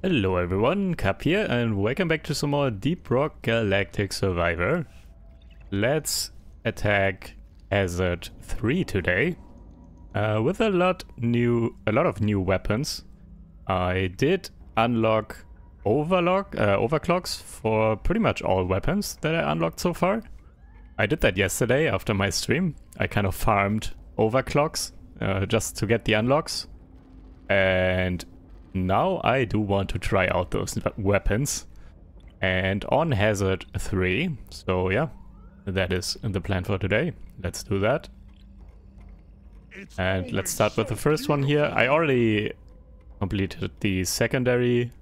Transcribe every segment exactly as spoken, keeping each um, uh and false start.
Hello everyone, Cap here and welcome back to some more Deep Rock Galactic Survivor. Let's attack Hazard three today uh, with a lot new, a lot of new weapons. I did unlock overlock, uh, overclocks for pretty much all weapons that I unlocked so far. I did that yesterday after my stream. I kind of farmed overclocks uh, just to get the unlocks, and now I do want to try out those weapons and on Hazard three, so yeah, that is the plan for today. Let's do that. And let's start with the first one here. I already completed the secondary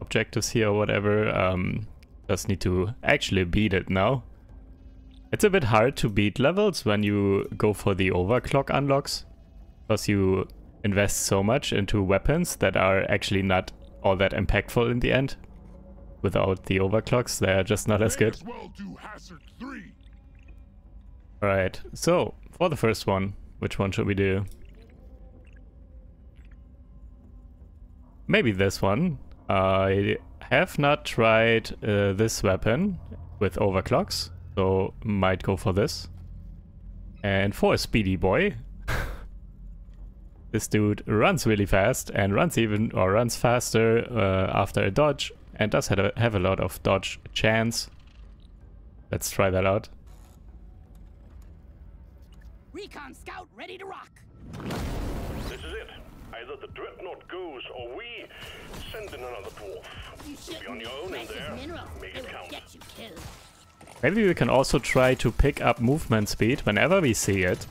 objectives here or whatever, um, just need to actually beat it now. It's a bit hard to beat levels when you go for the overclock unlocks, because you invest so much into weapons that are actually not all that impactful in the end. Without the overclocks, they are just not as good. Alright, so for the first one, which one should we do? Maybe this one. Uh, I have not tried uh, this weapon with overclocks, so might go for this. And for a speedy boy, this dude runs really fast and runs even or runs faster uh, after a dodge, and does have a, have a lot of dodge chance. Let's try that out. Recon scout ready to rock. This is it. Either the dreadnought goes or we send in another dwarf. You should be on your own in there. Make it count. Get you killed. Maybe we can also try to pick up movement speed whenever we see it,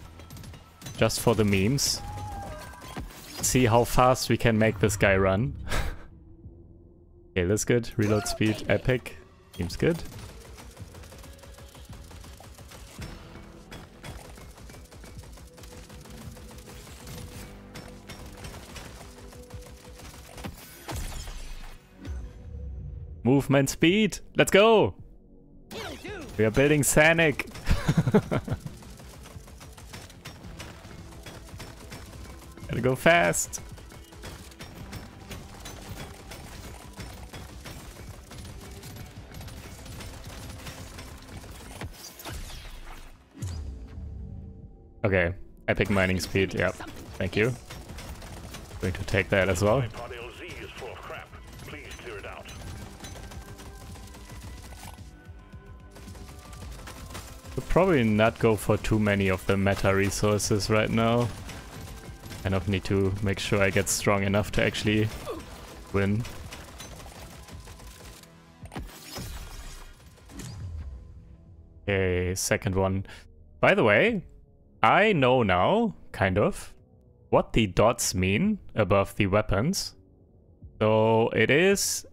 just for the memes. See how fast we can make this guy run. Okay, that's good. Reload speed, epic. Seems good. Movement speed. Let's go. We are building Sanic. Gotta go fast. Okay, epic mining speed. Yep, thank you. Going to take that as well. We'll probably not go for too many of the meta resources right now. I kind of need to make sure I get strong enough to actually win. Okay, second one. By the way, I know now, kind of, what the dots mean above the weapons. So it is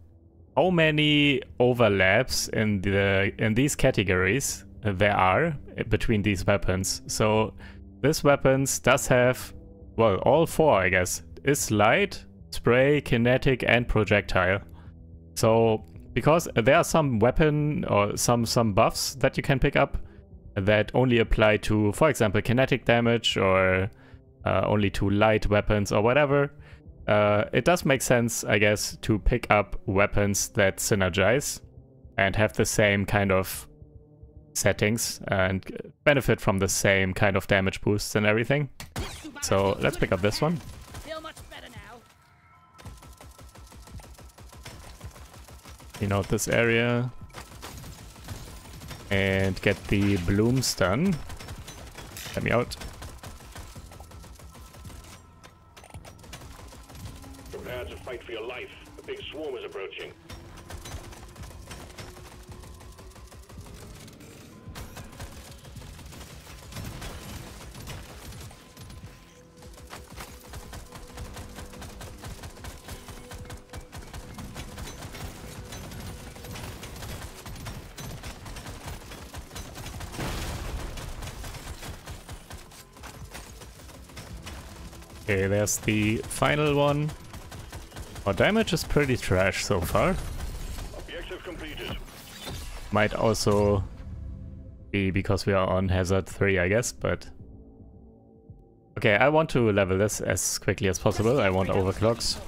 how many overlaps in the in these categories there are between these weapons. So this weapons does have, well, all four, I guess, is light, spray, kinetic, and projectile. So, because there are some weapon or some, some buffs that you can pick up that only apply to, for example, kinetic damage or uh, only to light weapons or whatever, uh, it does make sense, I guess, to pick up weapons that synergize and have the same kind of settings and benefit from the same kind of damage boosts and everything. So let's pick up this one. Clean out this area and get the bloom stun. Let me out. Prepare to fight for your life. A big swarm is approaching. Okay, there's the final one. Our damage is pretty trash so far. Objective completed. Might also be because we are on Hazard three, I guess, but... Okay, I want to level this as quickly as possible. I want overclocks.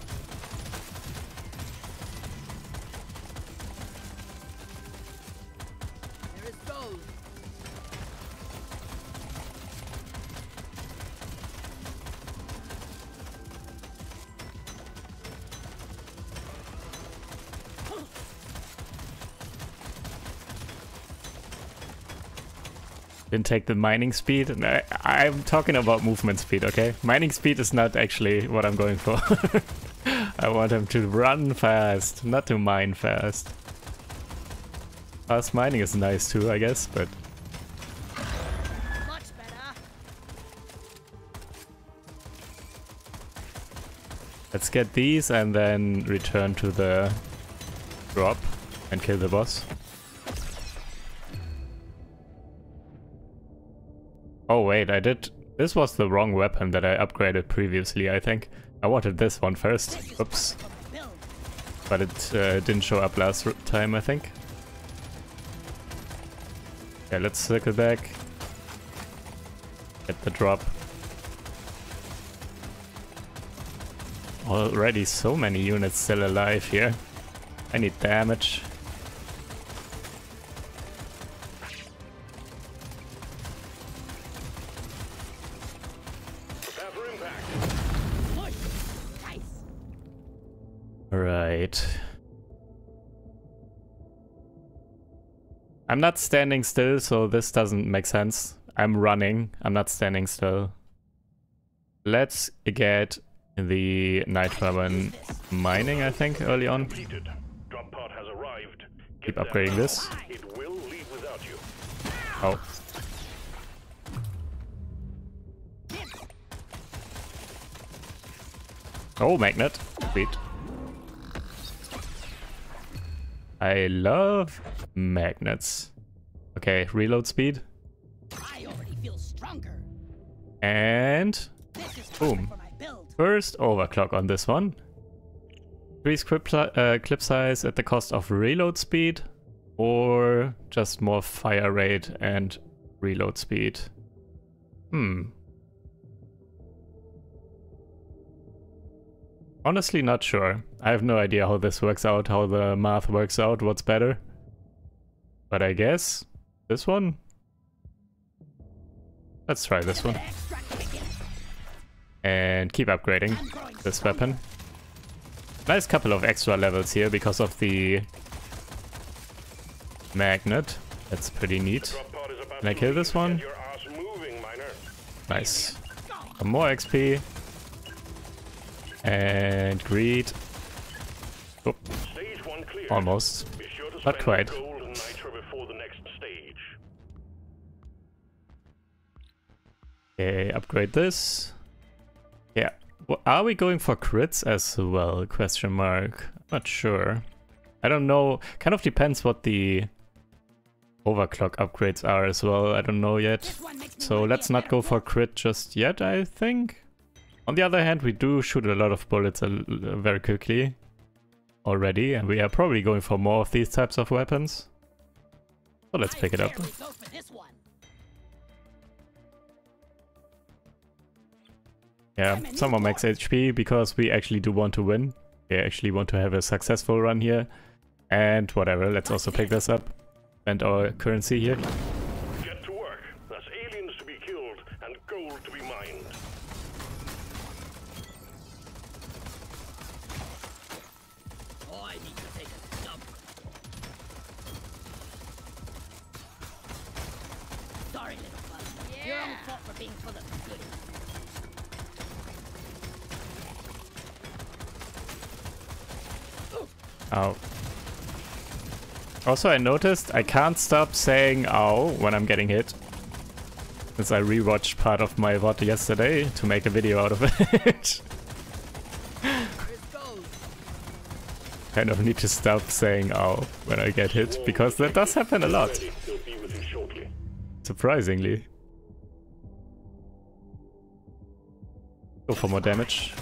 didn't take the mining speed. And I, I'm talking about movement speed, okay? Mining speed is not actually what I'm going for. I want him to run fast, not to mine fast. Fast mining is nice too, I guess, but... Much better. Let's get these and then return to the drop and kill the boss. Oh wait, I did... This was the wrong weapon that I upgraded previously, I think. I wanted this one first. Oops. But it uh, didn't show up last time, I think. Okay, let's circle back. Get the drop. Already so many units still alive here. I need damage. I'm not standing still, so this doesn't make sense. I'm running. I'm not standing still. Let's get the Nightraven mining, I think, early on. Keep upgrading this. Oh. Oh, magnet. Sweet. I love magnets. Okay, reload speed. I already feel stronger. And boom. First overclock on this one. Increase clip, uh, clip size at the cost of reload speed, or just more fire rate and reload speed. Hmm. Honestly, not sure. I have no idea how this works out, how the math works out, what's better. But I guess this one? Let's try this one. And keep upgrading this weapon. Nice couple of extra levels here because of the magnet. That's pretty neat. Can I kill this one? Nice. Some more X P. And greed. Oh. Almost. Not quite. Okay, upgrade this. Yeah. Well, are we going for crits as well? Question mark. Not sure. I don't know. Kind of depends what the overclock upgrades are as well. I don't know yet. So let's not go for crit just yet, I think. On the other hand, we do shoot a lot of bullets very quickly already, and we are probably going for more of these types of weapons. So let's pick it up. Yeah, some more max H P because we actually do want to win. We actually want to have a successful run here. And whatever, let's also pick this up. Spend our currency here. Ow. Also, I noticed I can't stop saying ow when I'm getting hit. Since I rewatched part of my V O D yesterday to make a video out of it. Kind of need to stop saying ow when I get hit, because that does happen a lot. Surprisingly. Go for more damage.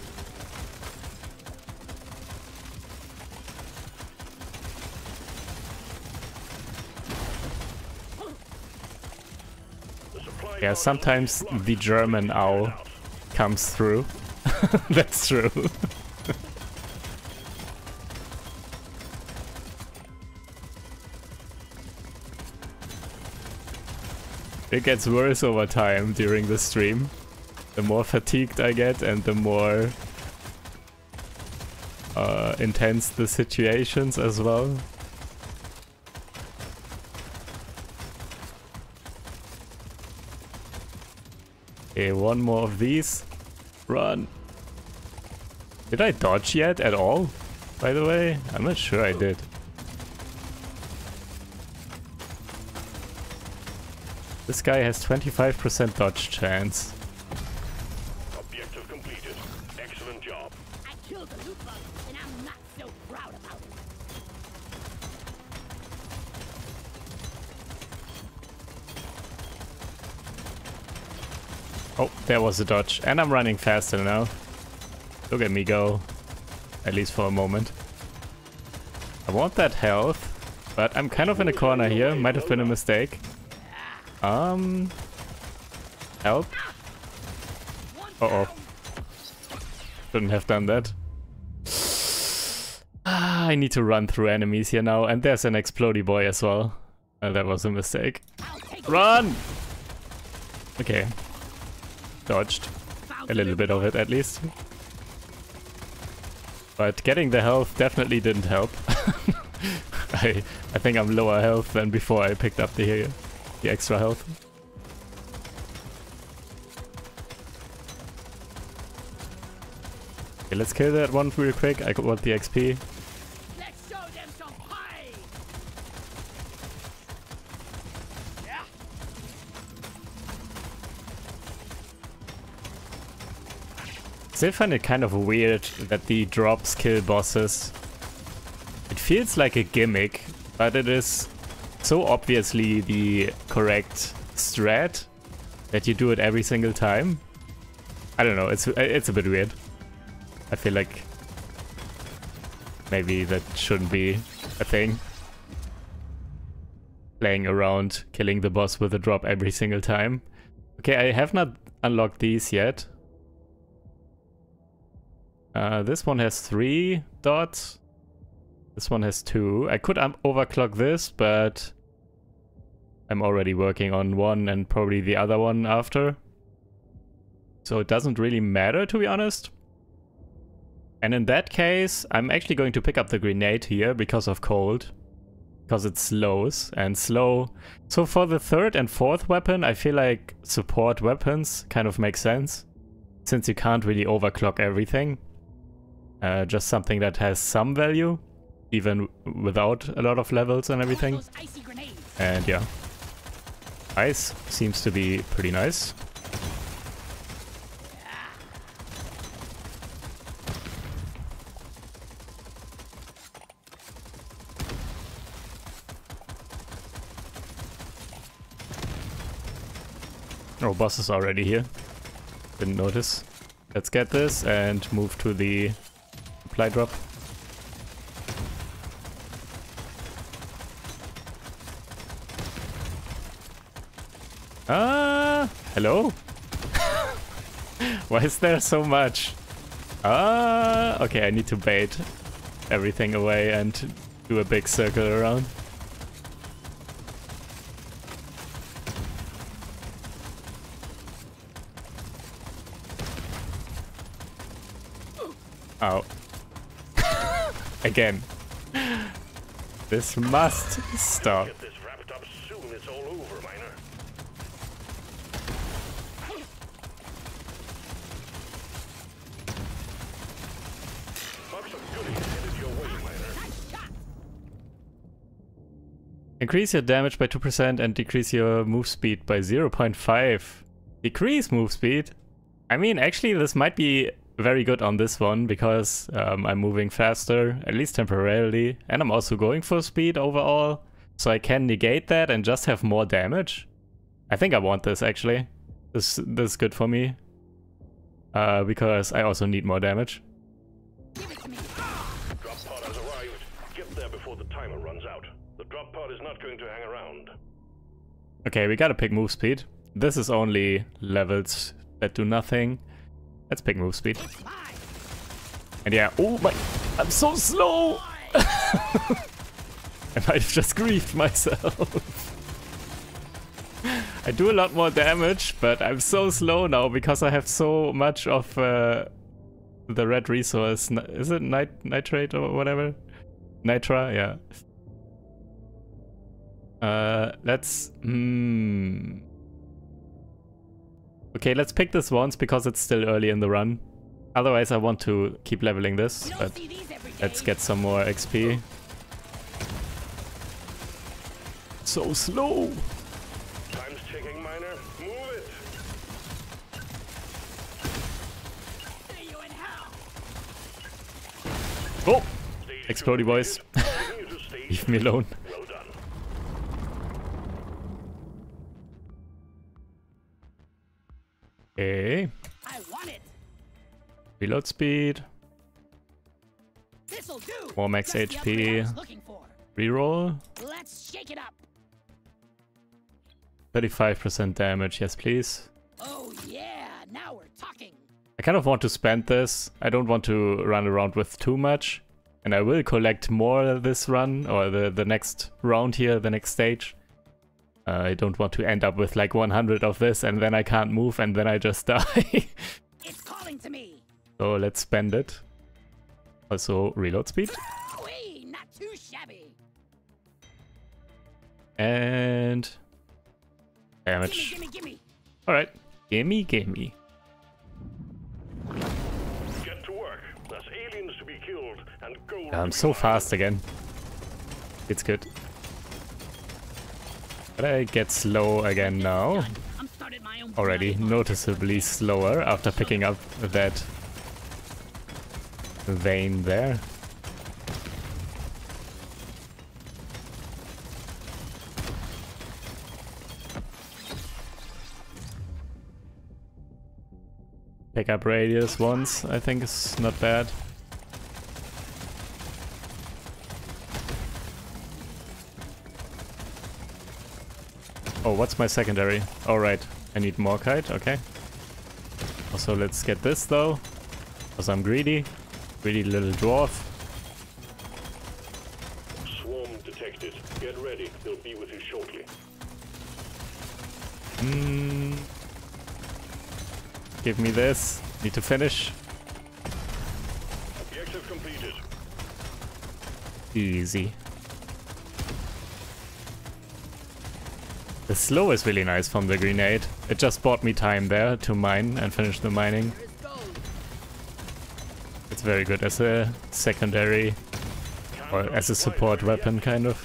Yeah, sometimes the German owl comes through. That's true. It gets worse over time during the stream. The more fatigued I get and the more uh, intense the situations as well. Okay, one more of these. Run. Did I dodge yet at all, by the way? I'm not sure I did. This guy has twenty-five percent dodge chance. Objective completed. Excellent job. I killed the loot bug, and I'm not so proud about it. Oh, there was a dodge. And I'm running faster now. Look at me go. At least for a moment. I want that health, but I'm kind of in a corner here. Might have been a mistake. Um, help? Uh-oh. Shouldn't have done that. Ah, I need to run through enemies here now, and there's an explodey boy as well. Uh, that was a mistake. Run! Okay. Dodged. A little bit of it, at least. But getting the health definitely didn't help. I, I think I'm lower health than before I picked up the hero. The extra health. Okay, let's kill that one real quick. I want the X P. Let's show them some pie. Yeah. Still find it kind of weird that the drops kill bosses. It feels like a gimmick, but it is so obviously the correct strat that you do it every single time. I don't know, it's it's a bit weird. I feel like maybe that shouldn't be a thing. Playing around, killing the boss with a drop every single time. Okay, I have not unlocked these yet. Uh, this one has three dots. This one has two. I could um, overclock this, but I'm already working on one and probably the other one after. So it doesn't really matter, to be honest. And in that case, I'm actually going to pick up the grenade here because of cold. Because it slows and slow. So for the third and fourth weapon, I feel like support weapons kind of make sense. Since you can't really overclock everything. Uh, just something that has some value. Even without a lot of levels and everything. And yeah. Ice seems to be pretty nice. Yeah. Oh, boss is already here. Didn't notice. Let's get this and move to the supply drop. Ah, hello? Why is there so much? Ah, okay, I need to bait everything away and do a big circle around. Ow. Again. This must stop. Increase your damage by two percent and decrease your move speed by zero point five. Decrease move speed? I mean, actually this might be very good on this one because um, I'm moving faster, at least temporarily, and I'm also going for speed overall, so I can negate that and just have more damage. I think I want this actually. This, this is good for me uh, because I also need more damage. Give it to me. Drop pod has arrived. Get there before the timer runs out. The drop pod is not going to hang around. Okay, we gotta pick move speed. This is only levels that do nothing. Let's pick move speed. And yeah, oh my, I'm so slow! I might have just griefed myself. I do a lot more damage, but I'm so slow now because I have so much of uh, the red resource. Is it nit nitrate or whatever? Nitra, yeah. Uh, let's... Hmm... Okay, let's pick this once because it's still early in the run. Otherwise I want to keep leveling this, but let's get some more X P. So slow! Time's ticking, miner. Move it! Oh! Explodey boys. Leave me alone. Okay. Reload speed. More max H P. Reroll. Let's shake it up. thirty-five percent damage, yes please. Oh yeah, now we're talking. I kind of want to spend this. I don't want to run around with too much. And I will collect more this run, or the, the next round here, the next stage. Uh, I don't want to end up with like one hundred of this and then I can't move and then I just die. It's calling to me. So let's spend it. Also reload speed. Wee, not too shabby. And damage. Gimme, gimme, gimme. All right, gimme, gimme. Get to work. There's aliens to be killed and gold. I'm so fast again. It's good. But I get slow again now. Already noticeably slower after picking up that vein there. Pick up radius once, I think is not bad. Oh, what's my secondary? Alright, I need more kite, okay. Also, let's get this though, because I'm greedy. Greedy little dwarf. Swarm detected. Get ready, they'll be with you shortly. Mm. Give me this. Need to finish. Objective completed. Easy. The slow is really nice from the grenade. It just bought me time there to mine and finish the mining. It's very good as a secondary or as a support weapon, kind of.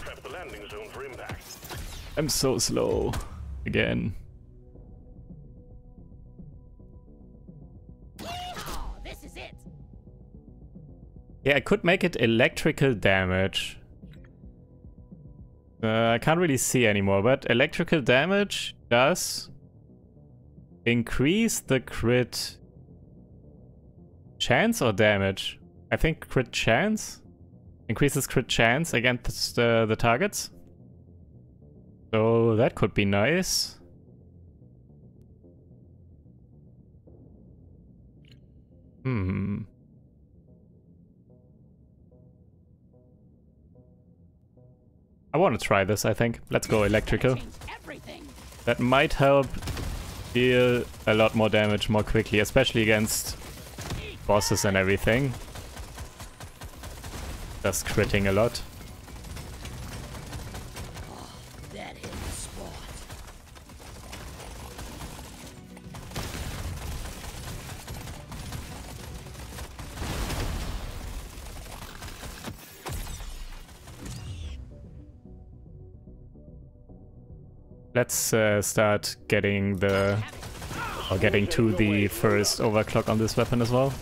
I'm so slow again. Yeah, I could make it electrical damage. Uh, I can't really see anymore, but electrical damage does increase the crit chance or damage. I think crit chance increases crit chance against uh, the targets. So that could be nice. Hmm. I want to try this, I think. Let's go electrical. That might help deal a lot more damage more quickly, especially against bosses and everything. Just critting a lot. Let's uh, start getting the, or getting to the first overclock on this weapon as well.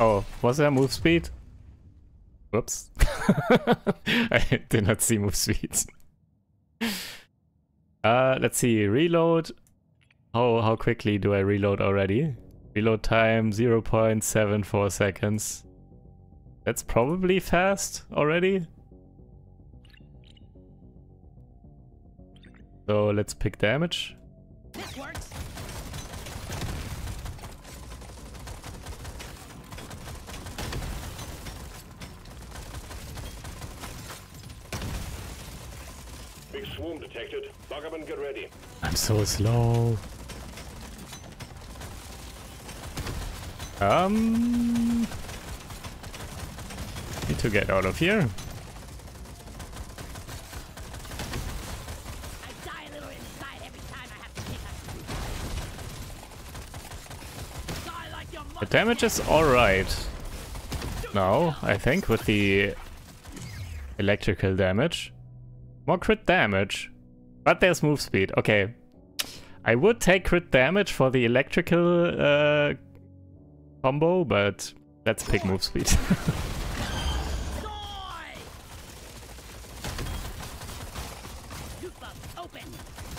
Oh, was there move speed? Whoops. I did not see move speeds. Uh, let's see, reload. How, how quickly do I reload already? Reload time zero point seven four seconds. That's probably fast already. So let's pick damage. This works. Big swarm detected. Bug up and get ready. I'm so slow. Um, need to get out of here. The damage is alright now, I think, with the electrical damage. More crit damage, but there's move speed. Okay, I would take crit damage for the electrical uh, combo, but let's pick move speed.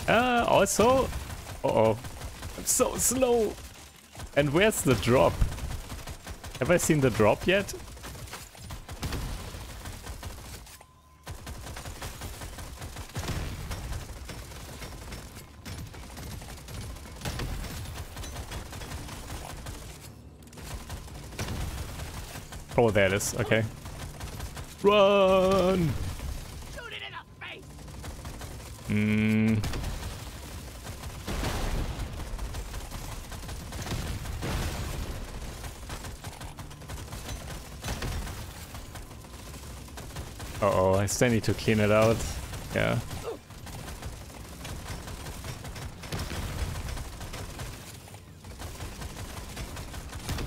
uh, also, uh oh, I'm so slow. And where's the drop? Have I seen the drop yet? Oh, there it is. Okay. Run! Shoot it in the face. Mm. Uh oh, I still need to clean it out. Yeah.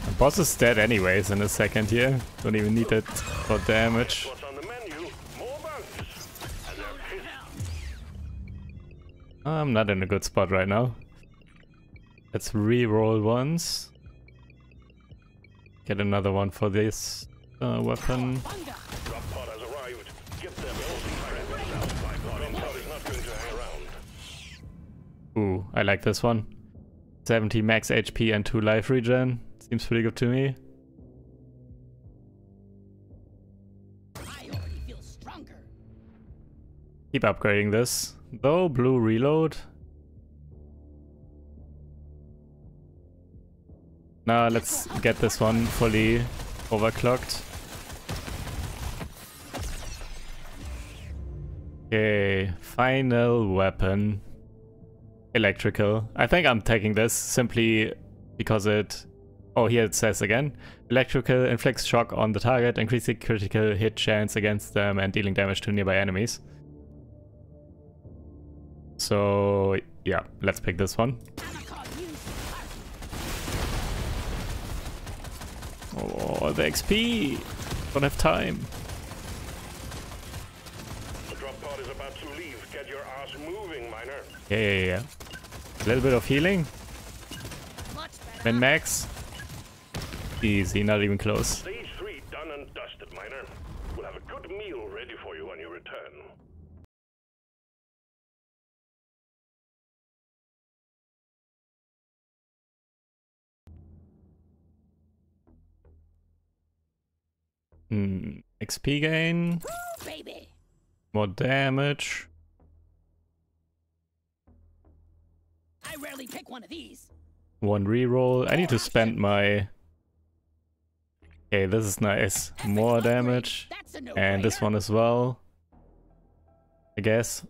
The boss is dead anyways in a second here. Don't even need that for damage. I'm not in a good spot right now. Let's re-roll once. Get another one for this uh, weapon. Ooh, I like this one. seventy max H P and two life regen. Seems pretty good to me. I already feel stronger. Keep upgrading this. Though, blue reload. Now let's get this one fully overclocked. Okay, final weapon. Electrical. I think I'm taking this simply because it... Oh, here it says again. Electrical inflicts shock on the target, increasing critical hit chance against them and dealing damage to nearby enemies. So yeah, let's pick this one. Oh, the X P! Don't have time. The drop pod is about to leave. Get your ass moving, miner. Yeah, yeah, yeah. A little bit of healing. Min max. Easy, not even close. Stage three done and dusted, miner. We'll have a good meal ready for you when you return. Hmm. X P gain. Ooh, baby. More damage. I rarely pick one of these. One reroll. I need to spend my... Okay, this is nice. More damage. And this one as well, I guess.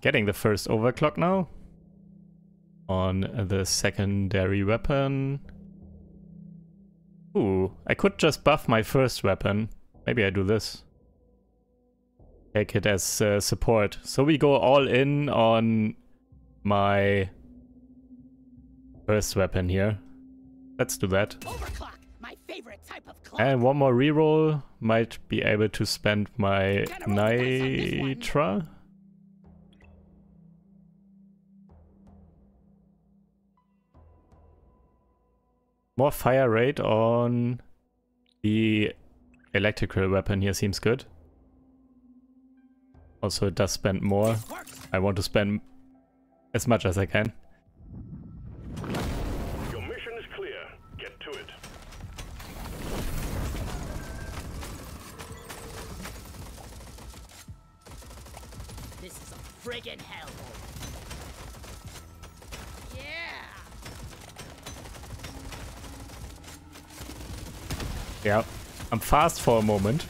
Getting the first overclock now. On the secondary weapon. Ooh, I could just buff my first weapon. Maybe I do this. Take it as uh, support. So we go all in on... my first weapon here. Let's do that. Overclock, my favorite type of clock. And one more reroll. Might be able to spend my Nitra. More fire rate on the electrical weapon here seems good. Also, it does spend more. I want to spend as much as I can. Your mission is clear. Get to it. This is a friggin' hellhole. Yeah. Yeah, I'm fast for a moment.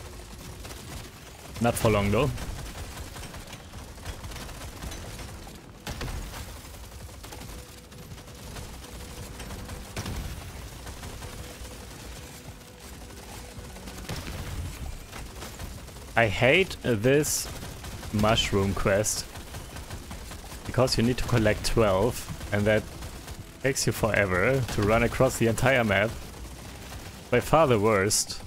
Not for long though. I hate this mushroom quest because you need to collect twelve and that takes you forever to run across the entire map. By far the worst.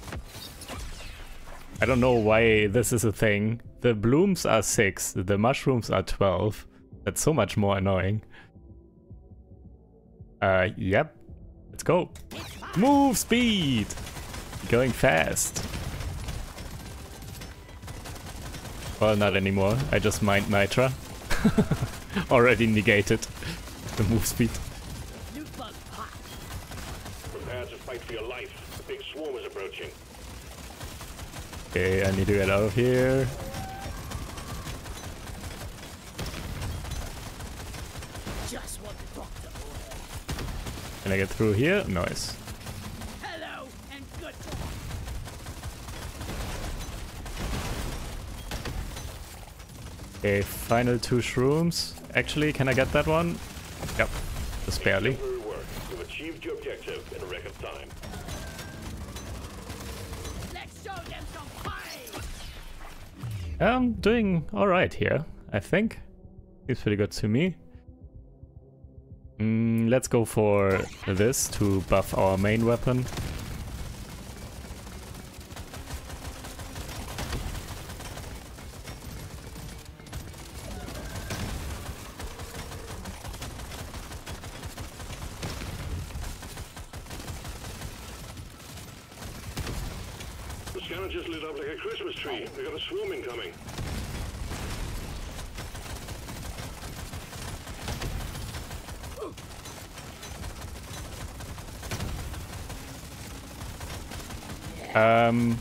I don't know why this is a thing. The blooms are six, the mushrooms are twelve. That's so much more annoying. Uh, yep. Let's go. Move speed! Going fast. Well, not anymore. I just mined Nitra. Already negated the move speed. Prepare to fight for your life. The big swarm is approaching. Okay, I need to get out of here. Just what the doctor ordered. Can I get through here? Nice. Hello and good morning. Okay, final two shrooms. Actually, can I get that one? Yep, just barely. You've achieved your objective in a record time. I'm doing alright here, I think. Seems pretty good to me. Mm, let's go for this to buff our main weapon. Um,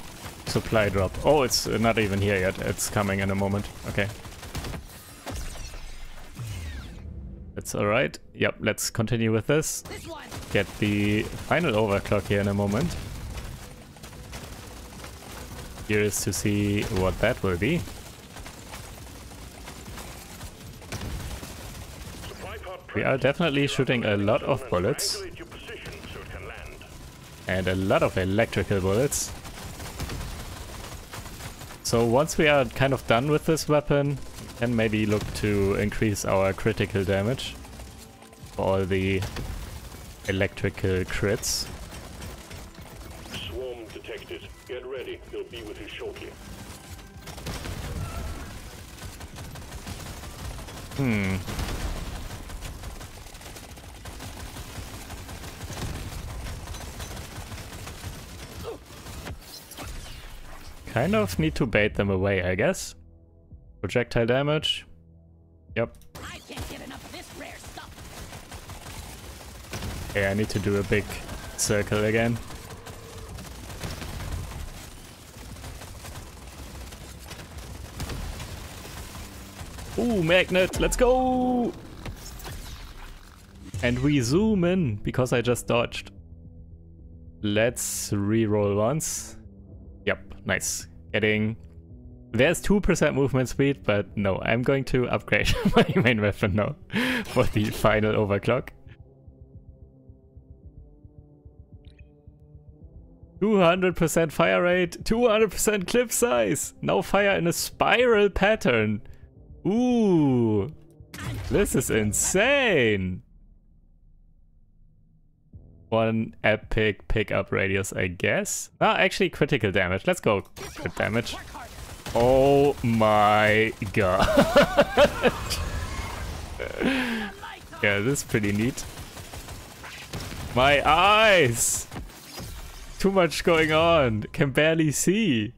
supply drop. Oh, it's not even here yet. It's coming in a moment. Okay. That's alright. Yep, let's continue with this. Get the final overclock here in a moment. Curious to see what that will be. We are definitely shooting a lot of bullets. And a lot of electrical bullets. So once we are kind of done with this weapon, we can maybe look to increase our critical damage for all the electrical crits. Swarm detected. Get ready. They'll be with you shortly. Hmm. Kind of need to bait them away, I guess. Projectile damage. Yep. I can't get enough of this rare stuff. Okay, I need to do a big circle again. Ooh, magnet, let's go! And we zoom in because I just dodged. Let's reroll once. Yep, nice. Getting... There's two percent movement speed, but no, I'm going to upgrade my main weapon now for the final overclock. two hundred percent fire rate, two hundred percent clip size! Now fire in a spiral pattern! Ooh! This is insane! One epic pickup radius, I guess. Ah, actually critical damage. Let's go. Crit damage. Oh my god. Yeah, this is pretty neat. My eyes! Too much going on. Can barely see.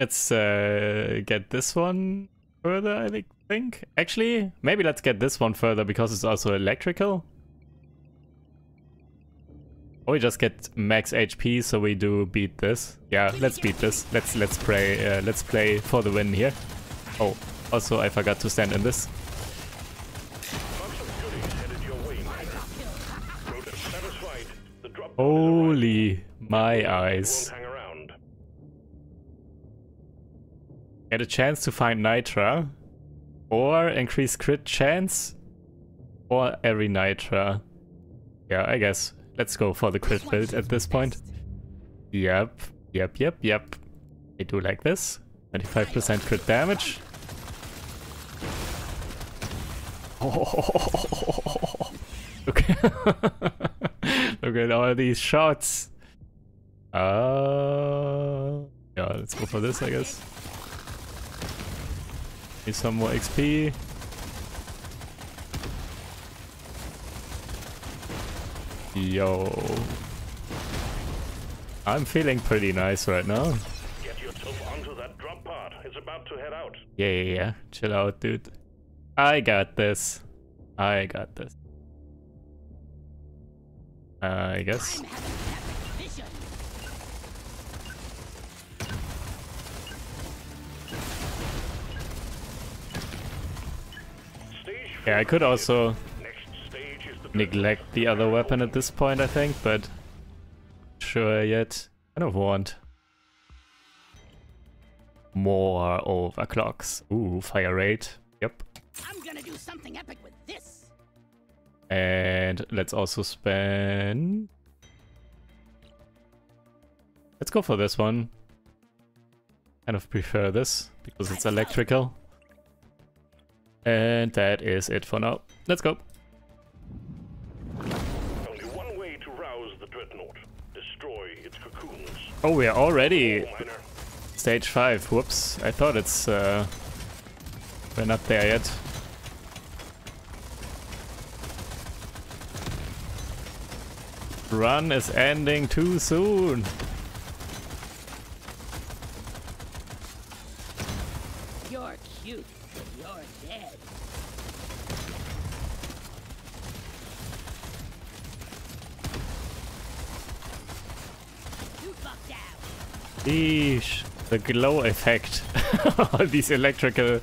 Let's uh, get this one further, I think. think. Actually, maybe let's get this one further because it's also electrical. Or we just get max H P, so we do beat this. Yeah, let's beat this. Let's let's play uh, let's play for the win here. Oh, also I forgot to stand in this. Holy my eyes. Get a chance to find Nitra. Or increased crit chance, or every Nitra. Yeah, I guess Let's go for the crit build at this point. Yep, yep, yep, yep. I do like this. twenty-five percent crit damage. Oh, okay. Look at all these shots. Uh, yeah, let's go for this, I guess. Need some more X P. Yo. I'm feeling pretty nice right now. Get your tooth onto that drop pod. It's about to head out. Yeah, yeah, yeah. Chill out, dude. I got this. I got this. Uh, I guess. Yeah, I could also neglect the other weapon at this point, I think, but sure yet. I don't want more overclocks. Ooh, fire rate. Yep. I'm gonna do something epic with this. And let's also spend. Let's go for this one. Kind of prefer this because it's electrical. And that is it for now. Let's go. Only one way to rouse the dreadnought. Destroy its cocoons. Oh, we are already stage five. Whoops. I thought it's uh we're not there yet. Run is ending too soon. You're cute. Eesh, the glow effect. All these electrical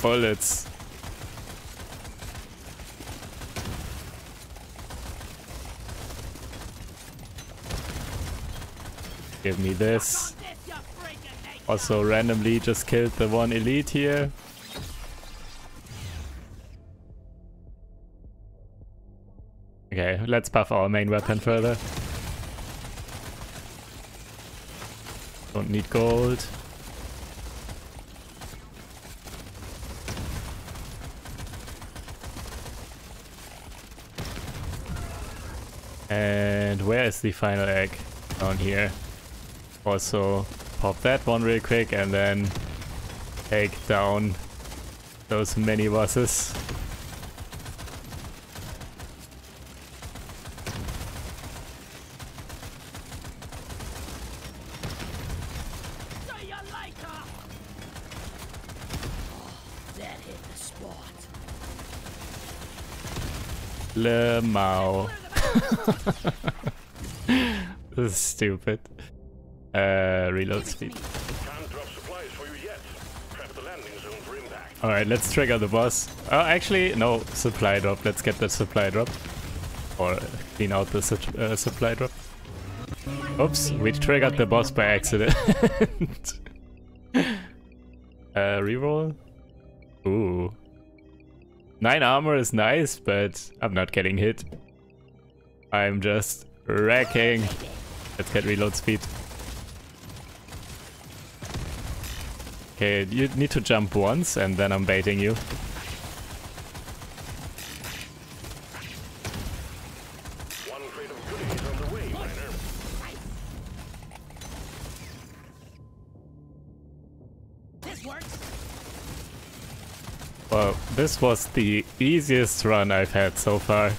bullets. Give me this. Also randomly just killed the one elite here. Okay, let's buff our main weapon further. Don't need gold. And where is the final egg? Down here. Also pop that one real quick and then take down those mini bosses. Lemao. This is stupid. Uh, reload speed. Alright, let's trigger the boss. Oh, actually, no, supply drop. Let's get the supply drop. Or clean out the su uh, supply drop. Oops, we triggered the boss by accident. uh, reroll? Ooh. nine armor is nice, but I'm not getting hit. I'm just wrecking. Let's get reload speed. Okay, you need to jump once and then I'm baiting you. Well, this was the easiest run I've had so far.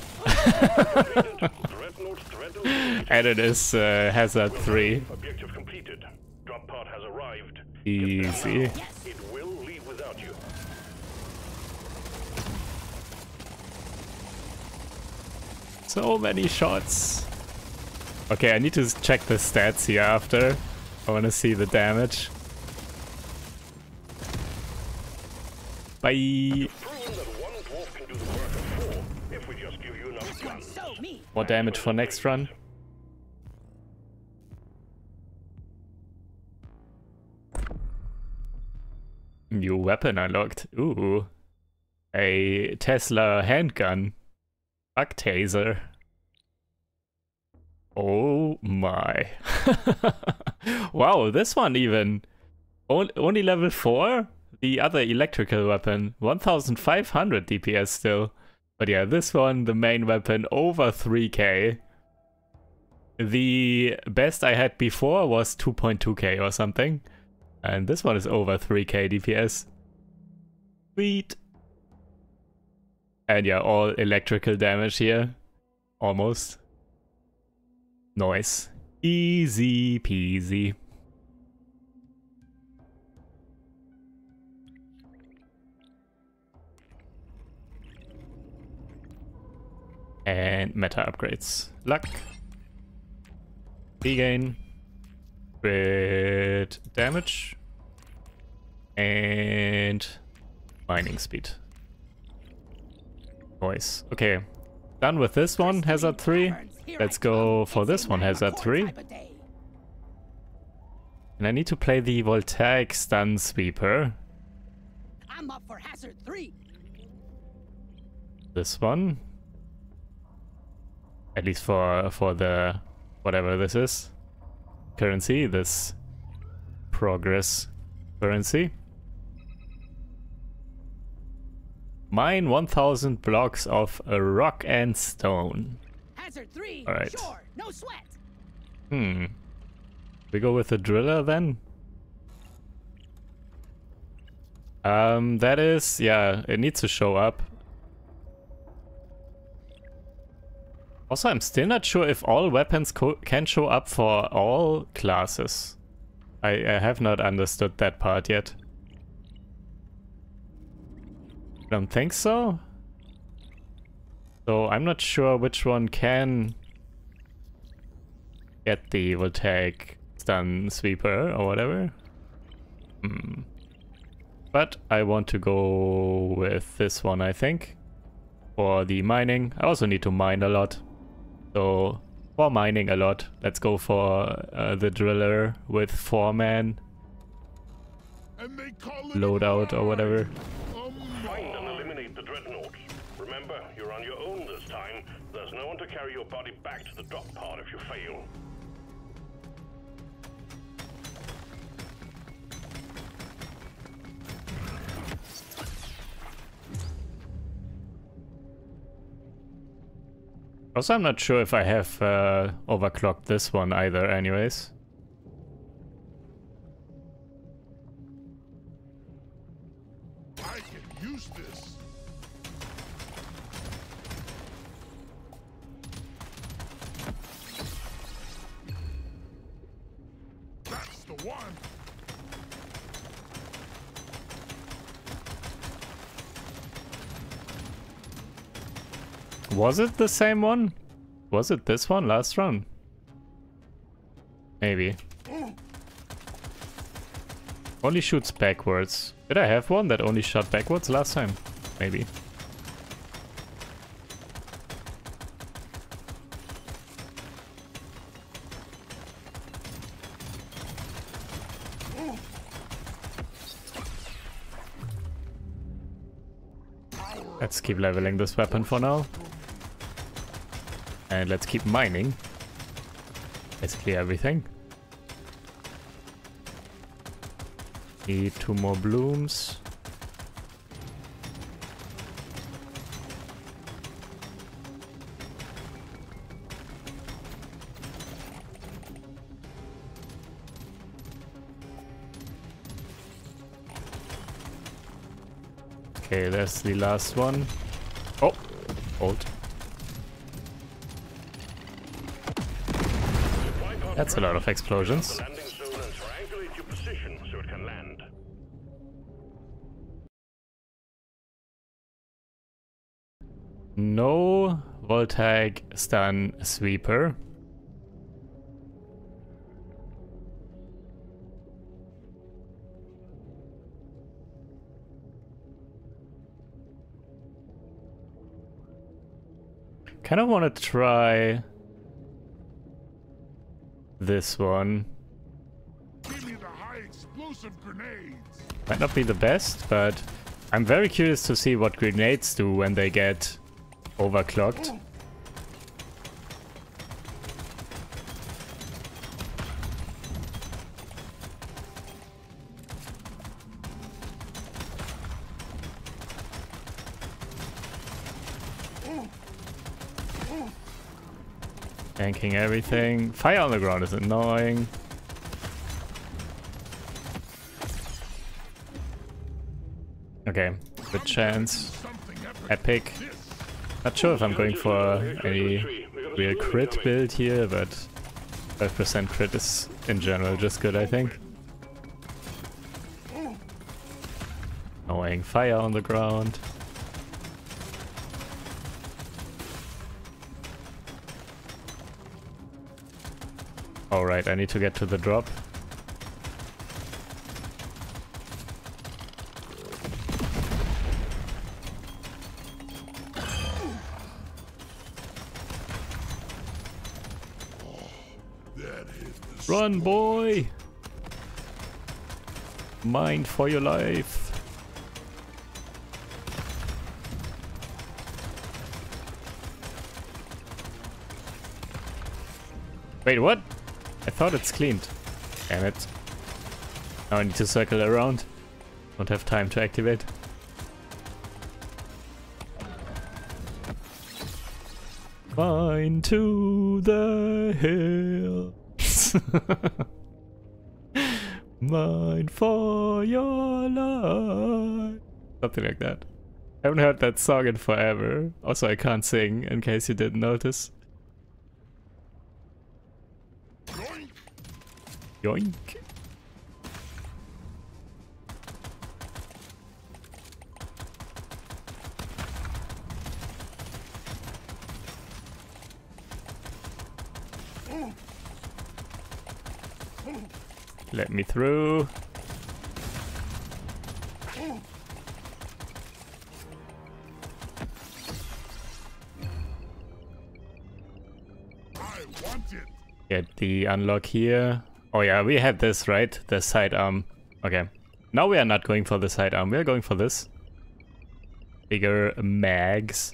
And it is uh, Hazard three. Objective completed. Drop pod has arrived. Easy. It will leave without you. So many shots. Okay, I need to check the stats here after. I want to see the damage. Bye. More damage for next run. New weapon unlocked. Ooh. A Tesla handgun. Bugtaser. Oh my. Wow, this one even. Only level four? The other electrical weapon, one thousand five hundred D P S still. But yeah, this one, the main weapon, over three K. The best I had before was two point two K or something. And this one is over three K D P S. Sweet. And yeah, all electrical damage here. Almost. Nice. Easy peasy. And meta upgrades. Luck. Regain. Crit damage. And mining speed. Nice. Okay. Done with this one, Hazard three. Let's go for this one, Hazard three. And I need to play the Voltaic Stun Sweeper. I'm up for Hazard three. This one. At least for for the whatever this is currency, this progress currency. Mine one thousand blocks of a rock and stone. Hazard three. All right. Sure, no sweat. Hmm. We go with the driller then. Um, that is, yeah, it needs to show up. Also, I'm still not sure if all weapons co can show up for all classes. I, I have not understood that part yet. I don't think so. So I'm not sure which one can get the Voltaic Stun Sweeper or whatever. Hmm. But I want to go with this one, I think. For the mining. I also need to mine a lot. So, for mining a lot, let's go for uh, the driller with four man loadout or whatever. Find and eliminate the dreadnoughts. Remember, you're on your own this time. There's no one to carry your body back to the drop pod if you fail. Also, I'm not sure if I have uh, overclocked this one either, anyways. I can use this. That's the one. Was it the same one? Was it this one last round? Maybe. Only shoots backwards. Did I have one that only shot backwards last time? Maybe. Let's keep leveling this weapon for now. And let's keep mining basically everything. Need two more blooms. Okay, that's the last one. Oh, hold. That's a lot of explosions. No Voltaic Stun Sweeper. Kind of want to try this one. Give me the high explosive grenades. Might not be the best, but I'm very curious to see what grenades do when they get overclocked. Tanking everything. Fire on the ground is annoying. Okay, good chance. Epic. Not sure if I'm going for any real crit build here, but five percent crit is in general just good, I think. Annoying fire on the ground. Alright, I need to get to the drop. Run, boy! Mine for your life. Wait, what? I thought it's cleaned. Damn it. Now I need to circle around. Don't have time to activate. Mine to the hill. Mine for your life. Something like that. I haven't heard that song in forever. Also, I can't sing, in case you didn't notice. Yoink. Yoink. Let me through. I want it. Get the unlock here. Oh yeah, we had this, right? The sidearm. Okay. Now we are not going for the sidearm. We are going for this. Bigger mags.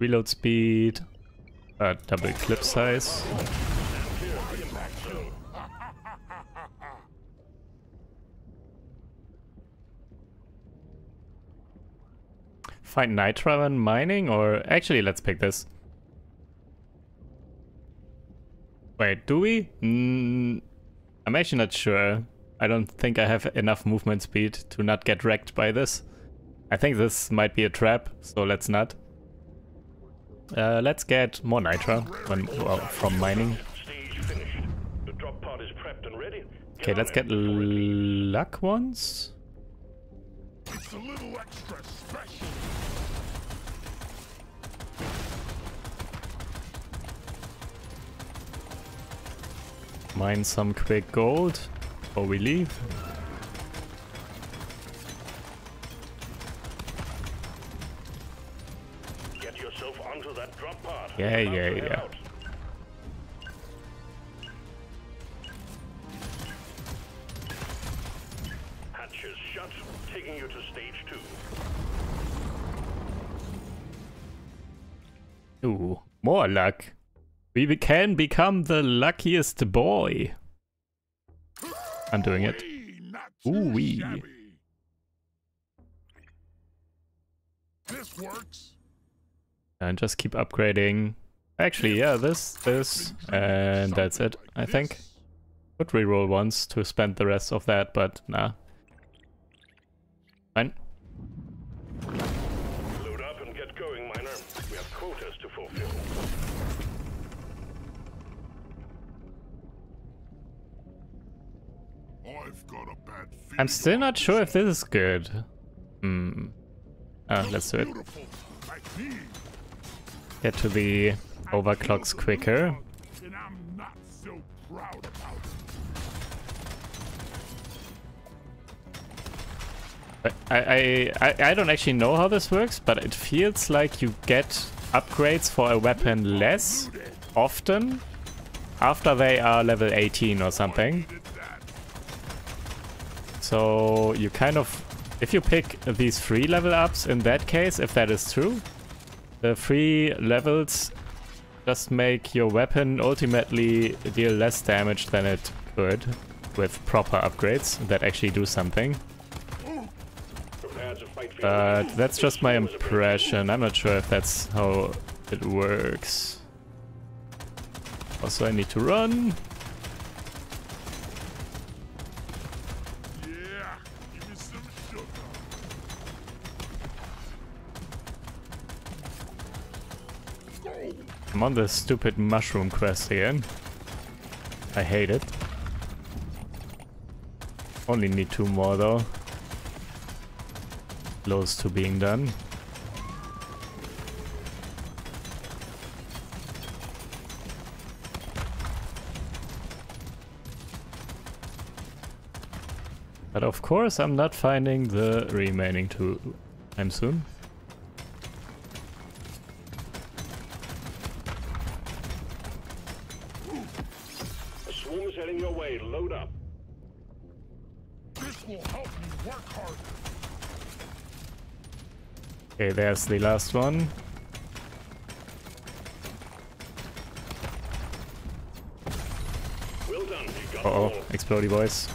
Reload speed. Uh, double clip size. Find Nightraven mining, or actually let's pick this. Wait, do we? Mm, I'm actually not sure. I don't think I have enough movement speed to not get wrecked by this. I think this might be a trap, so let's not. Uh, let's get more nitra when, well, from mining. Okay, let's get luck ones. It's a little extra special. Mine some quick gold before we leave. Get yourself onto that drop pod. Yeah, yeah, yeah. Out. Taking you to stage two. Ooh, more luck. We be can become the luckiest boy. I'm doing it. Ooh wee. This works. And just keep upgrading. Actually, yeah, this, this, and that's it. I think. Could reroll once to spend the rest of that, but nah. Load up and get going, miner. We have quotas to fulfill. I've got a bad feeling. I'm still not sure if this is good. Hmm. Ah, let's do it. Get to the overclocks quicker. And I'm not so proud about it. I, I, I don't actually know how this works, but it feels like you get upgrades for a weapon less often after they are level eighteen or something. So you kind of, if you pick these three level ups in that case, if that is true, the three levels just make your weapon ultimately deal less damage than it could with proper upgrades that actually do something. But that's just my impression. I'm not sure if that's how it works. Also, I need to run. Yeah, give me some sugar. Go. I'm on the stupid mushroom quest again. I hate it. Only need two more though. Close to being done. But of course I'm not finding the remaining two anytime soon. A swarm is heading your way, load up. This will help you work harder. Okay, there's the last one. Well done, you got uh oh, explodey boys.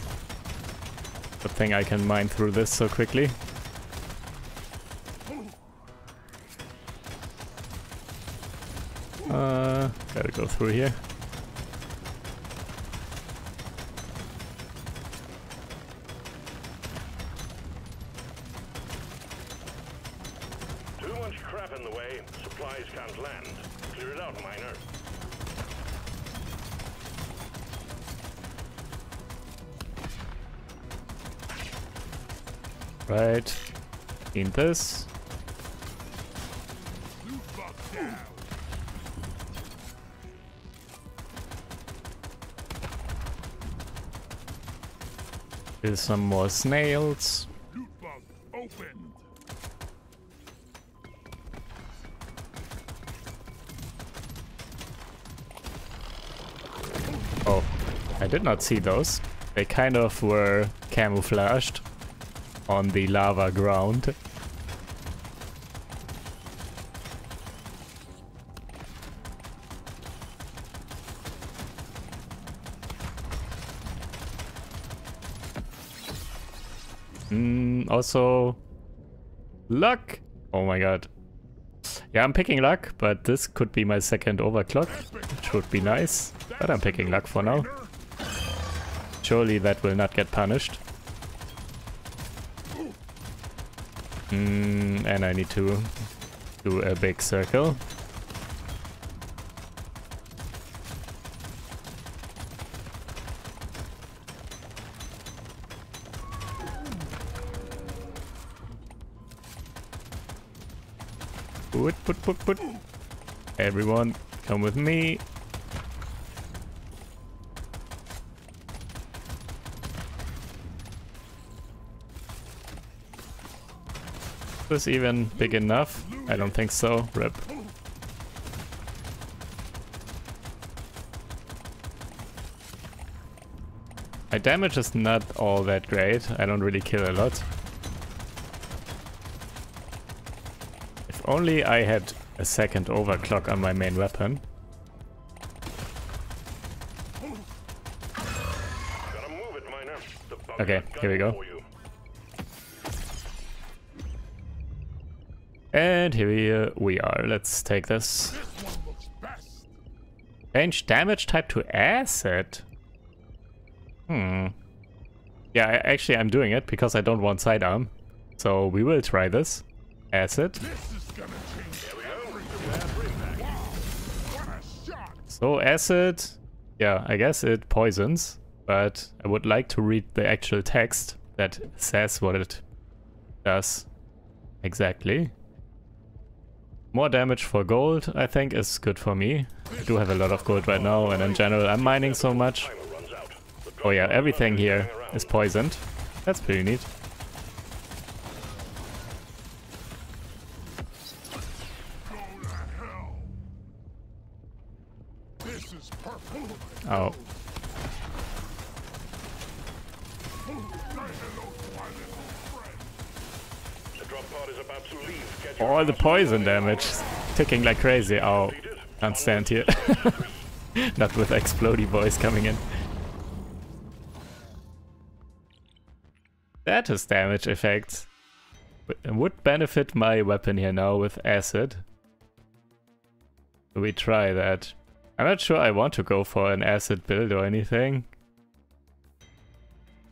Good thing I can mine through this so quickly. Uh, gotta go through here. Too much crap in the way. Supplies can't land. Clear it out, miner. Right, in this. There's some more snails. Loot box opened. Oh, I did not see those. They kind of were camouflaged on the lava ground. Mm, also luck. Oh my god. Yeah, I'm picking luck, but this could be my second overclock, which would be nice, but I'm picking luck for now. Surely that will not get punished. Mm, and I need to do a big circle. Put, put, put, put. Everyone, come with me. Is even big enough? I don't think so. Rip. My damage is not all that great. I don't really kill a lot. If only I had a second overclock on my main weapon. Okay, here we go. And here we are. Let's take this. Change damage type to acid. Hmm. Yeah, I, actually I'm doing it because I don't want sidearm. So we will try this. Acid. So acid, yeah, I guess it poisons. But I would like to read the actual text that says what it does exactly. More damage for gold, I think, is good for me. I do have a lot of gold right now, and in general I'm mining so much. Oh yeah, everything here is poisoned. That's pretty neat. Oh. All the poison damage ticking like crazy. Oh, can't stand here. Not with explodey boys coming in. That is damage effects. Would benefit my weapon here now with acid. We try that. I'm not sure I want to go for an acid build or anything.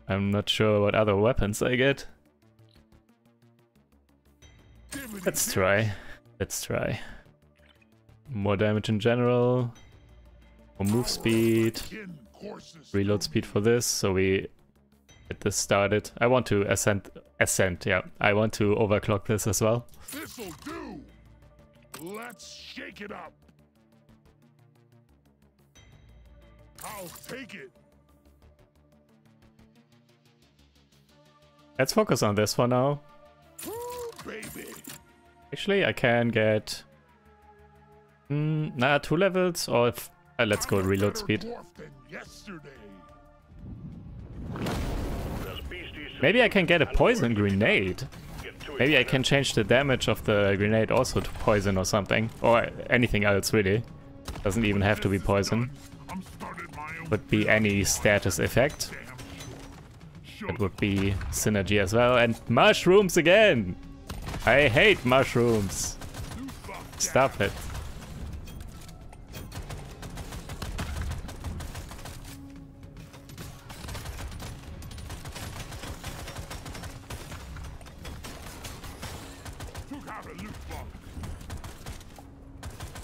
I'm not sure what other weapons I get. Let's try. Let's try. More damage in general. More move speed. Reload speed for this, so we get this started. I want to ascend. Ascend, yeah. I want to overclock this as well. This'll do. Let's shake it up. I'll take it. Let's focus on this for now. Ooh, baby. Actually, I can get mm, nah, two levels, or if, uh, let's go reload speed. Maybe I can get a poison grenade. Maybe I can change the damage of the grenade also to poison or something, or anything else really. Doesn't even have to be poison. Would be any status effect. It would be synergy as well. And mushrooms again! I hate mushrooms. Stop it.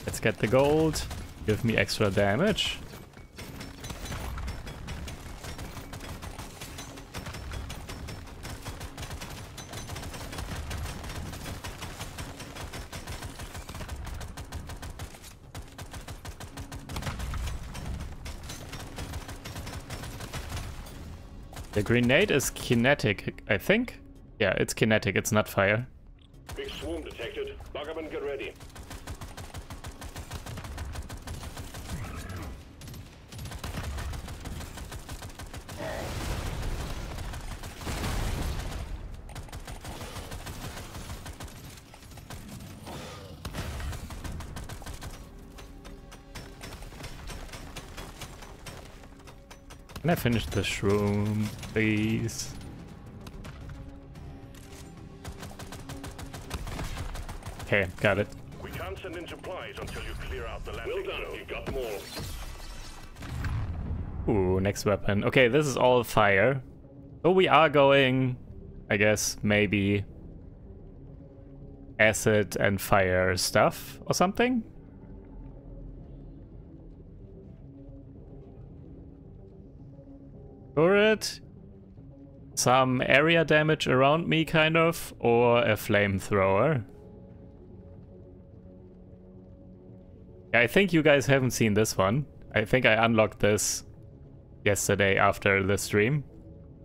Let's get the gold. Give me extra damage. The grenade is kinetic, I think. Yeah, it's kinetic, it's not fire. Big swarm detected. Buggerman, get ready. Can I finish the shroom, please? Okay, got it. We can't send in supplies until you clear out the landing. Well done, you got them all. Ooh, next weapon. Okay, this is all fire. So we are going, I guess, maybe acid and fire stuff or something? Turret, some area damage around me kind of, or a flamethrower. Yeah, I think you guys haven't seen this one. I think I unlocked this yesterday after the stream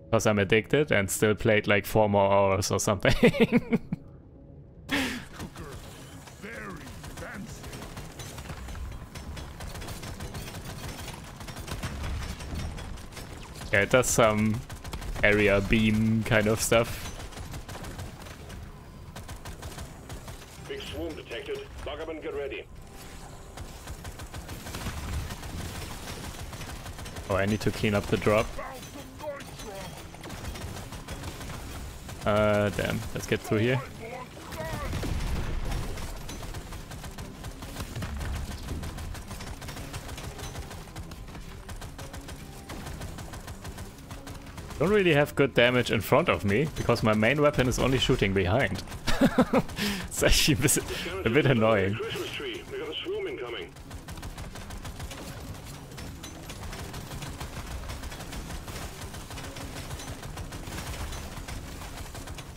because I'm addicted and still played like four more hours or something. Yeah, it does some area beam kind of stuff. Big swarm detected. Buggerman, get ready. Oh, I need to clean up the drop. Uh, damn. Let's get through here. Don't really have good damage in front of me because my main weapon is only shooting behind. It's actually a bit annoying.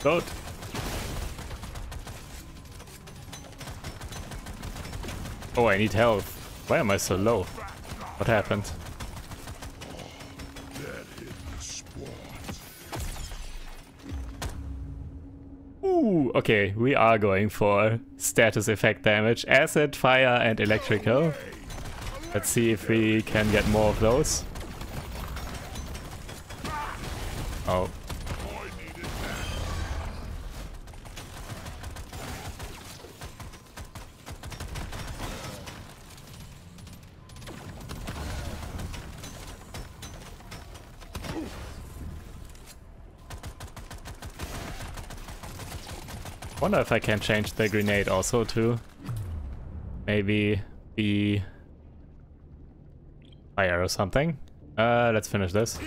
Load. Oh, I need health. Why am I so low? What happened? Okay, we are going for status effect damage, acid, fire, and electrical. Let's see if we can get more of those. Oh. I wonder if I can change the grenade also to maybe be fire or something. Uh, let's finish this.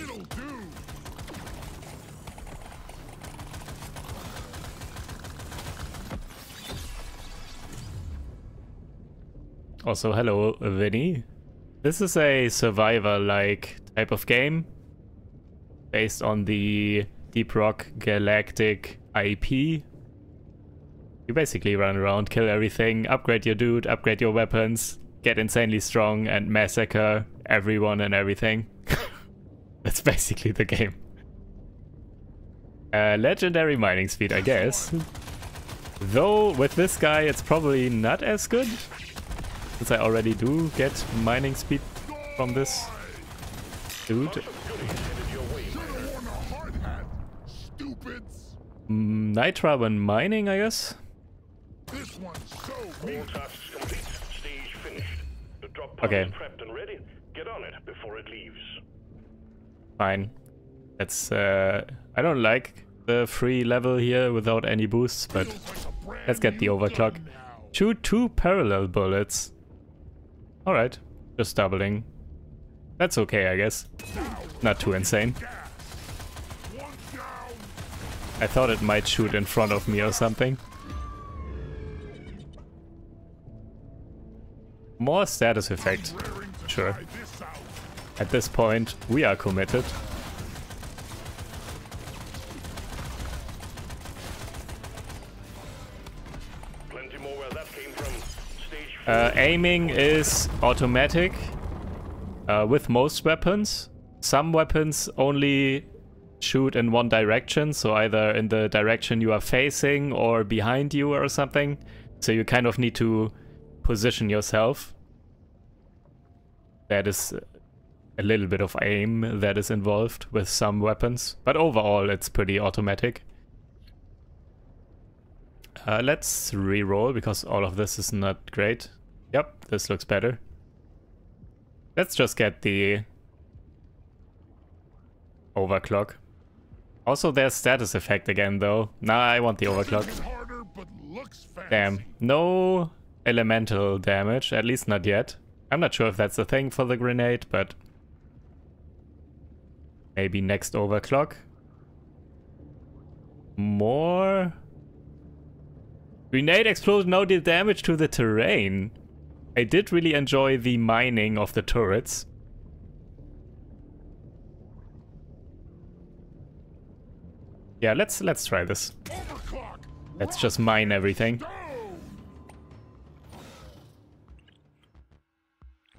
Also, hello, Vinny. This is a survivor-like type of game based on the Deep Rock Galactic I P. You basically run around, kill everything, upgrade your dude, upgrade your weapons, get insanely strong and massacre everyone and everything. That's basically the game. Uh, legendary mining speed, I guess. Though with this guy it's probably not as good, since I already do get mining speed from this dude. Mm, Nitra when mining, I guess. This one's so cool. Okay. Get on it before it leaves. Fine. That's uh I don't like the free level here without any boosts, but let's get the overclock. Shoot two parallel bullets. Alright, just doubling. That's okay, I guess. Not too insane. I thought it might shoot in front of me or something. More status effect. Sure. At this point, we are committed. Uh, aiming is automatic uh, with most weapons. Some weapons only shoot in one direction, so either in the direction you are facing or behind you or something. So you kind of need to position yourself. That is a little bit of aim that is involved with some weapons, but overall it's pretty automatic. Uh, let's reroll because all of this is not great. Yep, this looks better. Let's just get the overclock. Also, there's status effect again, though. Nah, I want the overclock. Damn. No elemental damage, at least not yet. I'm not sure if that's a thing for the grenade, but maybe next overclock. More. Grenade explosion now did damage to the terrain. I did really enjoy the mining of the turrets. Yeah, let's let's try this. Let's just mine everything.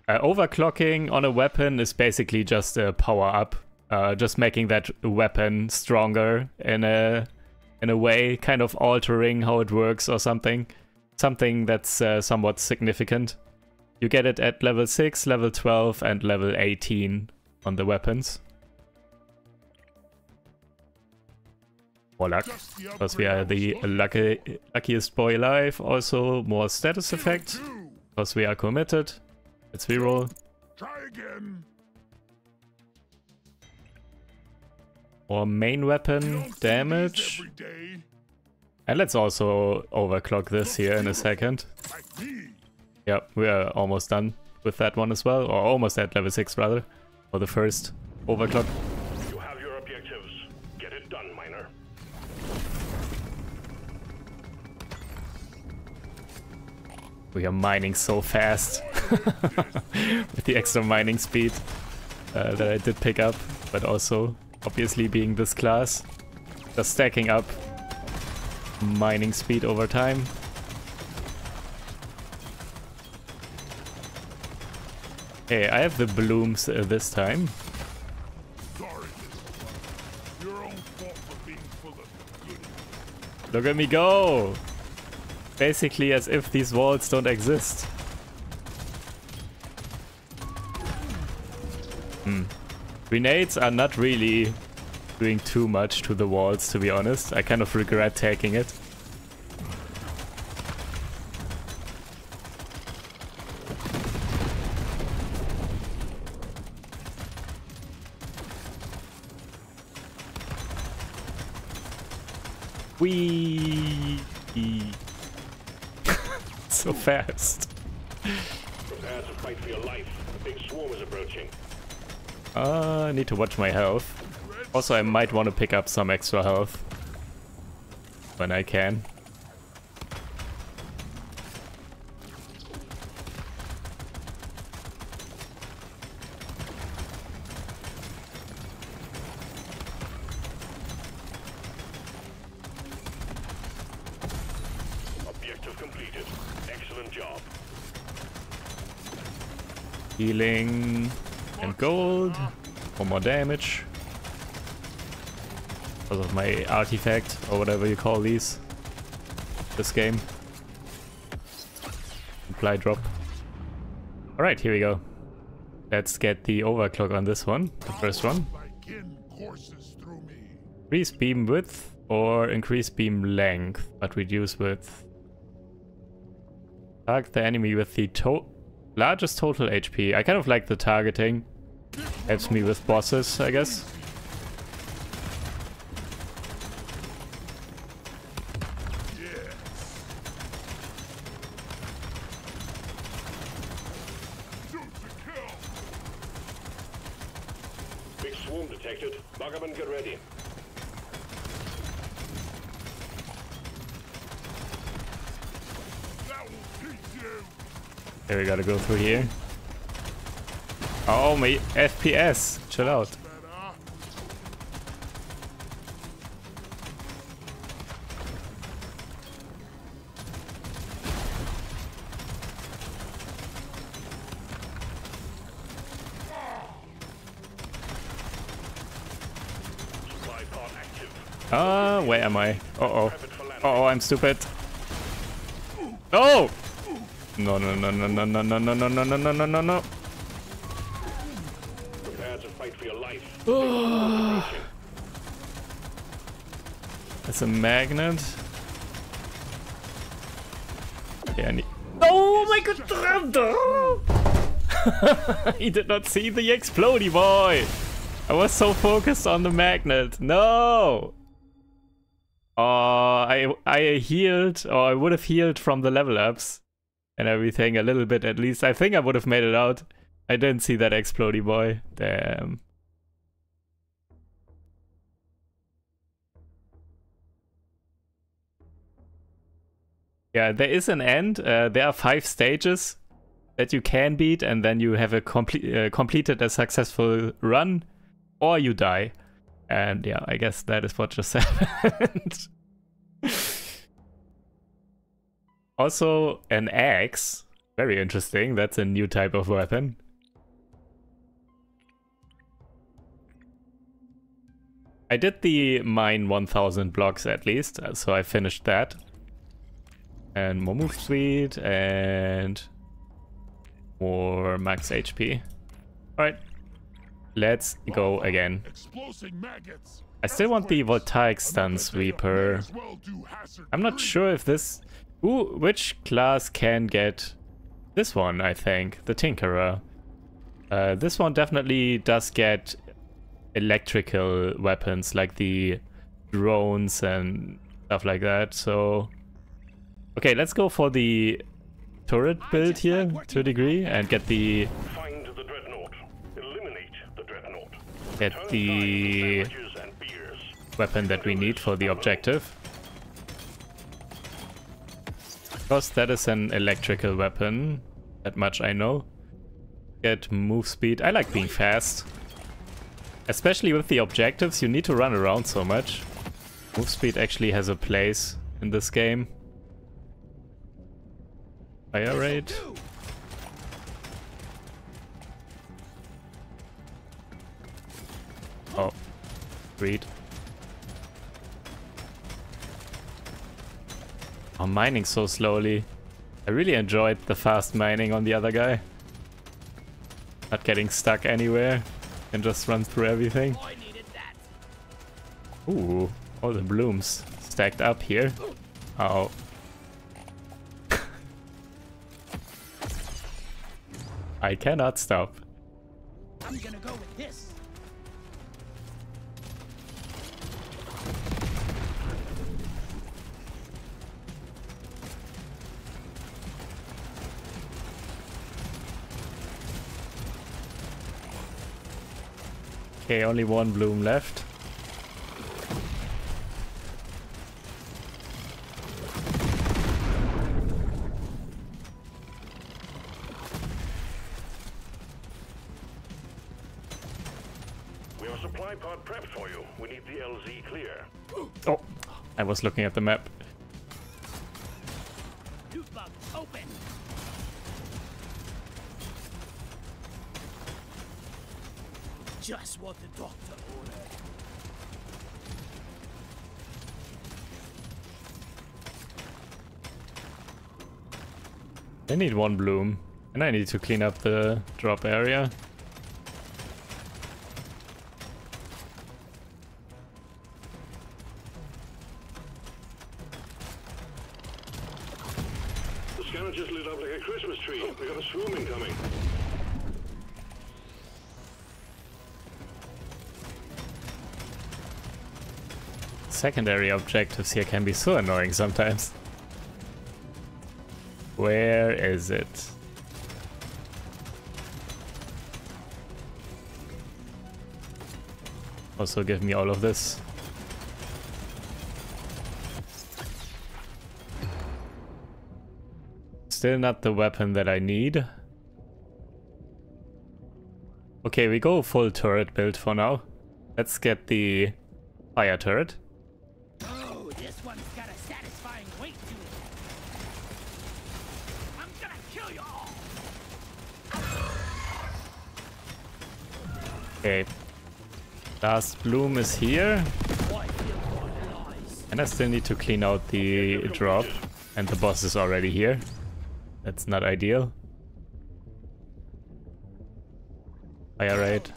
Uh, overclocking on a weapon is basically just a power up, uh, just making that weapon stronger in a in a way, kind of altering how it works or something. Something that's uh, somewhat significant. You get it at level six, level twelve, and level eighteen on the weapons. More luck, because we are the lucky, luckiest boy alive. Also, more status effect, because we are committed. Let's reroll. Try again. Or main weapon damage. And let's also overclock this here in a second. Yep, we are almost done with that one as well. Or almost at level six, rather. For the first overclock. You have your objectives. Get it done, miner. We are mining so fast. With the extra mining speed uh, that I did pick up, but also obviously being this class, just stacking up mining speed over time. Hey, I have the blooms uh, this time. Look at me go! Basically as if these walls don't exist. Hmm. Grenades are not really doing too much to the walls, to be honest. I kind of regret taking it. Whee! So fast. Fight for your life. A big swarm is approaching. Uh, I need to watch my health. Also, I might want to pick up some extra health when I can. Healing and gold for more damage because of my artifact or whatever you call these this game. Apply drop. All right, here we go. Let's get the overclock on this one, the first one. Increase beam width or increase beam length, but reduce width. Target the enemy with the toe. Largest total H P. I kind of like the targeting. Helps me with bosses, I guess. Big swarm detected. Buggerman, get ready. Okay, we gotta go through here. Oh, my F P S! Chill out. Ah, uh, where am I? Uh-oh. Uh-oh, I'm stupid. No! No, no, no, no, no, no, no, no, no, no, no, no, no, no, no. Prepare to fight for your life. That's a magnet. Okay, I need... Oh my god! He did not see the explodey boy! I was so focused on the magnet. No! Uh, I, I healed, or I would have healed from the level ups. And everything a little bit at least. I think I would have made it out. I didn't see that explodey boy. Damn. Yeah, there is an end. Uh, there are five stages that you can beat, and then you have a complete uh, completed a successful run, or you die. And yeah, I guess that is what just happened. Also, an axe. Very interesting. That's a new type of weapon. I did the mine one thousand blocks at least, so I finished that. And more move speed and more max H P. Alright, let's go again. I still want the Voltaic Stun Sweeper. I'm not sure if this... Ooh, which class can get this one, I think, the Tinkerer. Uh, this one definitely does get electrical weapons, like the drones and stuff like that, so... Okay, let's go for the turret build here, to a degree, and get the... Find the Dreadnought. Eliminate the Dreadnought. Get the weapon that we need for the objective. Because that is an electrical weapon, that much I know. Get move speed. I like being fast. Especially with the objectives, you need to run around so much. Move speed actually has a place in this game. Fire rate. Oh, read. Oh, mining so slowly. I really enjoyed the fast mining on the other guy. Not getting stuck anywhere and just run through everything. Ooh, all the blooms stacked up here. Uh-oh. I cannot stop. I'm gonna go with this. Okay, only one bloom left. We have a supply pod prepped for you. We need the L Z clear. Oh, I was looking at the map. Just what the doctor ordered. I need one bloom, and I need to clean up the drop area. The scanner just lit up like a Christmas tree. We got a swarming coming. Secondary objectives here can be so annoying sometimes. Where is it? Also give me all of this. Still not the weapon that I need. Okay, we go full turret build for now. Let's get the fire turret. Okay, last bloom is here, and I still need to clean out the drop, and the boss is already here. That's not ideal. Fire raid.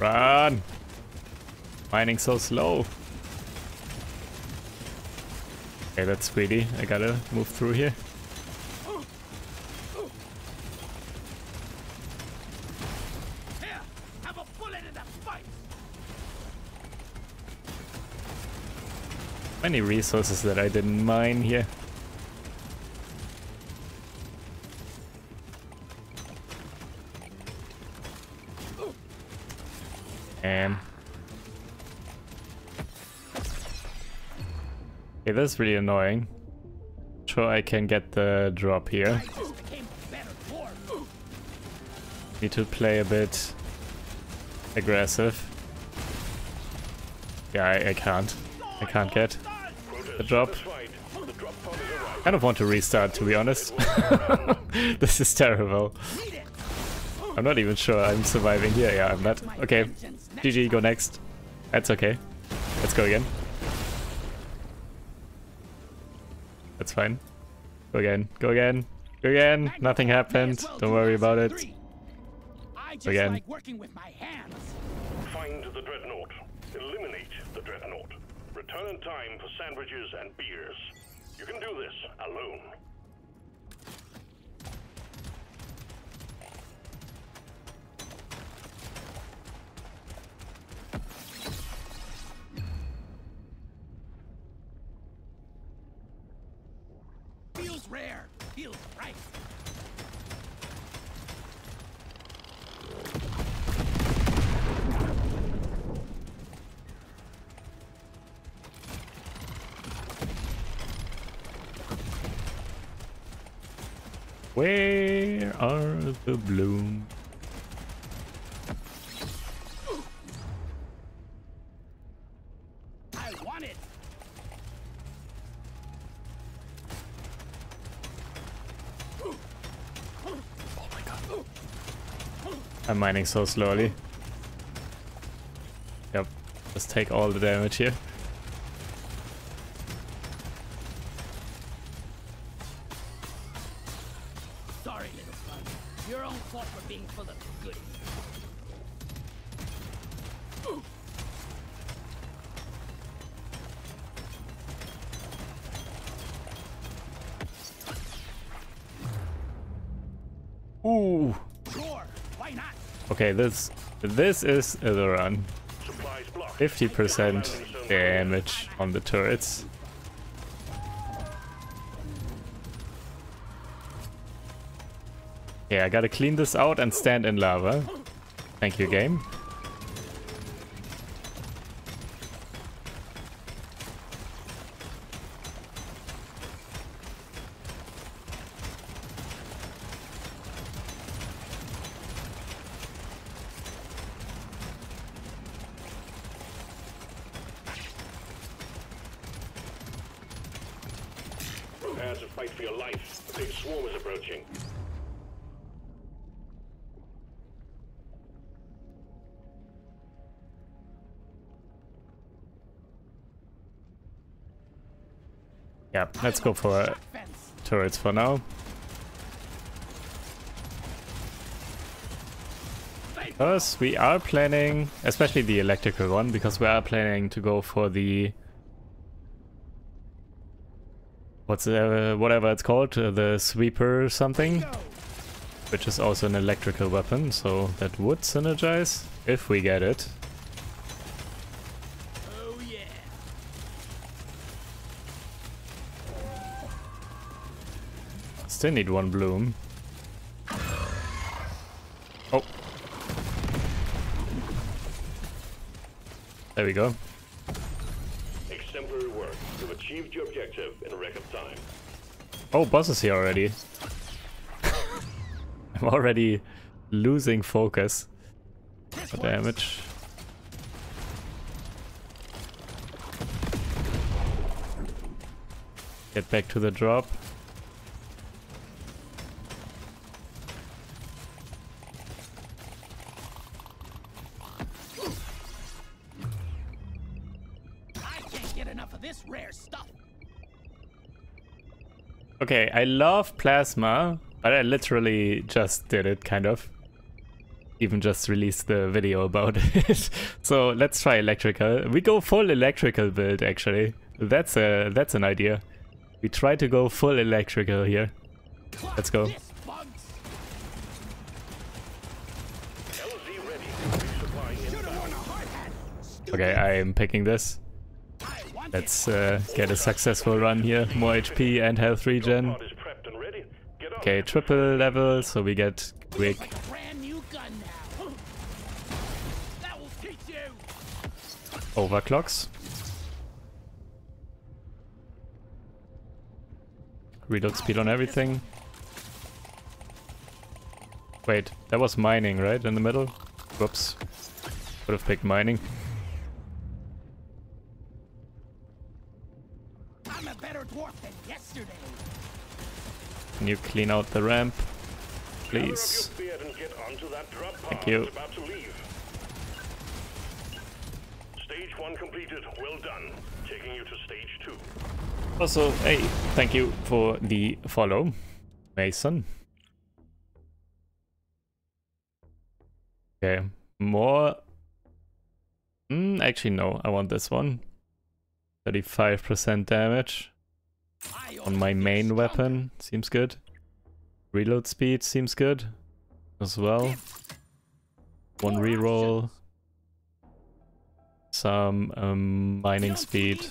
Run! Mining so slow. Okay, that's greedy. I gotta move through here. Many resources that I didn't mine here. And okay, that's really annoying. I'm sure I can get the drop here. Need to play a bit aggressive. Yeah, I, I can't. I can't get the drop. I don't want to restart, to be honest. This is terrible. I'm not even sure I'm surviving here. Yeah, I'm not. Okay, G G, go next. That's okay. Let's go again. That's fine. Go again. Go again. Go again. Nothing happened. Don't worry about it. Go again. Find the dreadnought. Eliminate the dreadnought. Return in time for sandwiches and beers. You can do this alone. Feels rare. Feels right. Where are the bloom? I want it. Oh my god. I'm mining so slowly. Yep, let's take all the damage here. Okay, this this is the run. fifty percent damage on the turrets. Yeah, I gotta clean this out and stand in lava. Thank you, game. Yeah, let's go for uh, turrets for now. Because we are planning, especially the electrical one, because we are planning to go for the... What's uh, whatever it's called, uh, the sweeper or something. Which is also an electrical weapon, so that would synergize, if we get it. Still need one bloom. Oh. There we go. Exemplary work. You've achieved your objective in a record time. Oh, boss is here already. I'm already losing focus. For damage. Get back to the drop. Okay, I love plasma, but I literally just did it, kind of. Even just released the video about it. So let's try electrical. We go full electrical build, actually. That's a that's an idea. We try to go full electrical here. Let's go. Okay, I am picking this. Let's uh, get a successful run here. More H P and health regen. Okay, triple level, so we get quick. Overclocks. Reload speed on everything. Wait, that was mining, right? In the middle? Whoops. Would have picked mining. Can you clean out the ramp, please? Thank you. Stage one completed. Well done. Taking you to stage two. Also, hey, thank you for the follow, Mason. Okay, more. Mm, actually, no. I want this one. thirty-five percent damage. On my main weapon, seems good. Reload speed seems good as well. One reroll. Some um, mining speed.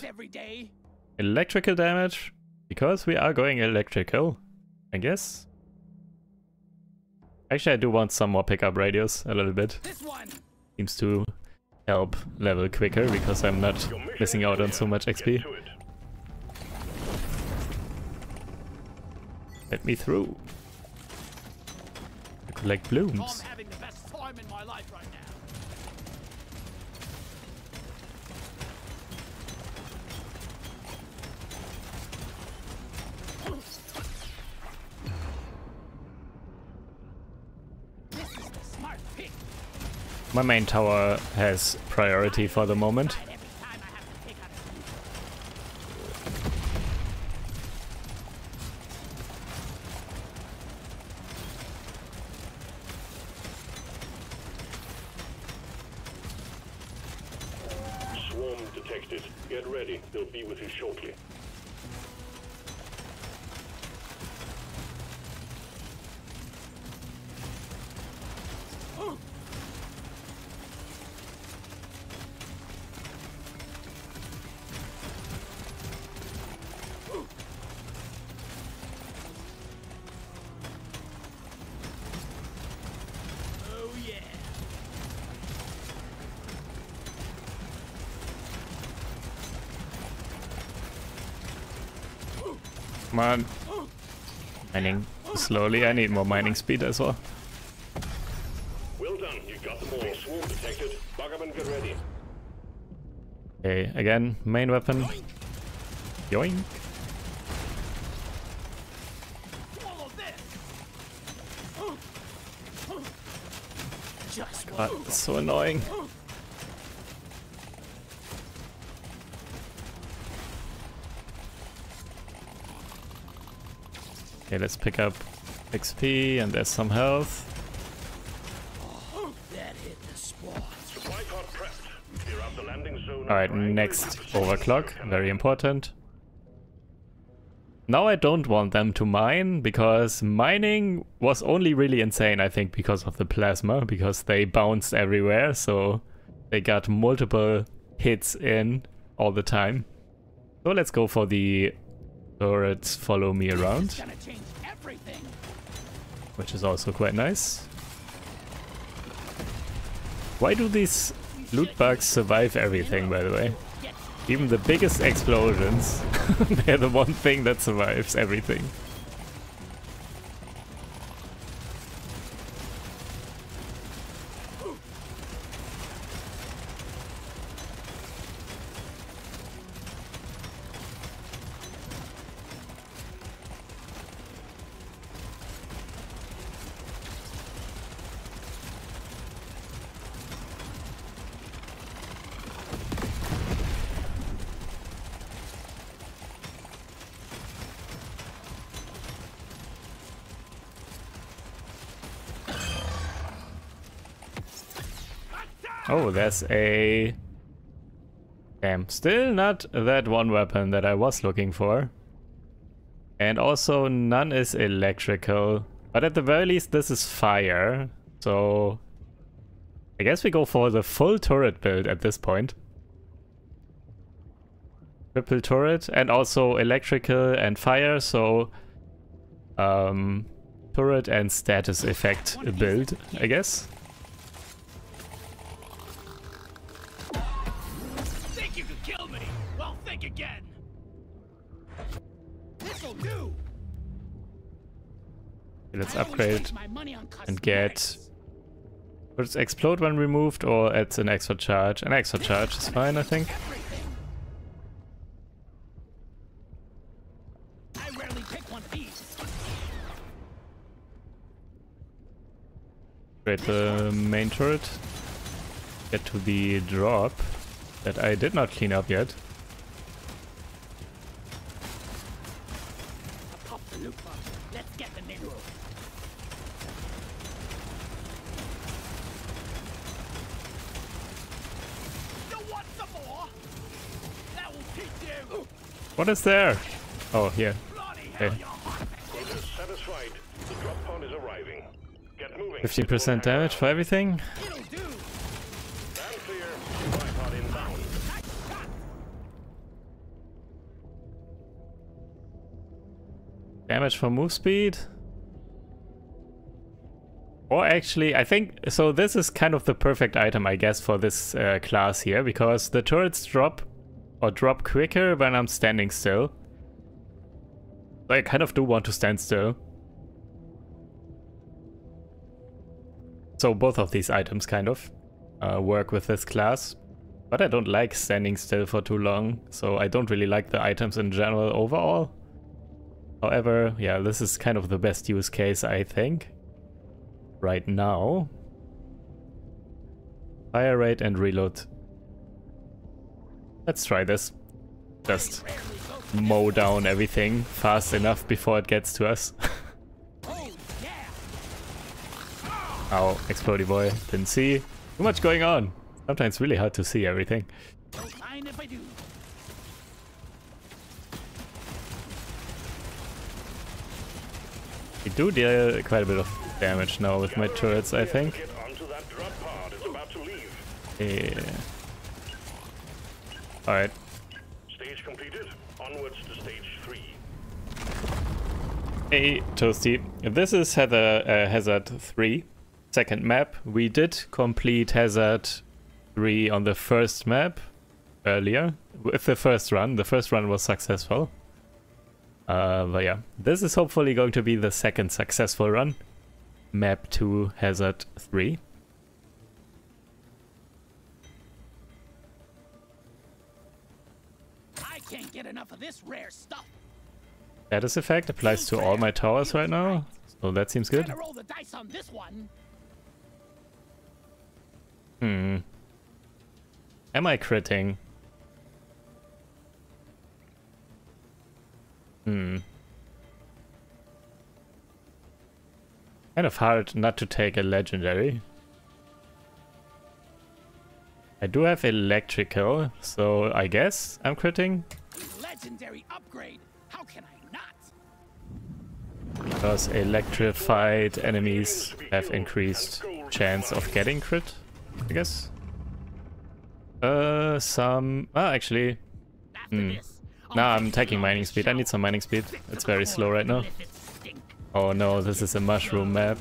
Electrical damage, because we are going electrical, I guess. Actually, I do want some more pickup radius a little bit. Seems to help level quicker, because I'm not missing out on so much X P. Let me through. I collect blooms. I'm having the best time in my life right now. This is the smart pick. My main tower has priority for the moment. on. Mining slowly. I need more mining speed as well. Well done. You got them all. Swarm detected. Bug up and get ready. Okay, again, main weapon. Yoink. God, that's so annoying. Okay, let's pick up X P and there's some health. Alright, next overclock, very important. Now I don't want them to mine, because mining was only really insane, I think, because of the plasma, because they bounced everywhere, so they got multiple hits in all the time. So let's go for the turrets follow me around, which is also quite nice. Why do these loot bugs survive everything, by the way? Even the biggest explosions, they're the one thing that survives everything. Oh, there's a... Damn, still not that one weapon that I was looking for. And also none is electrical. But at the very least this is fire. So I guess we go for the full turret build at this point. Triple turret and also electrical and fire, so um, turret and status effect build, I guess. Let's upgrade and get... Would it explode when removed or adds an extra charge? An extra charge is fine, I think. Upgrade the main turret. Get to the drop that I did not clean up yet. What is there? Oh, here. Okay. fifteen percent damage for everything. Damage for move speed. Or actually, I think, so this is kind of the perfect item, I guess, for this uh, class here, because the turrets drop or drop quicker when I'm standing still. I kind of do want to stand still. So both of these items kind of uh, work with this class. But I don't like standing still for too long, so I don't really like the items in general overall. However, yeah, this is kind of the best use case, I think, right now. Fire rate and reload. Let's try this. Just mow down everything fast enough before it gets to us. Ow, explodey boy. Didn't see. Too much going on. Sometimes it's really hard to see everything. Don't mind if I do. We do deal quite a bit of damage now with my turrets, I think. Yeah. All right. Stage completed. Onwards to stage three. Hey, Toasty. This is Hazard, uh, Hazard three, second map. We did complete Hazard three on the first map earlier with the first run. The first run was successful. Uh, but yeah, this is hopefully going to be the second successful run. Map to Hazard three. I can't get enough of this rare stuff. Status effect applies to all my towers right now, so that seems good. Roll the dice on this one. Hmm. Am I critting? Hmm. Kind of hard not to take a legendary. I do have electrical, so I guess I'm critting. Legendary upgrade. How can I not? Because electrified enemies have increased chance of getting crit, I guess. Uh, some. Oh, actually. Hmm. Nah, I'm taking mining speed. I need some mining speed. It's very slow right now. Oh no, this is a mushroom map.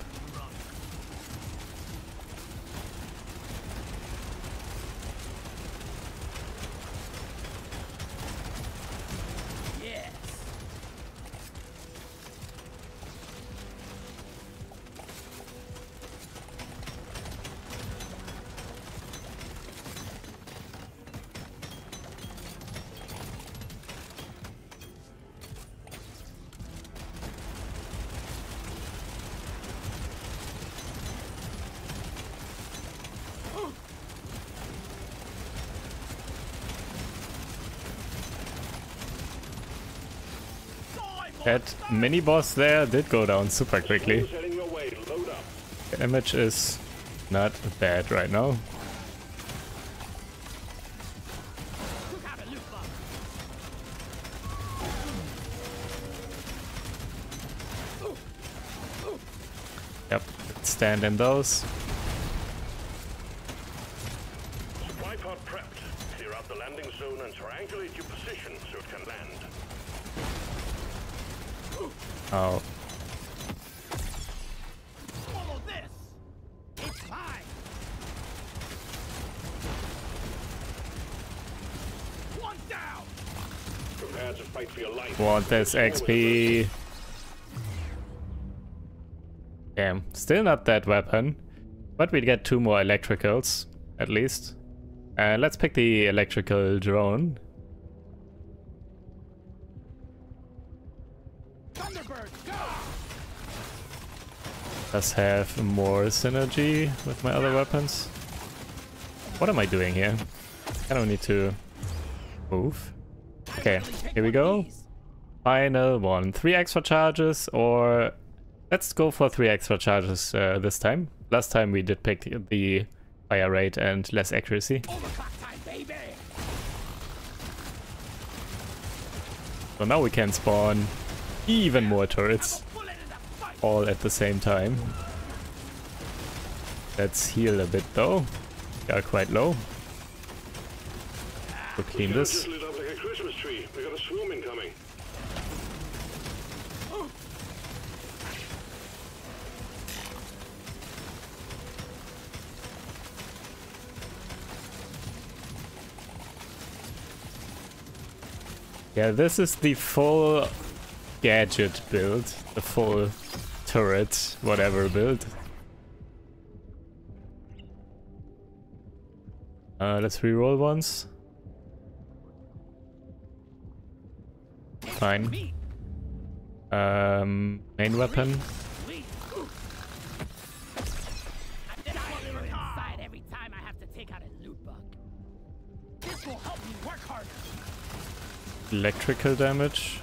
Yes. That mini boss there did go down super quickly. The damage is not bad right now. Yep, stand in those. Wipe out prepped. Clear out the landing zone and triangulate your position so it can land. Oh. Follow this. It's fine. One down. Prepare to fight for your life. Want this X P. Damn, still not that weapon. But we get two more electricals, at least. Uh, let's pick the electrical drone. Does have more synergy with my other weapons. What am I doing here? I don't need to move. Okay, here we go. Final one. Three extra charges, or let's go for three extra charges uh, this time. Last time we did pick the fire rate and less accuracy. So now we can spawn even more turrets. All at the same time. Let's heal a bit though. They are quite low. We'll clean this. Yeah, this is the full gadget build. The full turret, whatever build. Uh, let's reroll once. Fine. Um, main weapon. Electrical damage.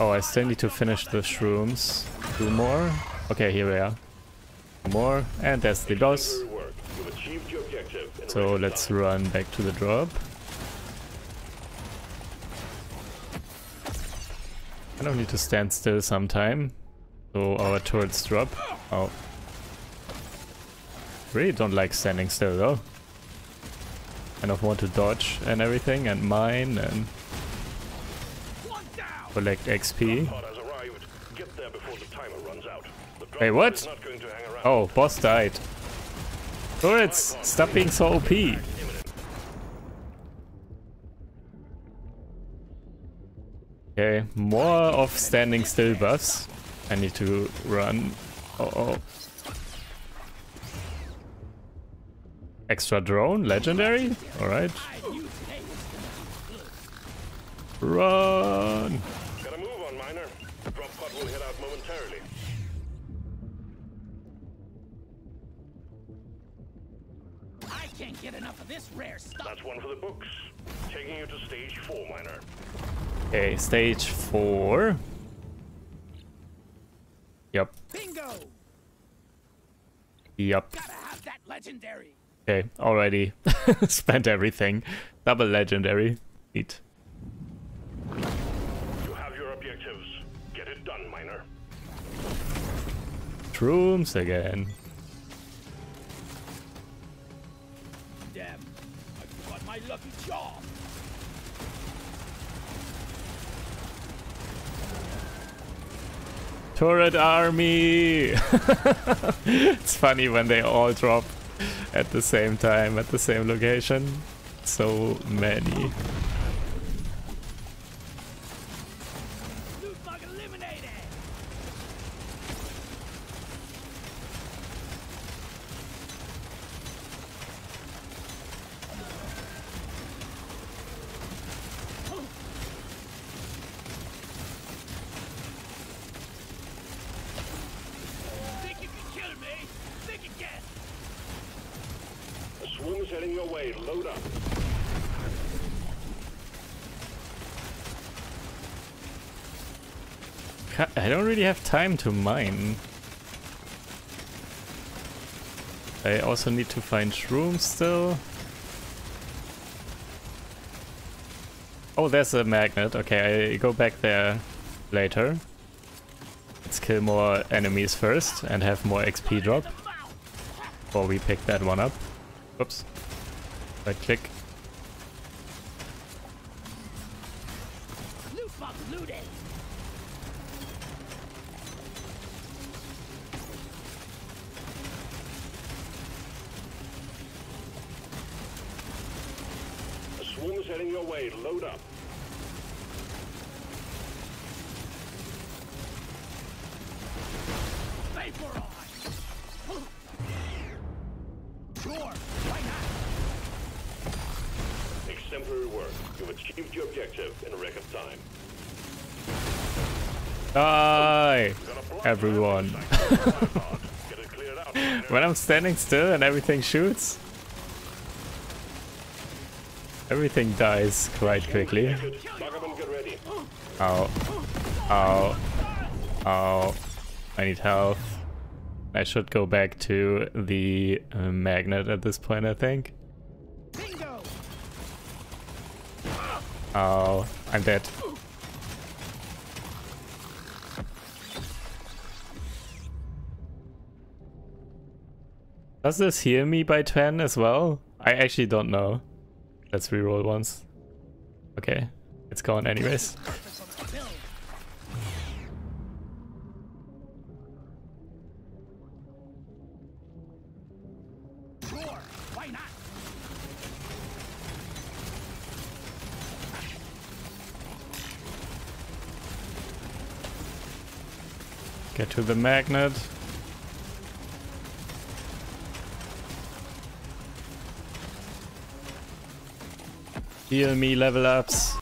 Oh, I still need to finish the shrooms. Two more. Okay, here we are. Two more. And that's the boss. So let's run back to the drop. I don't need to stand still sometime. So our turrets drop. Oh. Really don't like standing still though. Kind of want to dodge and everything and mine and collect X P. Hey, what? Oh, boss died. Turrets, stop being so O P. Okay, more of standing still buffs. I need to run. Oh, oh. Extra drone, legendary? Alright. Run! Gotta move on, miner. The drop pod will head out momentarily. I can't get enough of this rare stuff. That's one for the books. Taking you to stage four, miner. Okay, stage four. Yep. Bingo. Yep. Gotta have that legendary. Okay, already spent everything. Double legendary. Neat. You have your objectives. Get it done, miner. Shrooms again. Damn, I've got my lucky jaw. Turret army. It's funny when they all drop at the same time, at the same location. So many. I don't really have time to mine. I also need to find shrooms still. Oh, there's a magnet. Okay, I go back there later. Let's kill more enemies first and have more X P drop before we pick that one up. Oops. Right click. Everyone. When I'm standing still and everything shoots, everything dies quite quickly. Ow. Ow. Ow. I need health. I should go back to the uh, magnet at this point, I think. Ow. I'm dead. Does this heal me by ten as well? I actually don't know. Let's reroll once. Okay, it's gone anyways. Get to the magnet. Heal me, level ups.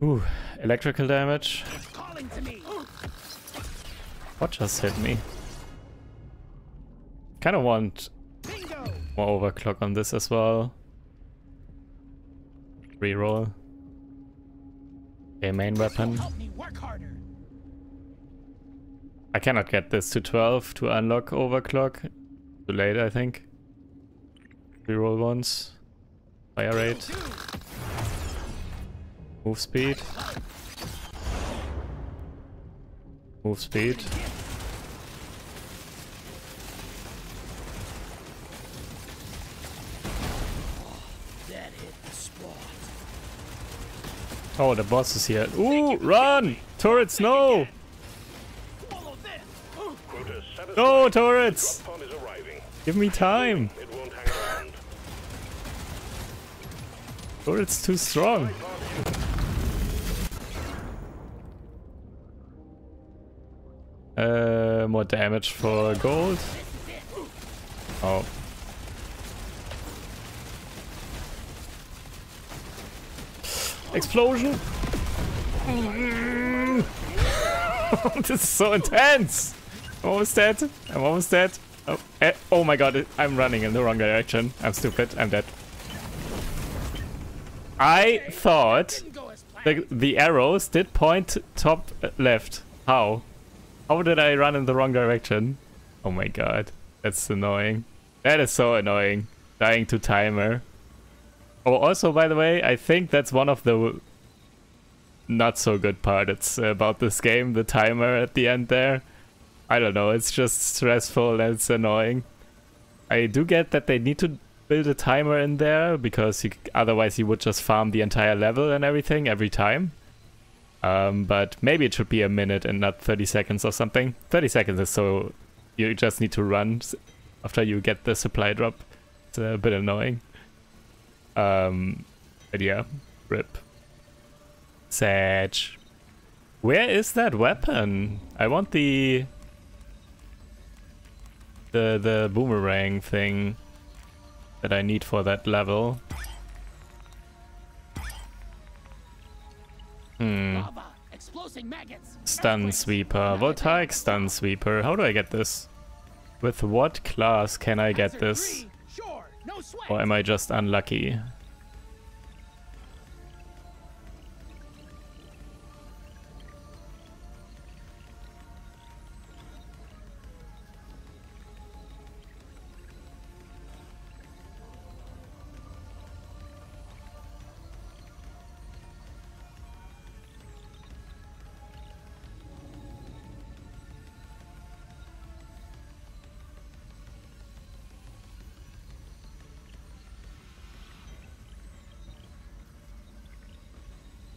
Ooh, electrical damage. What just hit me? Kind of want more overclock on this as well. Reroll. Okay, main weapon. I cannot get this to twelve to unlock overclock. Too late, I think. Reroll once. Fire rate. Move speed. Move speed. Oh, the boss is here. Ooh, run! Turrets, no! No, turrets! Give me time! Or it's too strong. Uh, more damage for gold. Oh. Explosion! This is so intense! I'm almost dead. I'm almost dead. Oh, eh, oh my god, I'm running in the wrong direction. I'm stupid. I'm dead. I thought the, the arrows did point top left. How? How did I run in the wrong direction? Oh my god. That's annoying. That is so annoying. Dying to timer. Oh, also, by the way, I think that's one of the not so good part. It's about this game, the timer at the end there. I don't know, it's just stressful and it's annoying. I do get that they need to build a timer in there, because you, otherwise you would just farm the entire level and everything every time. Um, but maybe it should be a minute and not thirty seconds or something. thirty seconds is so... you just need to run after you get the supply drop. It's a bit annoying. Um, but yeah, rip. Sage. Where is that weapon? I want the... The, the boomerang thing that I need for that level. Hmm. Stun Sweeper. Voltaic Stun Sweeper. How do I get this? With what class can I get this? Or am I just unlucky?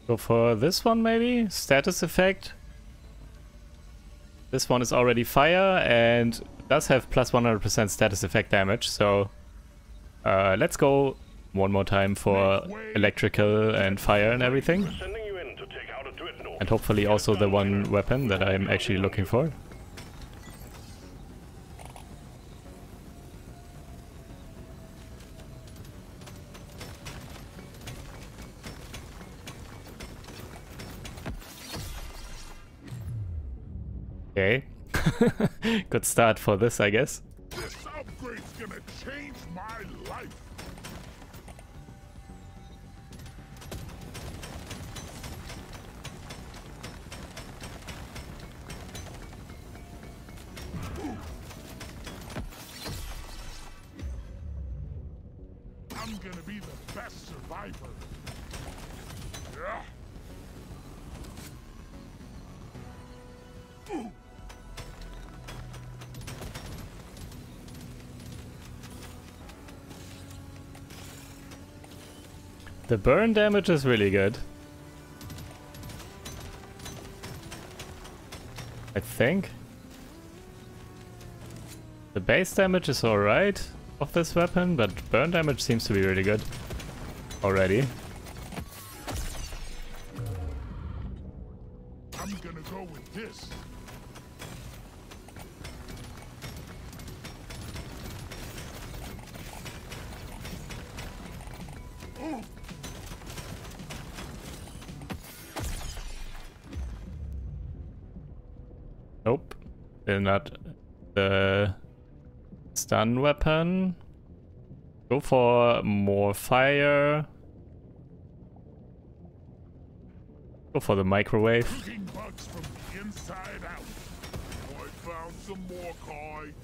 Go for this one maybe? Status effect. This one is already fire and does have plus one hundred percent status effect damage, so uh, let's go one more time for electrical and fire and everything. And hopefully also the one weapon that I'm actually looking for. Okay, good start for this, I guess. This upgrade's gonna change my life. I'm gonna be the best survivor. Yeah. The burn damage is really good. I think. The base damage is alright of this weapon, but burn damage seems to be really good already. I'm gonna go with this. Nope, they're not the stun weapon. Go for more fire. Go for the microwave. Cooking bugs from the inside out. I found some more coins.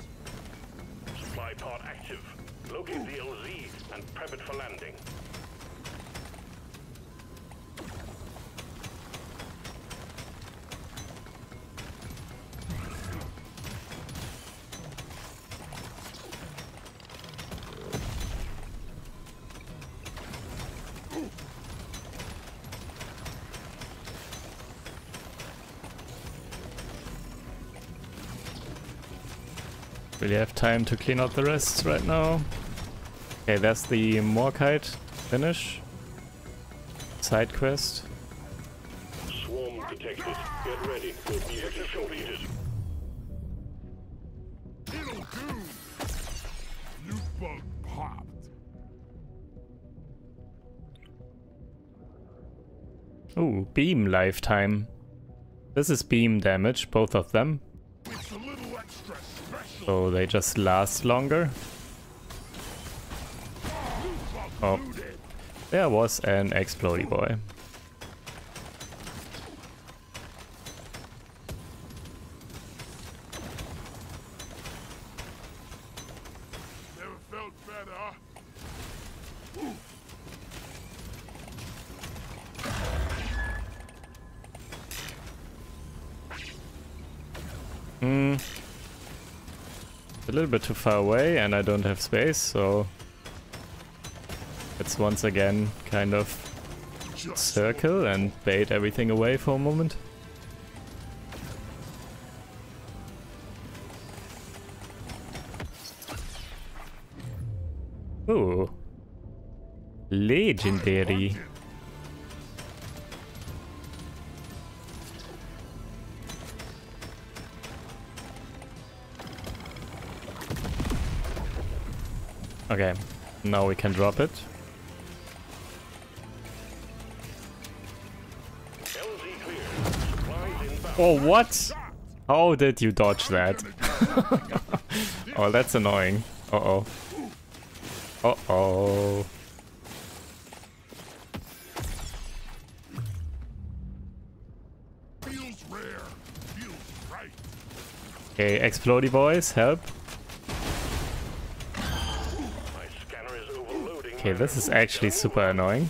Supply pod active. Locate the L Z and prep it for landing. Really have time to clean out the rest right now. Okay, that's the Morkite finish. Side quest. Swarm detected. Get ready. We'll be executed. It'll do. You bug popped. Ooh, beam lifetime. This is beam damage, both of them. It's a little extra special. So they just last longer. Oh, there was an explodey boy. Never felt better. Hmm. A little bit too far away, and I don't have space, so. Let's once again kind of circle and bait everything away for a moment. Ooh. Legendary. Okay, now we can drop it. Oh, what? How did you dodge that? Oh, that's annoying. Uh-oh. Uh-oh. Okay, explodey boys, help. Okay, this is actually super annoying.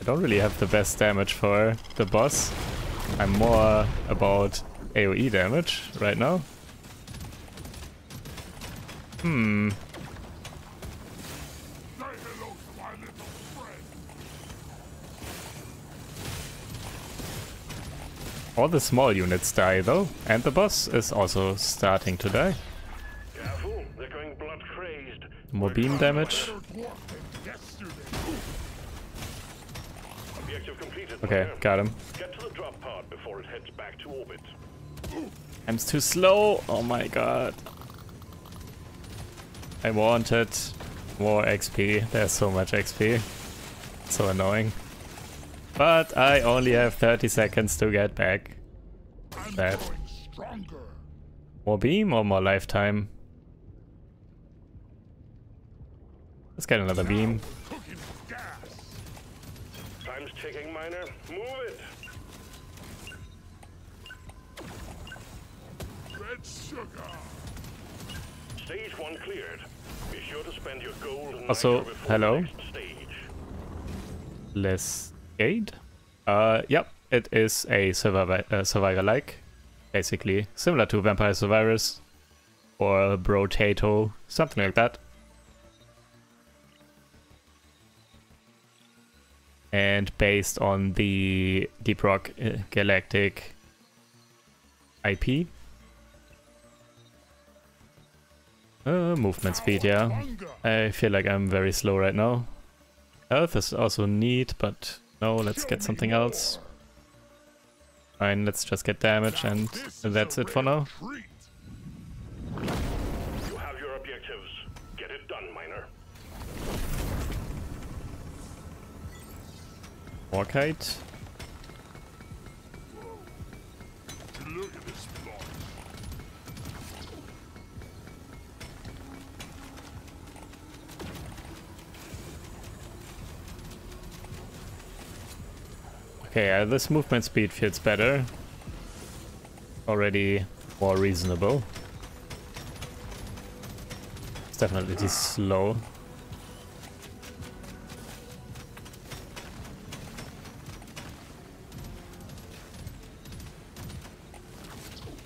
I don't really have the best damage for the boss. I'm more about AoE damage right now. Hmm. All the small units die though, and the boss is also starting to die. More beam damage. Okay, got him. Before it heads back to orbit. I'm too slow. Oh my god. I wanted more X P. There's so much X P. So annoying. But I only have thirty seconds to get back. That. More beam or more lifetime? Let's get another beam. Time's ticking, miner. Move it. Stage one cleared. Be sure to spend your gold and also, hello. Let's aid. Uh, yep, it is a survivor, uh, survivor-like, basically similar to Vampire Survivors or Brotato, something like that. And based on the Deep Rock uh, Galactic I P. Uh, movement speed, yeah. I feel like I'm very slow right now. Health is also neat, but no, let's get something else. Fine, let's just get damage and that's it for now. You have your objectives. Get it done, miner. Warkite. Okay, uh, this movement speed feels better. Already more reasonable. It's definitely slow.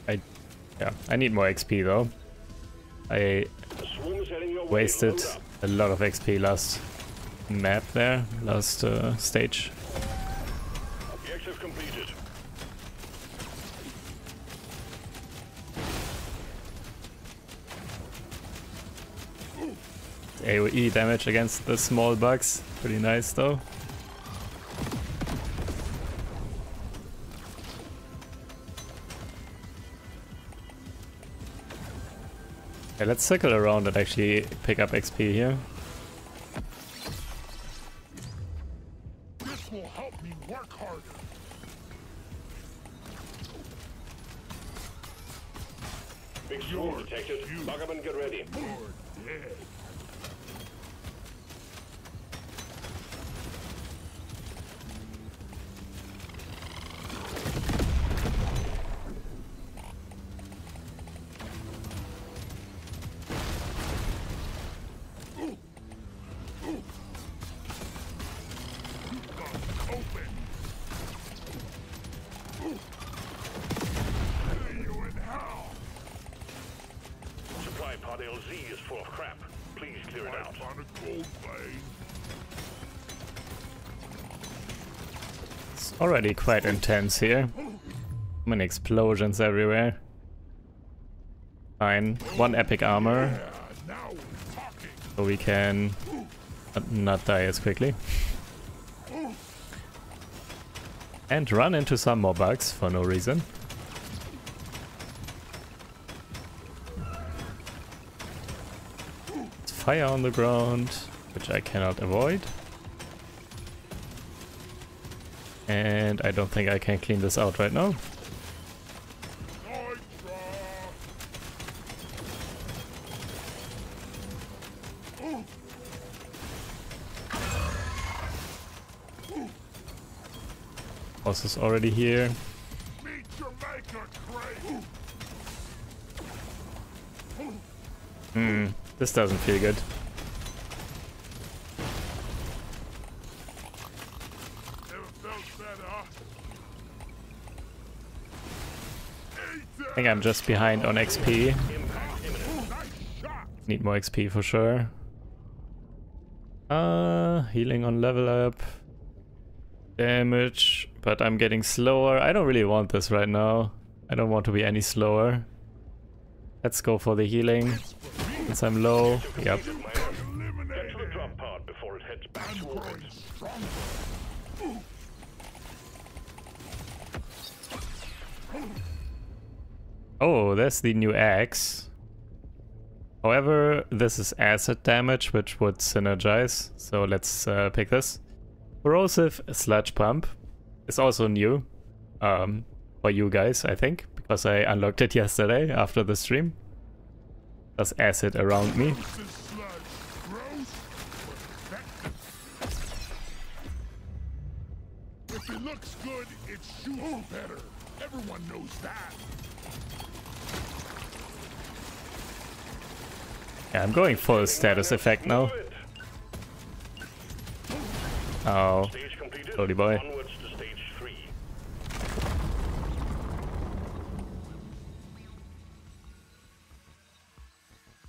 I, yeah, I need more X P though. I wasted a lot of X P last map there, last uh, stage. Completed. AoE damage against the small bugs, pretty nice though. Okay, let's circle around and actually pick up X P here. This will help me work harder. Big storm detected. Buggerman, get ready. L Z is full of crap. Please clear it out. It's already quite intense here. Many explosions everywhere. Fine. One epic armor. So we can not die as quickly. And run into some more bugs for no reason. Fire on the ground, which I cannot avoid. And I don't think I can clean this out right now. Boss is already here. Hmm. This doesn't feel good. I think I'm just behind on X P. Need more X P for sure. Uh, healing on level up. Damage, but I'm getting slower. I don't really want this right now. I don't want to be any slower. Let's go for the healing. Since I'm low, yep. Oh, that's the new axe. However, this is acid damage, which would synergize. So let's uh, pick this. Corrosive Sludge Pump is also new um, for you guys, I think, because I unlocked it yesterday after the stream. There's acid around me. If it looks good, it shoots better. Everyone knows that. Yeah, I'm going full status effect now. Oh, holy boy.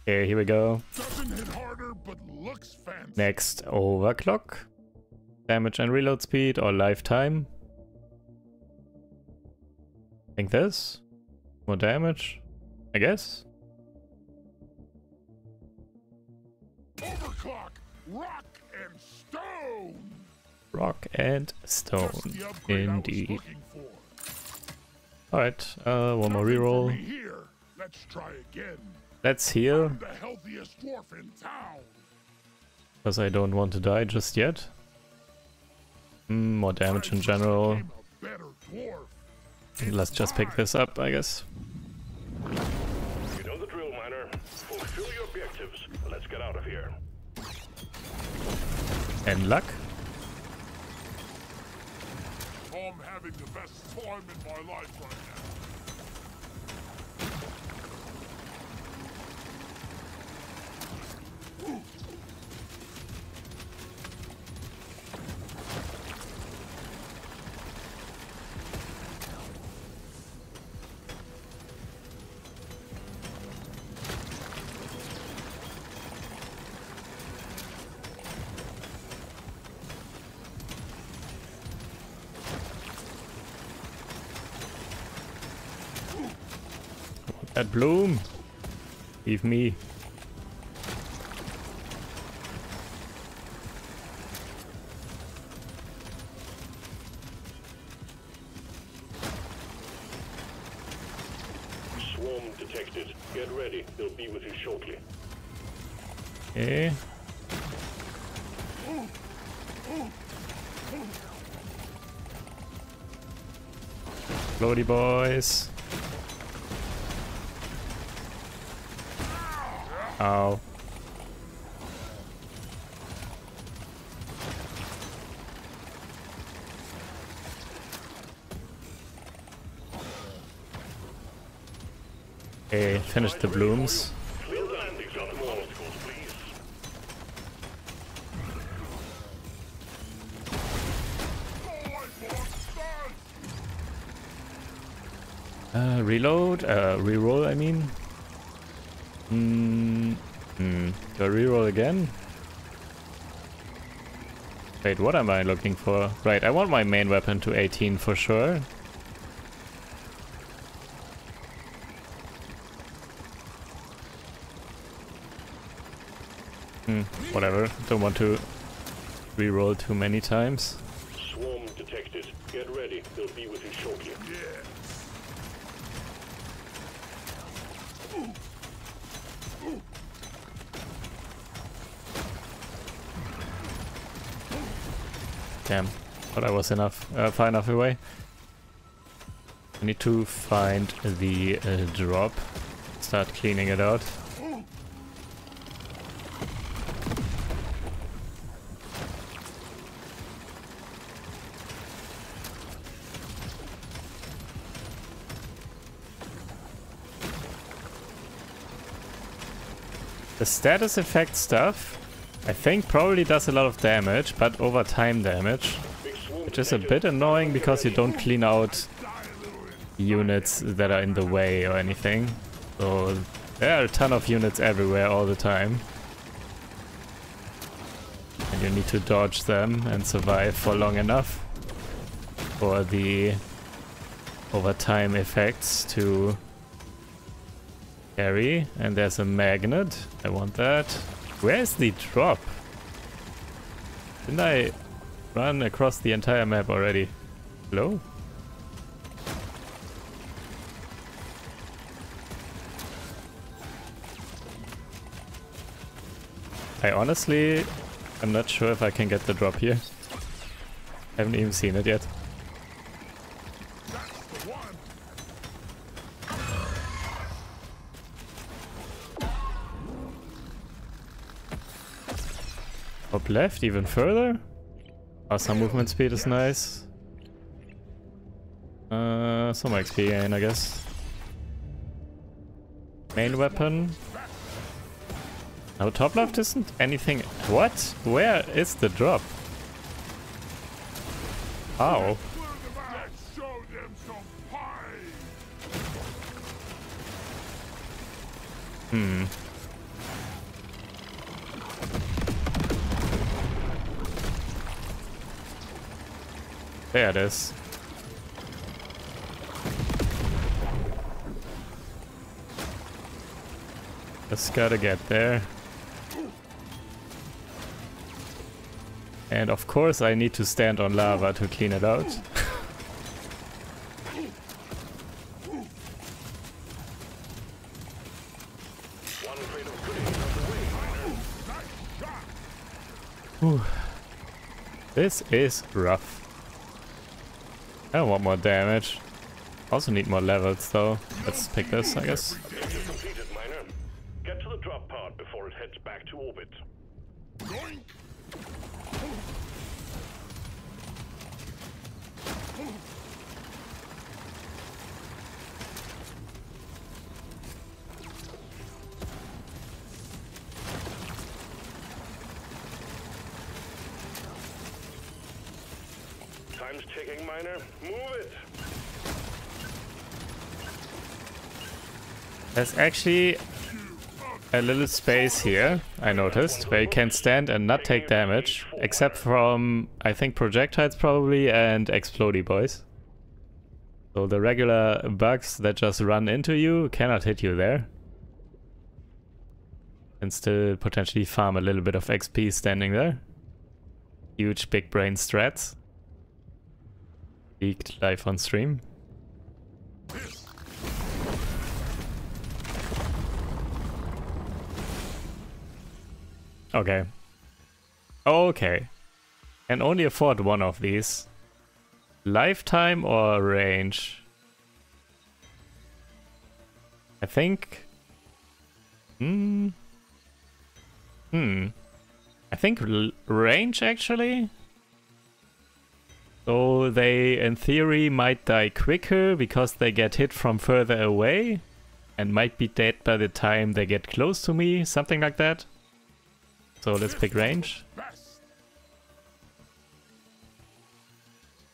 Okay, here we go. Hit harder, but looks fancy. Next, overclock. Damage and reload speed or lifetime. I think this. More damage, I guess. Overclock, rock and stone. Rock and stone, indeed. Alright, uh, one more reroll. Here. Let's try again. Let's heal, because I don't want to die just yet. Mm, more damage in general. Let's just pick this up, I guess. You know the drill, miner. Fulfill your objectives. Let's get out of here. And luck. I'm having the best time in my life right now. That bloom, leave me. Swarm detected. Get ready. They'll be with you shortly. Okay. Bloody boys. Ow. Okay, finish the blooms. Uh, reload? Uh, reroll, I mean. Mm hmm. Do I reroll again? Wait, what am I looking for? Right, I want my main weapon to eighteen for sure. Hmm, whatever. Don't want to reroll too many times. Swarm detected. Get ready. They'll be with you shortly. Yeah. Damn, but I was enough, uh, far enough away. I need to find the uh, drop, start cleaning it out. The status effect stuff, I think, probably does a lot of damage, but over time damage, which is a bit annoying because you don't clean out units that are in the way or anything. So there are a ton of units everywhere all the time, and you need to dodge them and survive for long enough for the overtime effects to carry. And there's a magnet. I want that. Where's the drop? Didn't I run across the entire map already? Hello? I honestly am not sure if I can get the drop here. I haven't even seen it yet. Up left, even further. Oh, some movement speed is nice. Uh, some X P gain, I guess. Main weapon. No, top left isn't anything. What? Where is the drop? Ow. Hmm. There it is. Just gotta get there. And of course I need to stand on lava to clean it out. Whew. This is rough. I don't want more damage. Also need more levels though. Let's pick this, I guess. Get to the drop pod before it heads back to orbit. Time's ticking, miner. Move it! There's actually a little space here, I noticed, where you can stand and not take damage, except from, I think, projectiles probably, and explodey boys. So the regular bugs that just run into you cannot hit you there. And still potentially farm a little bit of X P standing there. Huge big brain strats. Leaked live on stream. Okay. Okay. Can only afford one of these. Lifetime or range? I think... Hmm... Hmm. I think l range, actually. So they, in theory, might die quicker because they get hit from further away and might be dead by the time they get close to me, something like that. So let's pick range.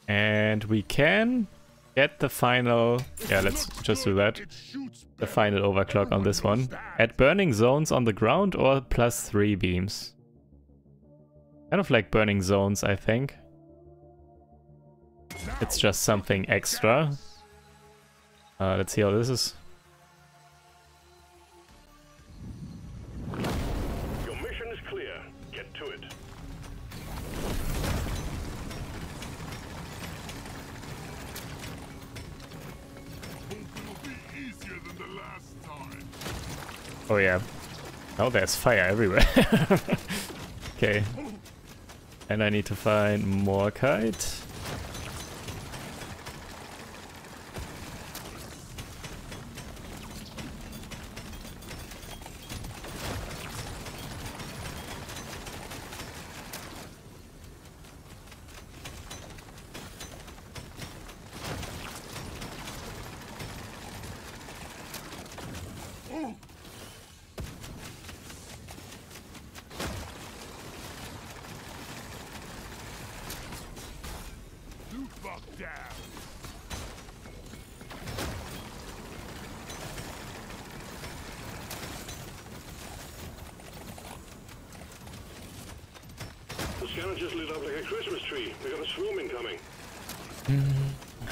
And we can get the final... Yeah, let's just do that. The final overclock on this one. At burning zones on the ground or plus three beams. Kind of like burning zones, I think. It's just something extra. Uh, let's see how this is. Your mission is clear. Get to it. Oh yeah. Now there's fire everywhere. Okay. And I need to find more kite.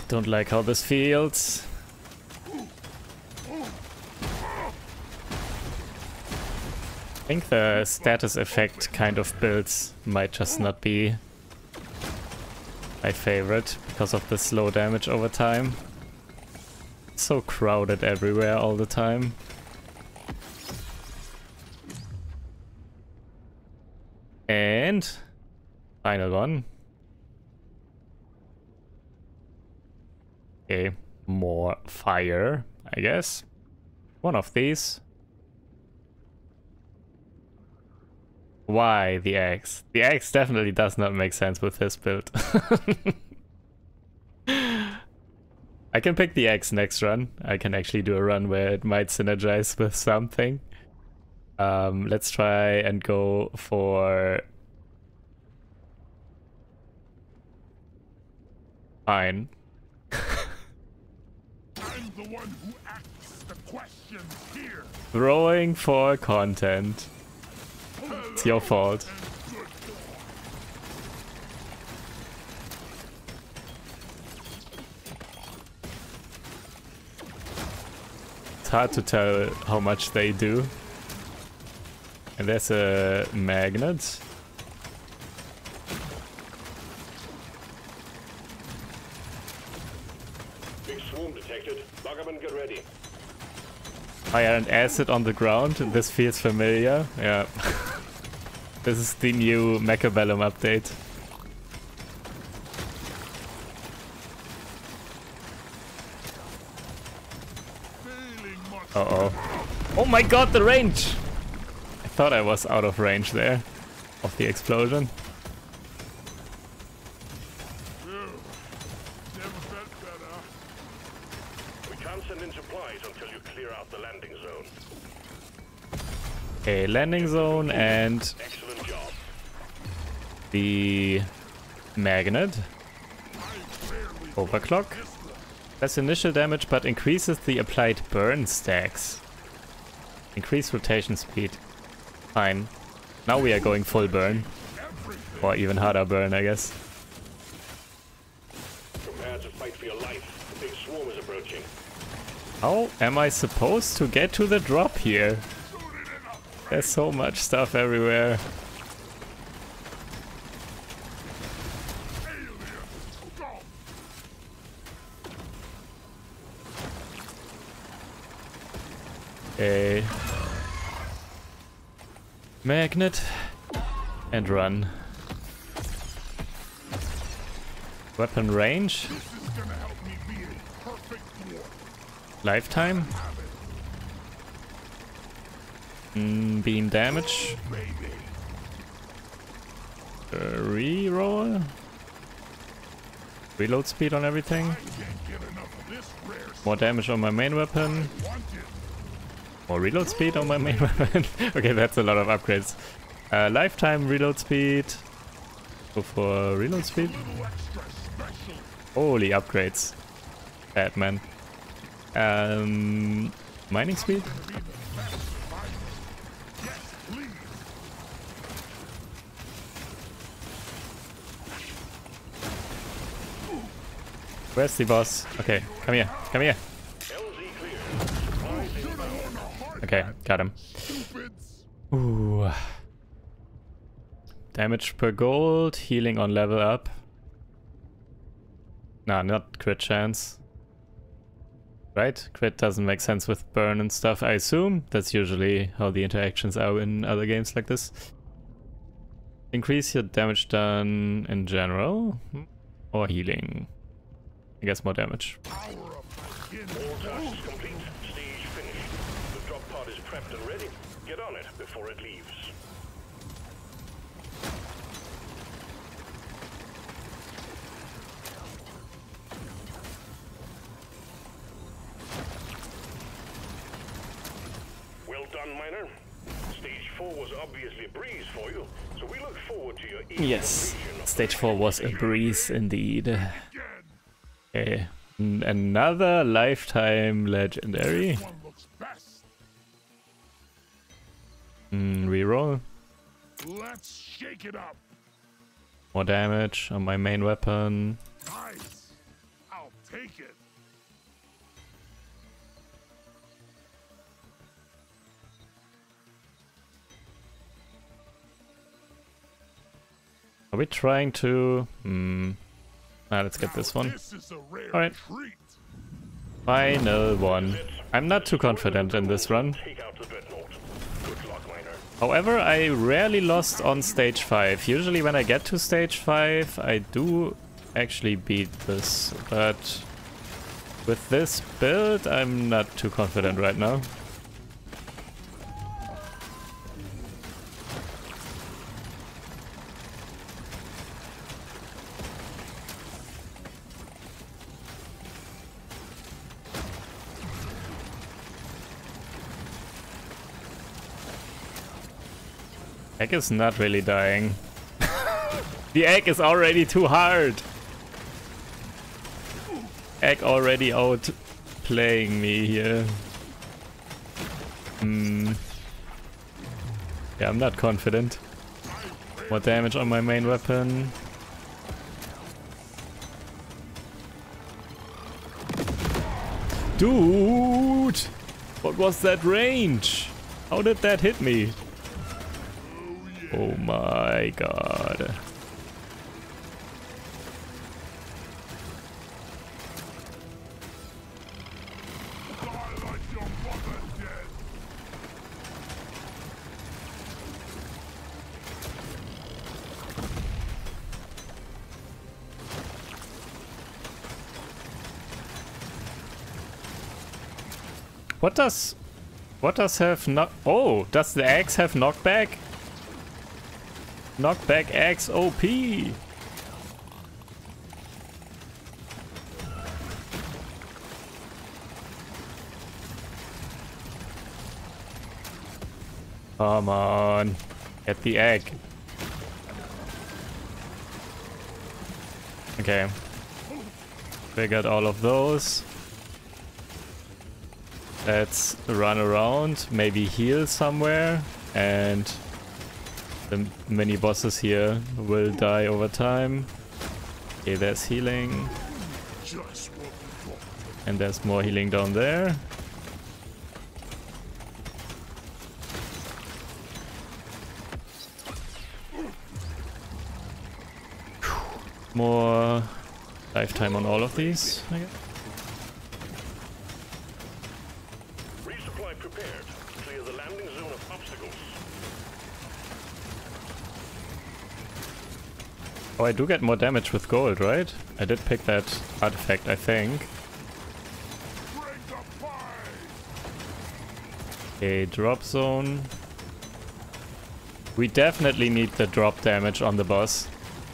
Don't like how this feels. I think the status effect kind of builds might just not be my favorite because of the slow damage over time. It's so crowded everywhere all the time. And final one. Okay, more fire, I guess. One of these. Why the axe? The axe definitely does not make sense with this build. I can pick the axe next run. I can actually do a run where it might synergize with something. Um, let's try and go for... Fine. The one who asks the questions here. Throwing for content. It's your fault. It's hard to tell how much they do. And there's a magnet. Fire and acid on the ground, this feels familiar, yeah. This is the new Mechabellum update. Uh oh. Oh my god, the range! I thought I was out of range there, of the explosion. Okay, landing zone and the magnet. Overclock. Less initial damage but increases the applied burn stacks. Increase rotation speed. Fine. Now we are going full burn. Or even harder burn, I guess. Prepare to fight for your life. The big swarm is approaching. How am I supposed to get to the drop here? There's so much stuff everywhere. Okay. Magnet. and run. Weapon range. Lifetime. Mm, beam damage. Uh, Reroll. Reload speed on everything. More damage on my main weapon. More reload speed on my main weapon. Okay, that's a lot of upgrades. Uh, lifetime, reload speed. Go for reload speed. Holy upgrades. Bad man. Um, mining speed. Where's the boss? Okay, come here, come here. Okay, got him. Ooh. Damage per gold, healing on level up. Nah, not crit chance. Right? Crit doesn't make sense with burn and stuff, I assume. That's usually how the interactions are in other games like this. Increase your damage done in general, or healing. I guess more damage. Well done, miner. Stage four was obviously a breeze for you, so we look forward to your evening. Yes, stage four was a breeze indeed. Okay, another lifetime legendary. Mm, reroll. Let's shake it up. More damage on my main weapon. Nice. I'll take it. Are we trying to? Hmm. Ah, let's get this one. Alright. Final one. I'm not too confident in this run. However, I rarely lost on stage five. Usually when I get to stage five, I do actually beat this. But with this build, I'm not too confident right now. Egg is not really dying. The egg is already too hard. Egg already outplaying me here. Mm. Yeah, I'm not confident. More damage on my main weapon. Dude! What was that range? How did that hit me? Oh my god. What does what does have knock? Oh, does the axe have knockback? Knockback X O P. Come on, get the egg. Okay, we got all of those. Let's run around, maybe heal somewhere, and the mini bosses here will die over time. Okay, there's healing. And there's more healing down there. More lifetime on all of these, I guess. Resupply prepared. Clear the landing zone of obstacles. Oh, I do get more damage with gold, right? I did pick that artifact, I think. Okay, drop zone. We definitely need the drop damage on the boss.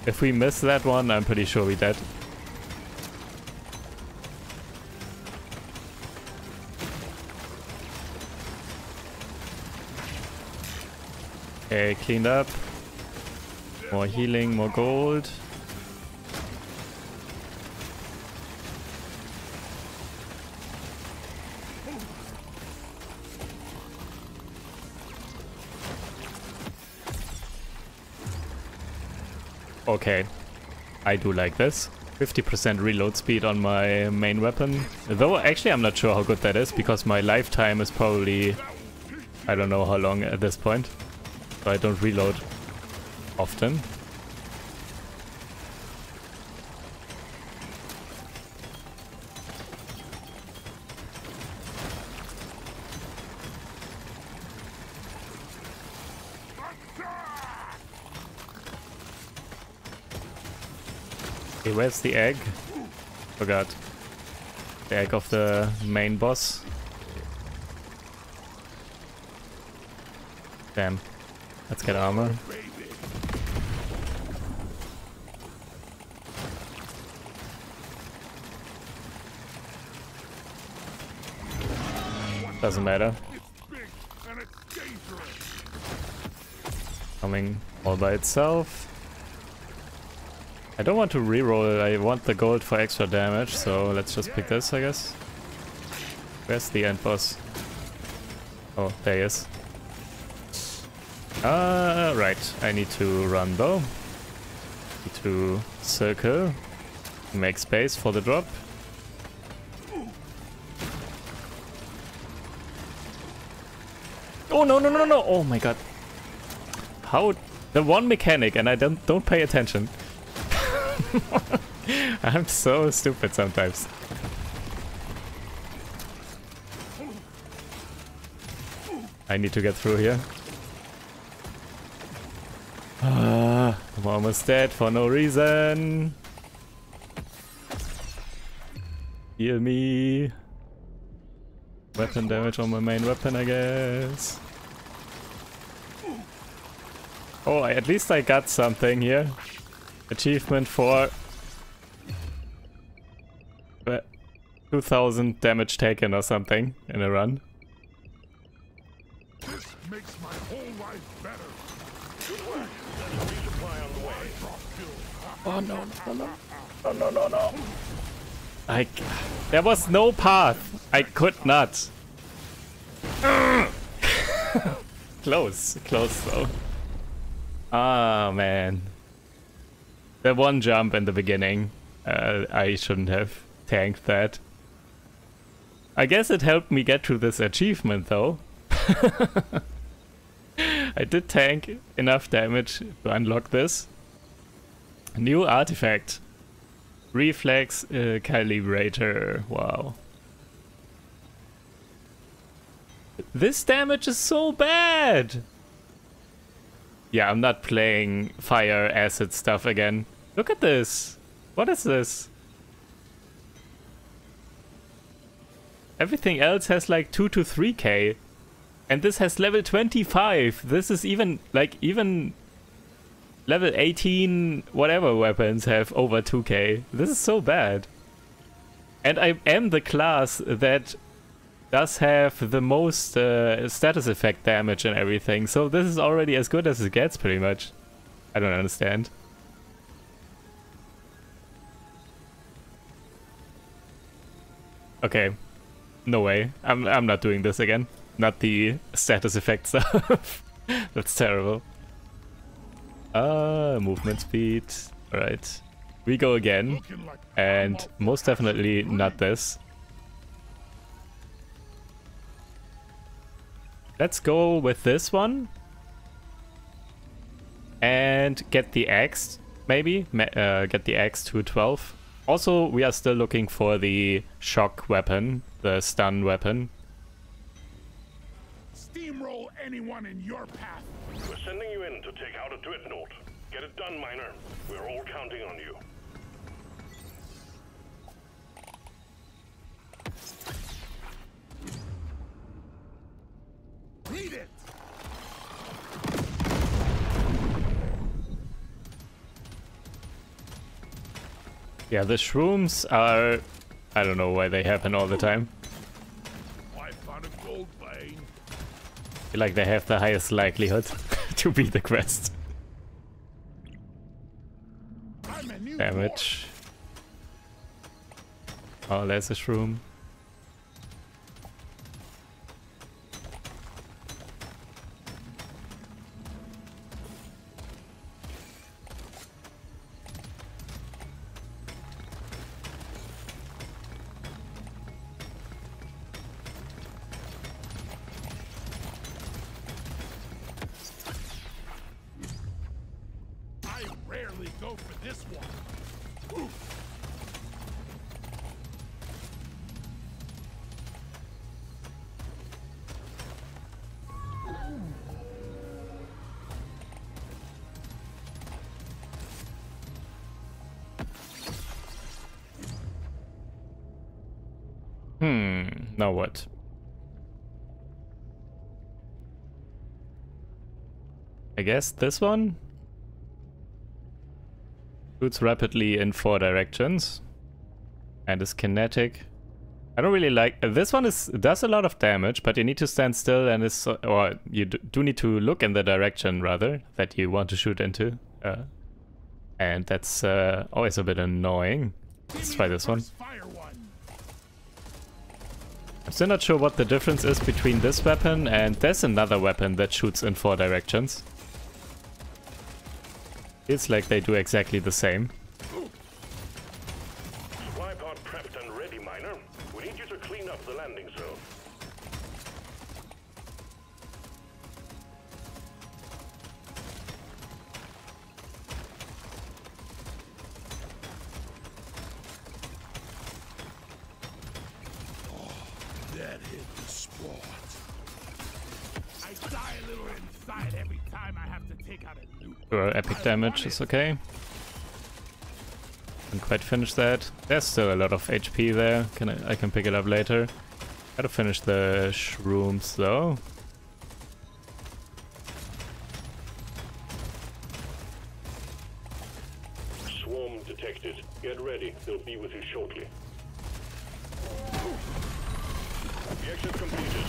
If we miss that one, I'm pretty sure we're dead. Okay, cleaned up. More healing, more gold. Okay, I do like this. fifty percent reload speed on my main weapon. Though actually I'm not sure how good that is, because my lifetime is probably... I don't know how long at this point. So I don't reload often. Hey, where's the egg? Forgot. The egg of the main boss. Damn. Let's get armor. Doesn't matter. Coming all by itself. I don't want to reroll it, I want the gold for extra damage, so let's just pick this, I guess. Where's the end boss? Oh, there he is. Uh, right, I need to run though. Need to circle, make space for the drop. Oh no no no no! Oh my god! How? The one mechanic and I don't don't pay attention. I'm so stupid sometimes. I need to get through here. Uh, I'm almost dead for no reason. Heal me. Weapon damage on my main weapon, I guess. Oh, I, at least I got something here. Achievement for two thousand damage taken or something in a run. This makes my whole life better. Oh no, no, no, no, no, no, no. I, there was no path. I could not. Close, close though. Ah, oh, man. That one jump in the beginning, uh, I shouldn't have tanked that. I guess it helped me get to this achievement though. I did tank enough damage to unlock this. New artifact. Reflex uh, calibrator, wow. This damage is so bad! Yeah, I'm not playing fire acid stuff again. Look at this. What is this? Everything else has like two to three K. And this has level twenty-five. This is even like even level eighteen whatever weapons have over two K. This is so bad. And I am the class that does have the most uh, status effect damage and everything, so this is already as good as it gets, pretty much. I don't understand. Okay, no way. I'm I'm not doing this again. Not the status effect stuff. That's terrible. Uh, movement speed. All right, we go again, and most definitely not this. Let's go with this one and get the axe, maybe, uh, get the axe to twelve. Also, we are still looking for the shock weapon, the stun weapon. Steamroll anyone in your path. We're sending you in to take out a dreadnought. Get it done, Miner. We're all counting on you. Read it! Yeah, the shrooms are... I don't know why they happen all the time. I found a gold vein. I feel like they have the highest likelihood to beat the quest. Damage. Oh, there's a shroom. Now what? I guess this one shoots rapidly in four directions and is kinetic. I don't really like this one. Is does a lot of damage, but you need to stand still and is or you do need to look in the direction rather that you want to shoot into, uh, and that's uh, always a bit annoying. Let's try this one. I'm still not sure what the difference is between this weapon and there's another weapon that shoots in four directions. It's like they do exactly the same. Tripod prepped and ready, Miner. We need you to clean up the landing zone. Epic damage is okay. Didn't quite finish that. There's still a lot of H P there. Can I, I can pick it up later. Gotta finish the shrooms though. Swarm detected. Get ready. They'll be with you shortly. The exit completed.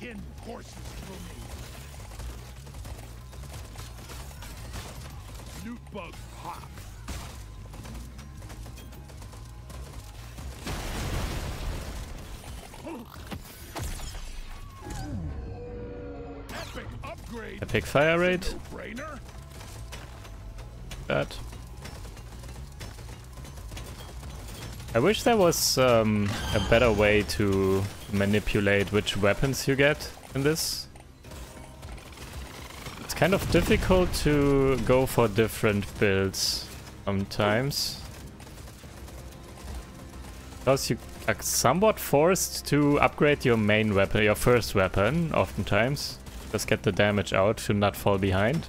Kin courses through me. Loot bug pop. Epic upgrade. Epic fire rate. No-brainer. That. I wish there was um, a better way to manipulate which weapons you get in this. It's kind of difficult to go for different builds sometimes. Because you are somewhat forced to upgrade your main weapon, your first weapon, oftentimes. Just get the damage out to not fall behind.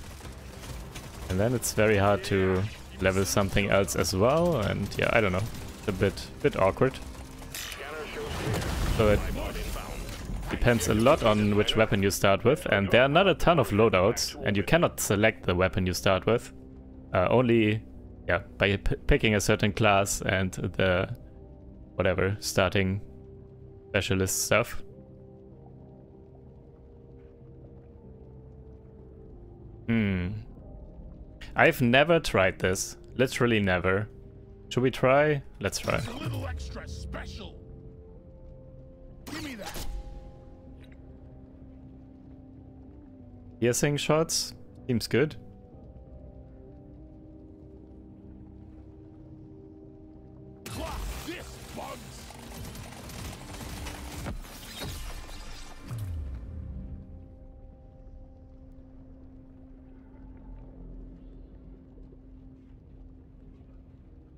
And then it's very hard to level something else as well, and yeah, I don't know. A bit bit awkward. So it depends a lot on which weapon you start with, and there are not a ton of loadouts, and you cannot select the weapon you start with, uh, only yeah by p picking a certain class and the whatever starting specialist stuff. Hmm. I've never tried this. Literally never. Should we try? Let's try. A little extra special. Give me that. Piercing shots seems good. Clock this, bugs.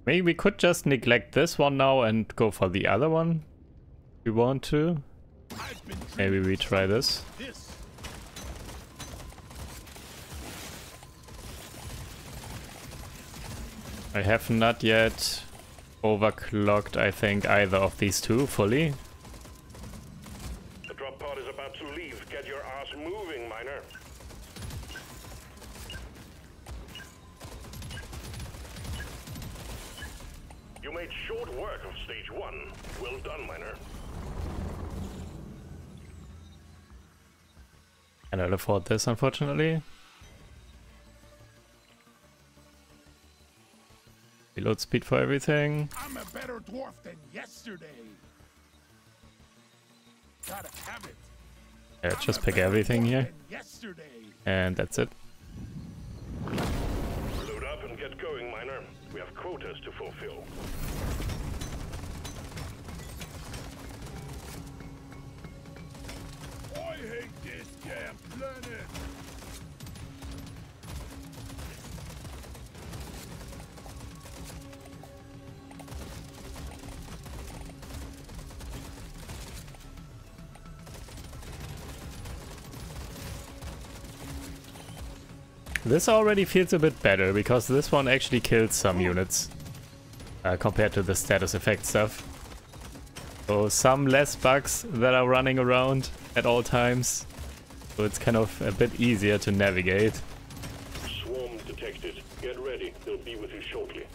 Maybe we could just neglect this one now and go for the other one. We want to. Maybe we try this. I have not yet overclocked, I think, either of these two fully. The drop pod is about to leave. Get your ass moving, miner. You made short work of stage one. Well done, miner. Cannot afford this, unfortunately. Reload speed for everything. I'm a better dwarf than yesterday. Gotta have it. Yeah, just pick everything here. And that's it. Load up and get going, miner. We have quotas to fulfill. I hate this damn planet. This already feels a bit better, because this one actually kills some units uh, compared to the status effect stuff. So some less bugs that are running around at all times, so it's kind of a bit easier to navigate. Swarm detected. Get ready. They'll be with you shortly.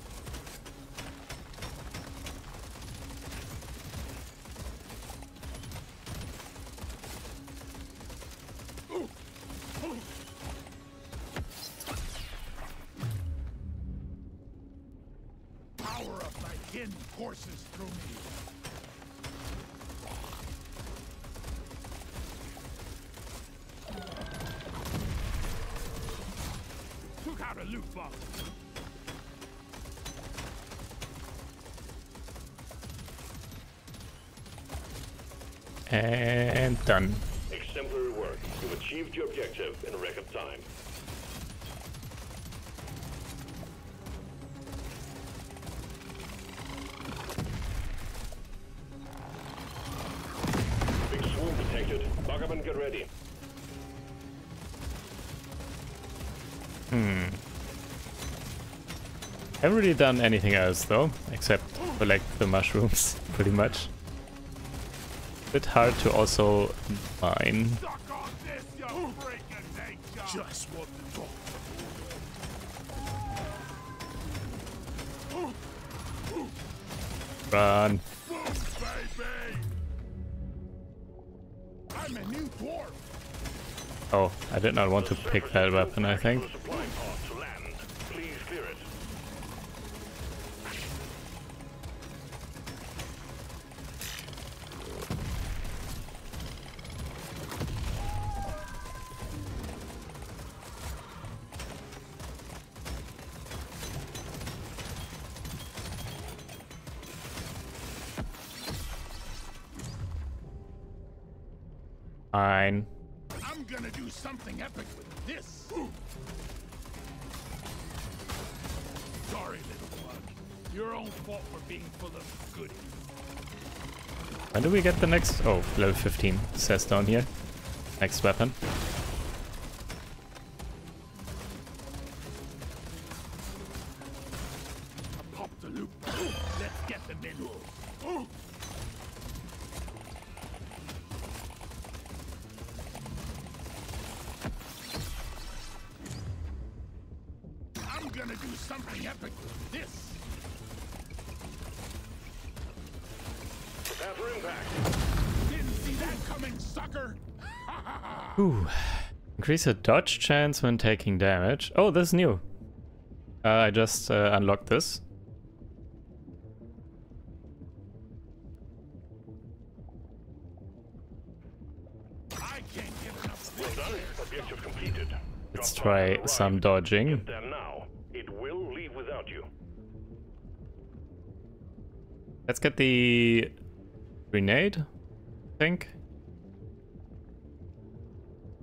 And done. Exemplary work. You've achieved your objective in record time. Big swarm detected. Bug up and get ready. Hmm. Haven't really done anything else though, except collect the mushrooms, pretty much. Bit hard to also mine. Just what the fuck. Run. I'm a new dwarf. Oh, I did not want to pick that weapon, I think. Fine. I'm gonna do something epic with this. Ooh. Sorry, little bug. Your own fault for being full of goodies. When do we get the next? Oh, level fifteen says down here. Next weapon. I popped the loop. Let's get the middle. Ooh. Something epic with this. Prepare for impact. Didn't see that coming, sucker. Ooh. Increase your dodge chance when taking damage. Oh, this is new. Uh, I just uh, unlocked this. I can't get enough. Well done. Objective completed. Let's try some dodging. Let's get the grenade, I think.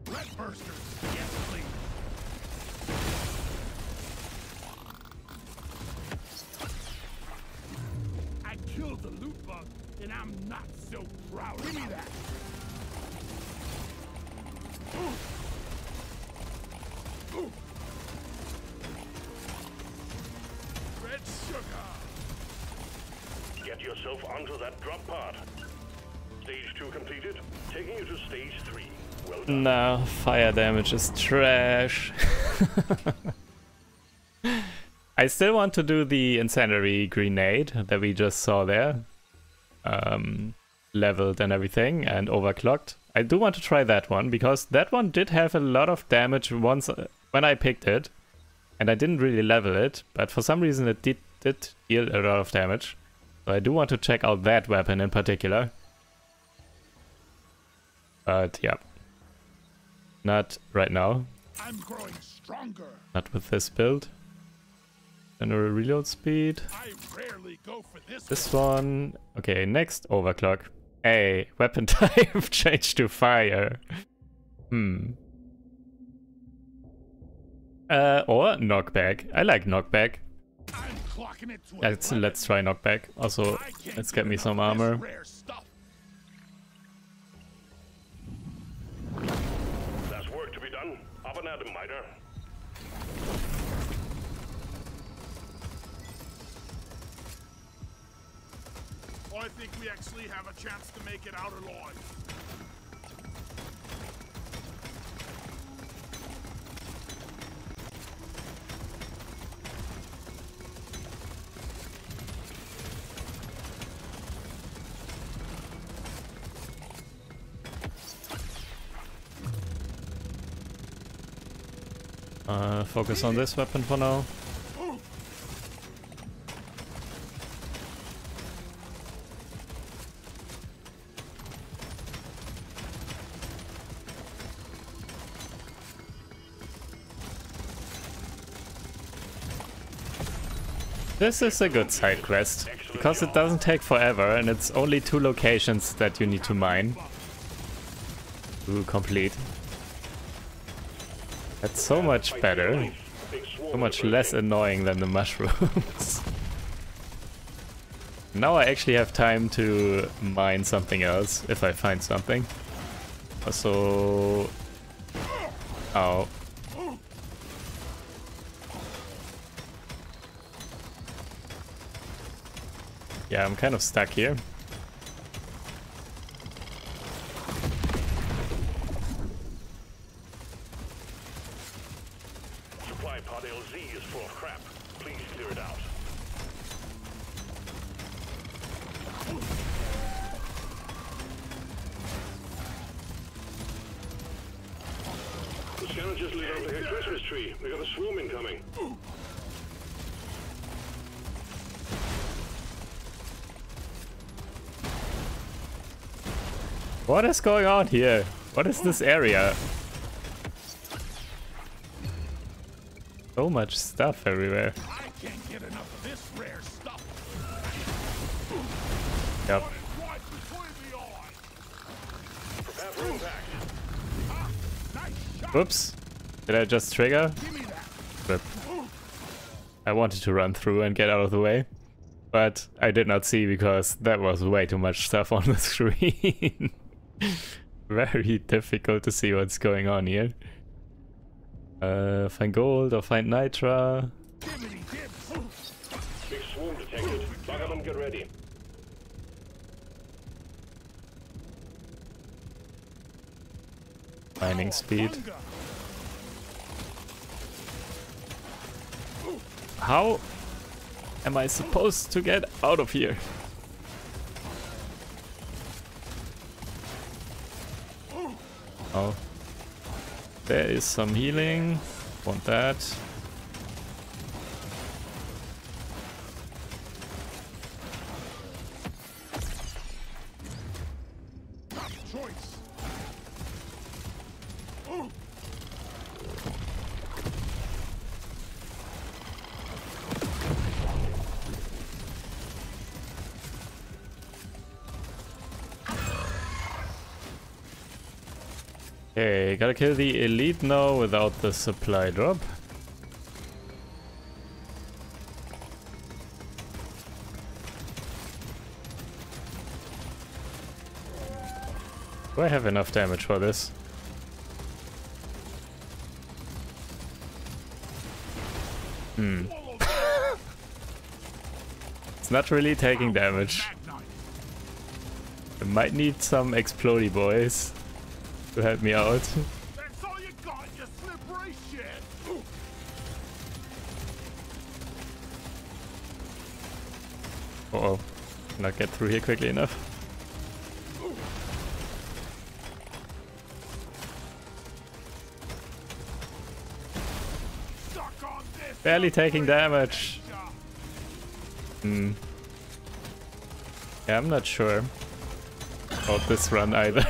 Red bursters. Yes, please. I killed the loot bug, and I'm not so proud. Give me that. Red sugar! Get yourself onto that drop pod. Stage two completed, taking you to stage three. Well done. No, fire damage is trash. I still want to do the incendiary grenade that we just saw there. Um, leveled and everything and overclocked. I do want to try that one because that one did have a lot of damage once uh, when I picked it. And I didn't really level it, but for some reason it did, did deal a lot of damage. So I do want to check out that weapon in particular. But yeah. Not right now. I'm growing stronger. Not with this build. General reload speed. I rarely go for this, this one. Okay, next overclock. Hey, weapon type changed to fire. Hmm. Uh, or knockback. I like knockback. I'm clocking it to let's, let's try knockback. Also, let's get me some armor. There's work to be done. Up and at 'em, miner. I think we actually have a chance to make it out alive. Uh, focus on this weapon for now. This is a good side quest, because it doesn't take forever and it's only two locations that you need to mine to complete. That's so much better, so much less annoying than the mushrooms. Now I actually have time to mine something else, if I find something. Also... Ow. Yeah, I'm kind of stuck here. Supply pod L Z is full of crap. Please clear it out. The challenges lead over here Christmas tree. We got a swarm incoming. What is going on here? What is this area? So much stuff everywhere. I can't get enough of this rare stuff. Yep. Oops. Did I just trigger? But I wanted to run through and get out of the way. But I did not see because that was way too much stuff on the screen. Very difficult to see what's going on here. Uh, find gold or find nitra. Big swarm detected. Bug them, get ready. Mining speed. How am I supposed to get out of here? Oh, there is some healing. Want that? Okay, gotta kill the elite now without the supply drop. Do I have enough damage for this? Hmm. It's not really taking damage. I might need some explodey boys to help me out. That's all you got, you slippery shit. Uh oh. Cannot get through here quickly enough. Barely taking damage. Hmm. Yeah, I'm not sure about this run either.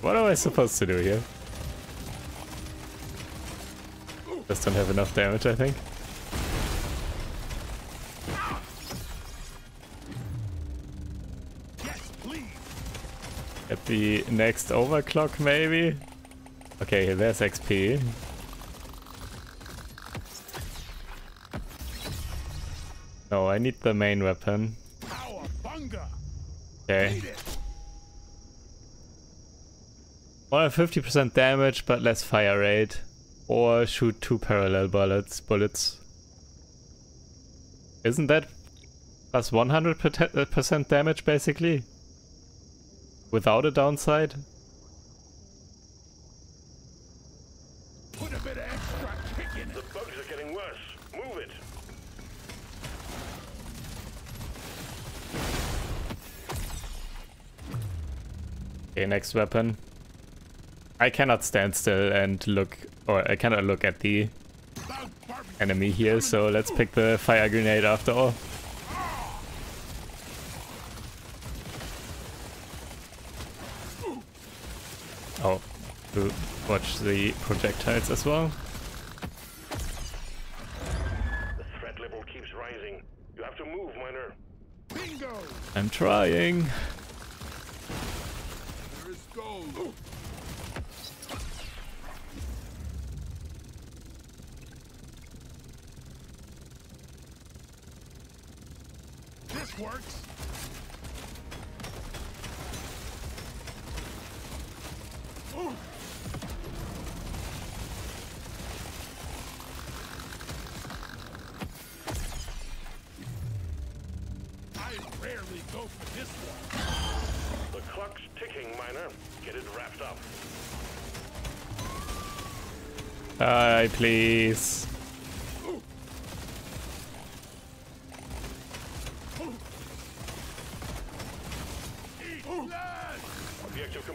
What am I supposed to do here? Just don't have enough damage, I think. At the next overclock, maybe? Okay, there's X P. No, I need the main weapon. Okay. Well, fifty percent damage, but less fire rate. Or shoot two parallel bullets. bullets. Isn't that plus one hundred percent damage, basically? Without a downside? Put a bit of extra kick in it. The bugs are getting worse. Move it. Okay, next weapon. I cannot stand still and look, or I cannot look at the enemy here, so let's pick the fire grenade after all. Oh, to watch the projectiles as well. The threat level keeps rising. You have to move, miner. Bingo! I'm trying. There is gold. This works. Die, please.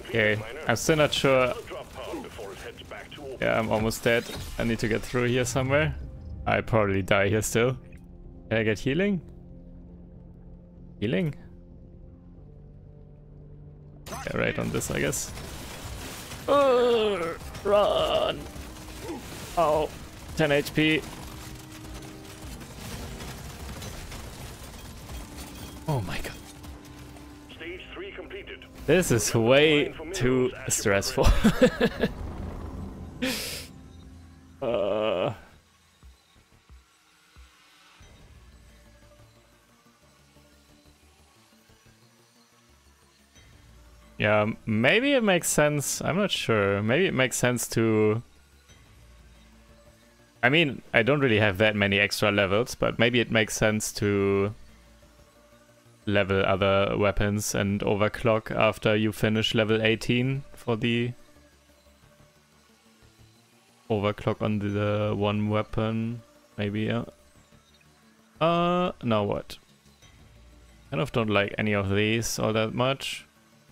Okay, I'm still not sure. Yeah, I'm almost dead. I need to get through here somewhere. I probably die here still. Can I get healing? Healing? Yeah, right on this, I guess. Oh, run! Oh, ten H P. Oh my god. Stage three completed. This is way too stressful. uh. Yeah, maybe it makes sense. I'm not sure. Maybe it makes sense to... I mean, I don't really have that many extra levels, but maybe it makes sense to level other weapons and overclock after you finish level eighteen for the overclock on the one weapon, maybe, yeah. Uh, now what? Kind of don't like any of these all that much.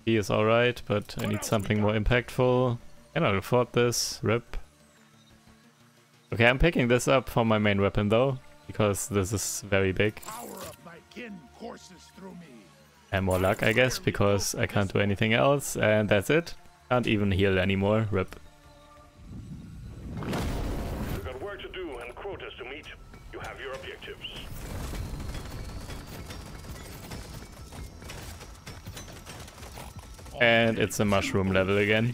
He is alright, but I need something more impactful. Cannot afford this, rip. Okay, I'm picking this up for my main weapon though, because this is very big. And more luck, I guess, because I can't do anything else, and that's it. Can't even heal anymore, rip. We've got work to do and quotas to meet. You have your objectives. And it's a mushroom level again.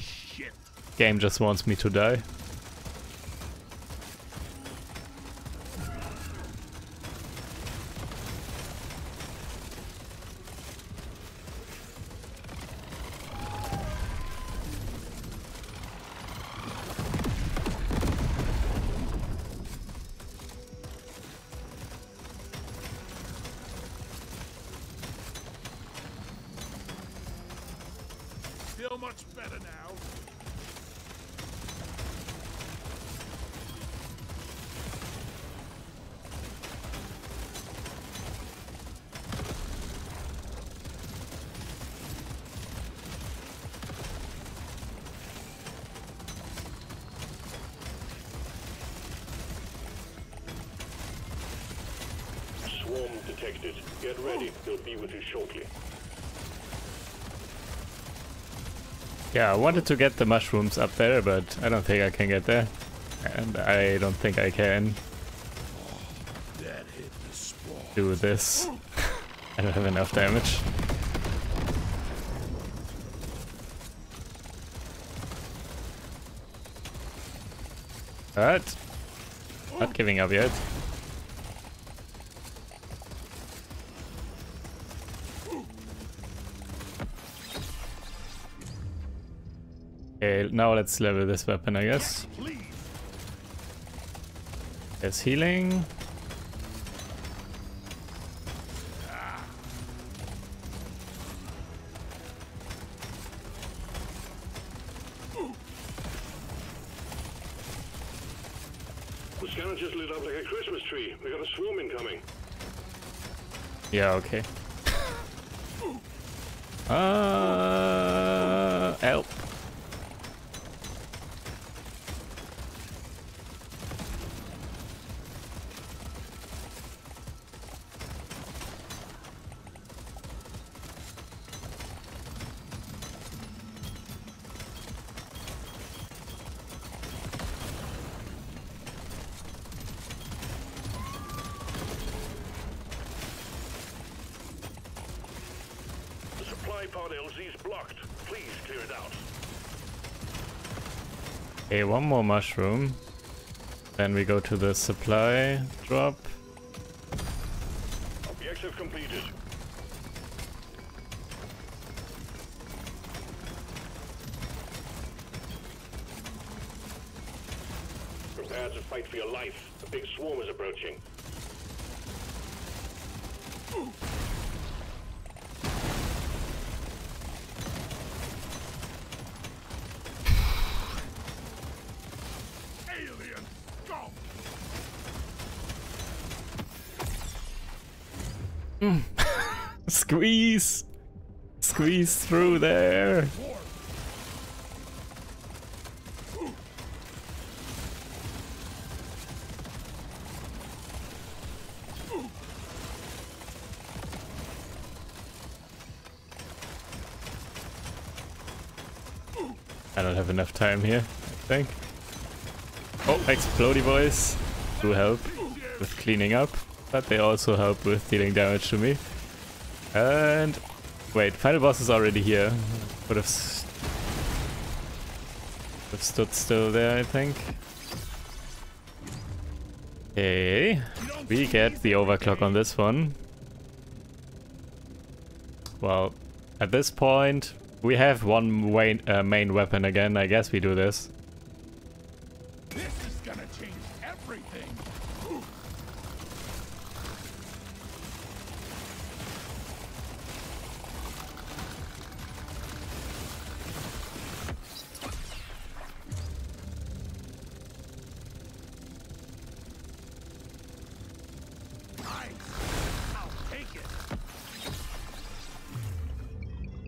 Game just wants me to die. so much better now. Detected. Get ready. They'll be with you shortly. Yeah, I wanted to get the mushrooms up there, but I don't think I can get there. And I don't think I can do this. I don't have enough damage. But not giving up yet. Okay, now let's level this weapon, I guess. There's healing. The scanner just lit up like a Christmas tree. We got a swarm incoming. Yeah, okay. Uh, help. Okay, one more mushroom. Then we go to the supply drop. Objective completed. Prepare to fight for your life. A big swarm is approaching. Squeeze! Squeeze through there! I don't have enough time here, I think. Oh, Explodey Boys do help with cleaning up, but they also help with dealing damage to me. And wait, final boss is already here. Would have, st have stood still there, I think. Okay, we get the overclock on this one. Well, at this point, we have one main, uh, main weapon again. I guess we do this.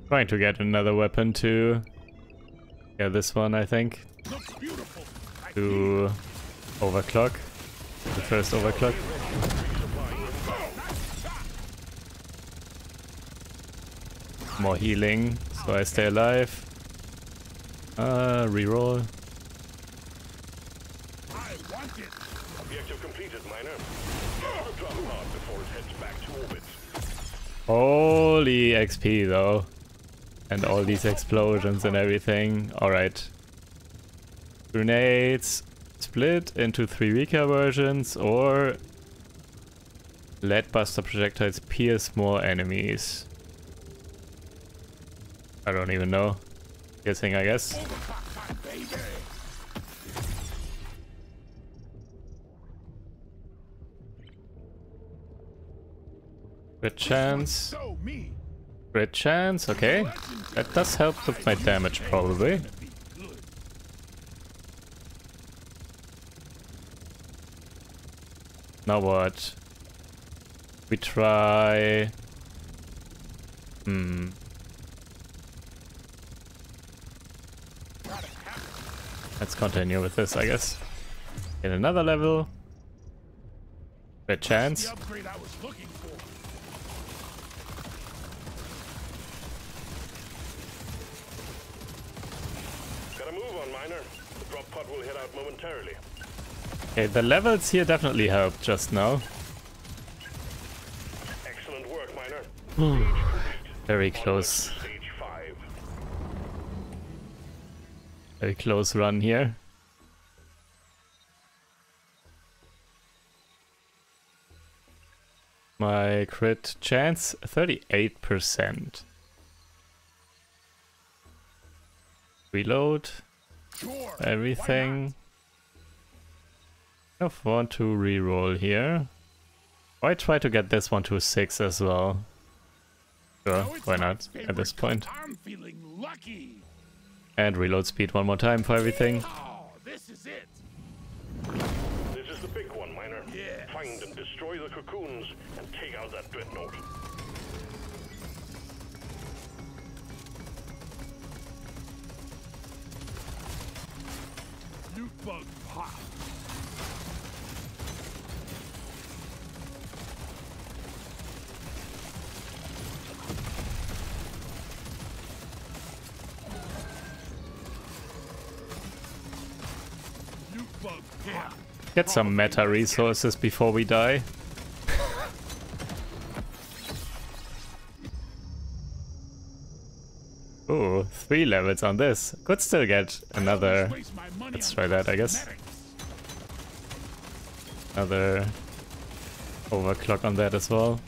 Trying to get another weapon to, yeah, this one I think, to overclock, the first overclock. More healing, so I stay alive. Uh, reroll. Holy X P though. And all these explosions and everything. Alright. Grenades split into three weaker versions, or lead buster projectiles pierce more enemies. I don't even know. Piercing, I guess. Good chance. Crit chance, okay. That does help with my damage, probably. Now what? We try... Hmm... Let's continue with this, I guess. Get another level. Crit chance. Will head out momentarily. Okay, the levels here definitely helped just now. Excellent work, Miner. Very close. Very close run here. My crit chance thirty-eight percent. Reload. Everything. I want to reroll here. Or I try to get this one to six as well. Sure, why not at this point? And reload speed one more time for everything. This is it. This is the big one, Miner. Find and destroy the cocoons and take out that dreadnought. Get some meta resources before we die. Ooh, three levels on this. Could still get another. Let's try that, I guess. Another overclock on that as well.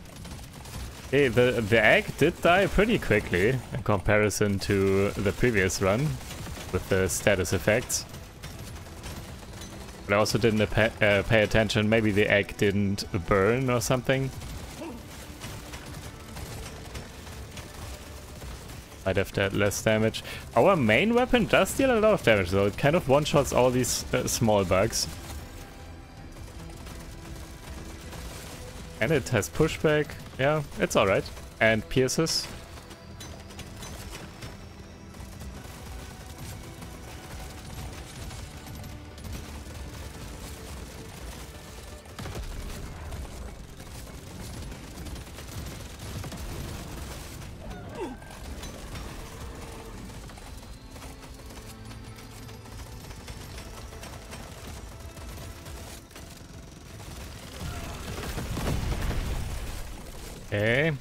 Hey, the, the egg did die pretty quickly in comparison to the previous run with the status effects. But I also didn't pay, uh, pay attention. Maybe the egg didn't burn or something. Might have dealt less damage. Our main weapon does deal a lot of damage though. It kind of one-shots all these uh, small bugs. And it has pushback. Yeah, it's alright. And pierces. Okay,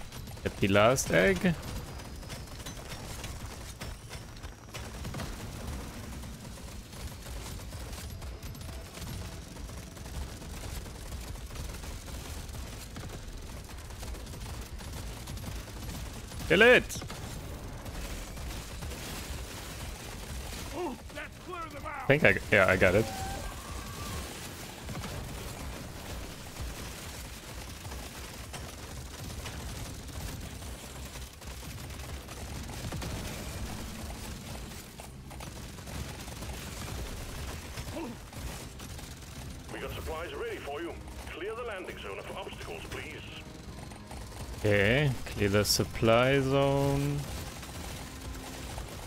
get the last egg. Kill it! Ooh, that cleared them out. I think I, yeah, I got it. The supply zone.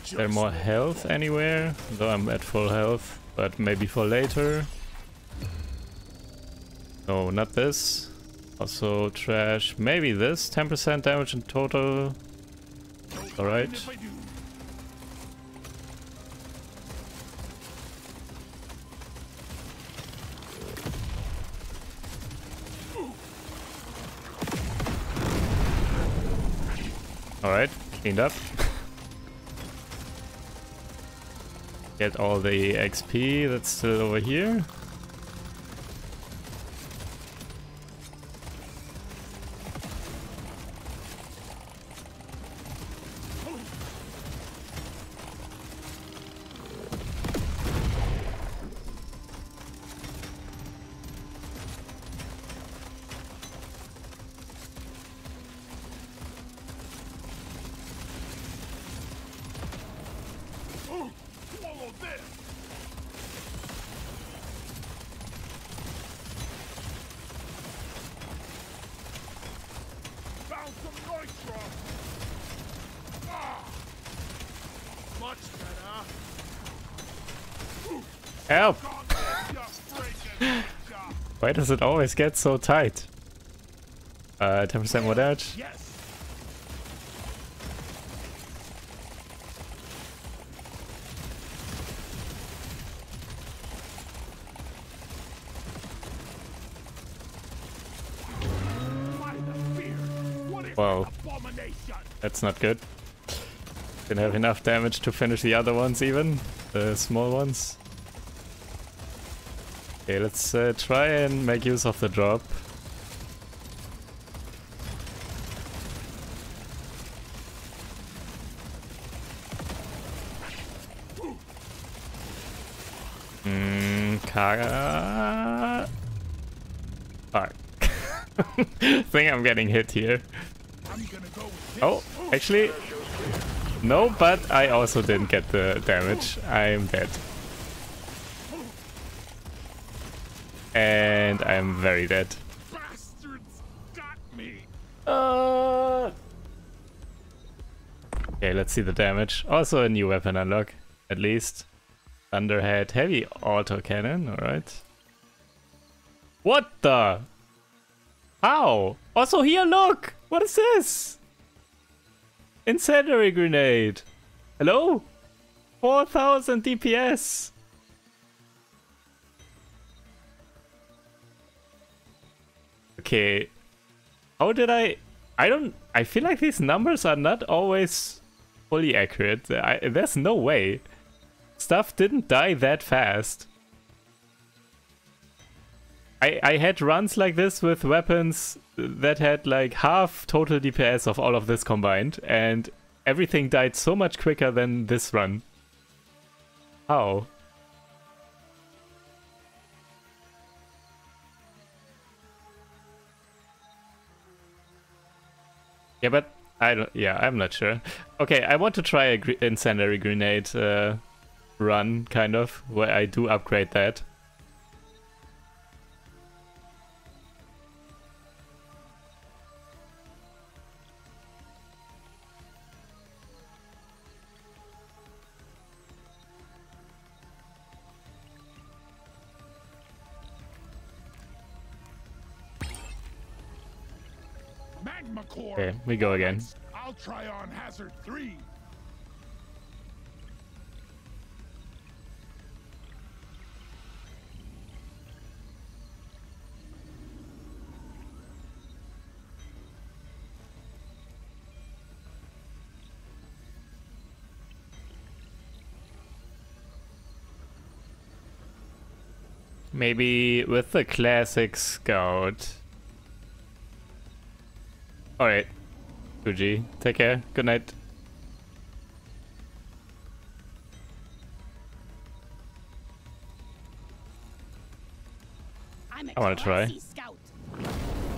Is there more health anywhere? Though I'm at full health, but maybe for later. No, not this. Also trash. Maybe this. ten percent damage in total. Alright. Alright, cleaned up. Get all the X P that's still over here. Help! Why does it always get so tight? Uh, ten percent more damage. Yes. Whoa. That's not good. Didn't have enough damage to finish the other ones even. The small ones. Okay, let's uh, try and make use of the drop. Mmm, Kaga. Fuck. I think I'm getting hit here. Oh, actually. No, but I also didn't get the damage. I'm dead. And I'm very dead. Bastards got me. Uh... Okay, let's see the damage. Also a new weapon unlock, at least. Thunderhead heavy auto cannon, alright. What the? How? Also here, look! What is this? Incendiary grenade. Hello? four thousand D P S. Okay. How did I... I don't... I feel like these numbers are not always fully accurate. I, there's no way. Stuff didn't die that fast. I, I had runs like this with weapons that had like half total D P S of all of this combined, and everything died so much quicker than this run. How? Yeah, but I don't. Yeah, I'm not sure. Okay, I want to try a gr incendiary grenade uh, run, kind of, where I do upgrade that. Okay, we go again. I'll try on Hazard three. Maybe with the classic scout. Alright, G G, take care, good night. I'm I want to try.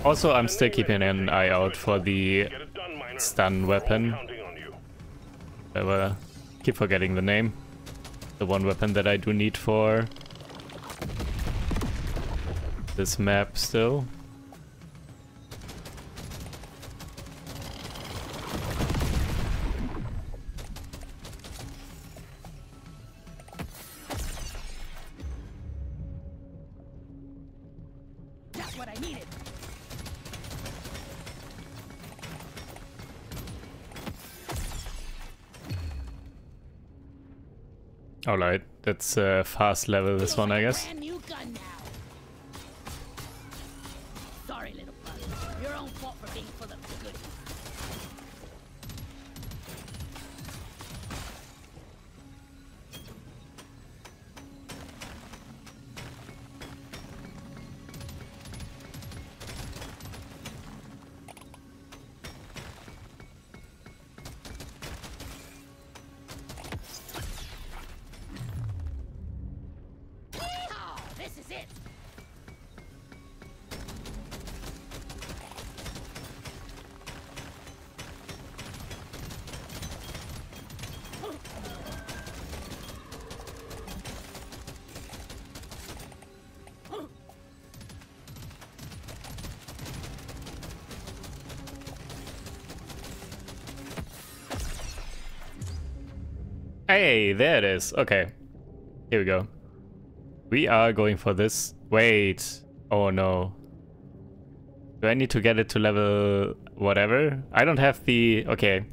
Also, I'm still keeping an eye out for the stun weapon. I uh, keep forgetting the name. The one weapon that I do need for this map still. Alright, that's a uh, fast level, this one, I guess. Hey, there it is. Okay, here we go. We are going for this. Wait. Oh no. Do I need to get it to level whatever? I don't have the... Okay.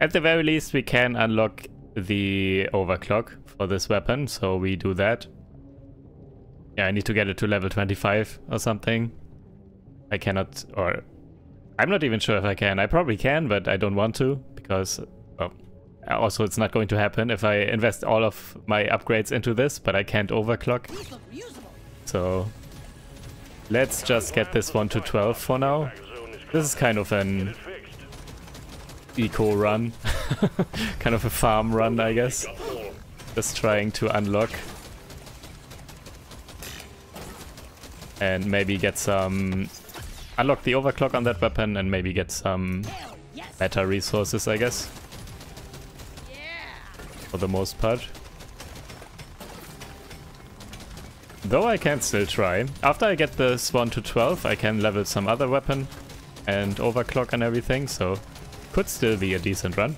At the very least, we can unlock the overclock for this weapon, so we do that. Yeah, I need to get it to level twenty-five or something. I cannot, or... I'm not even sure if I can. I probably can, but I don't want to, because... Well, also, it's not going to happen if I invest all of my upgrades into this, but I can't overclock. So... Let's just get this one to twelve for now. This is kind of an... eco run. Kind of a farm run, I guess. Just trying to unlock and maybe get some, unlock the overclock on that weapon and maybe get some better resources, I guess, for the most part. Though I can still try. After I get this one to twelve, I can level some other weapon and overclock and everything, so could still be a decent run.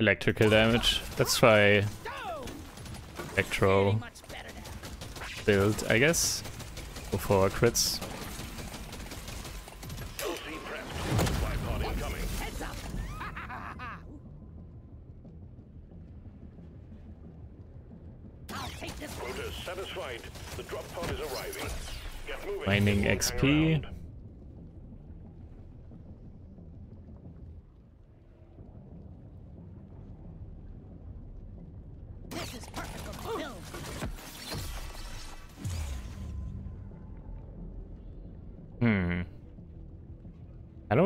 Electrical damage. Let's try electro build, I guess. Go for our crits. Mining X P.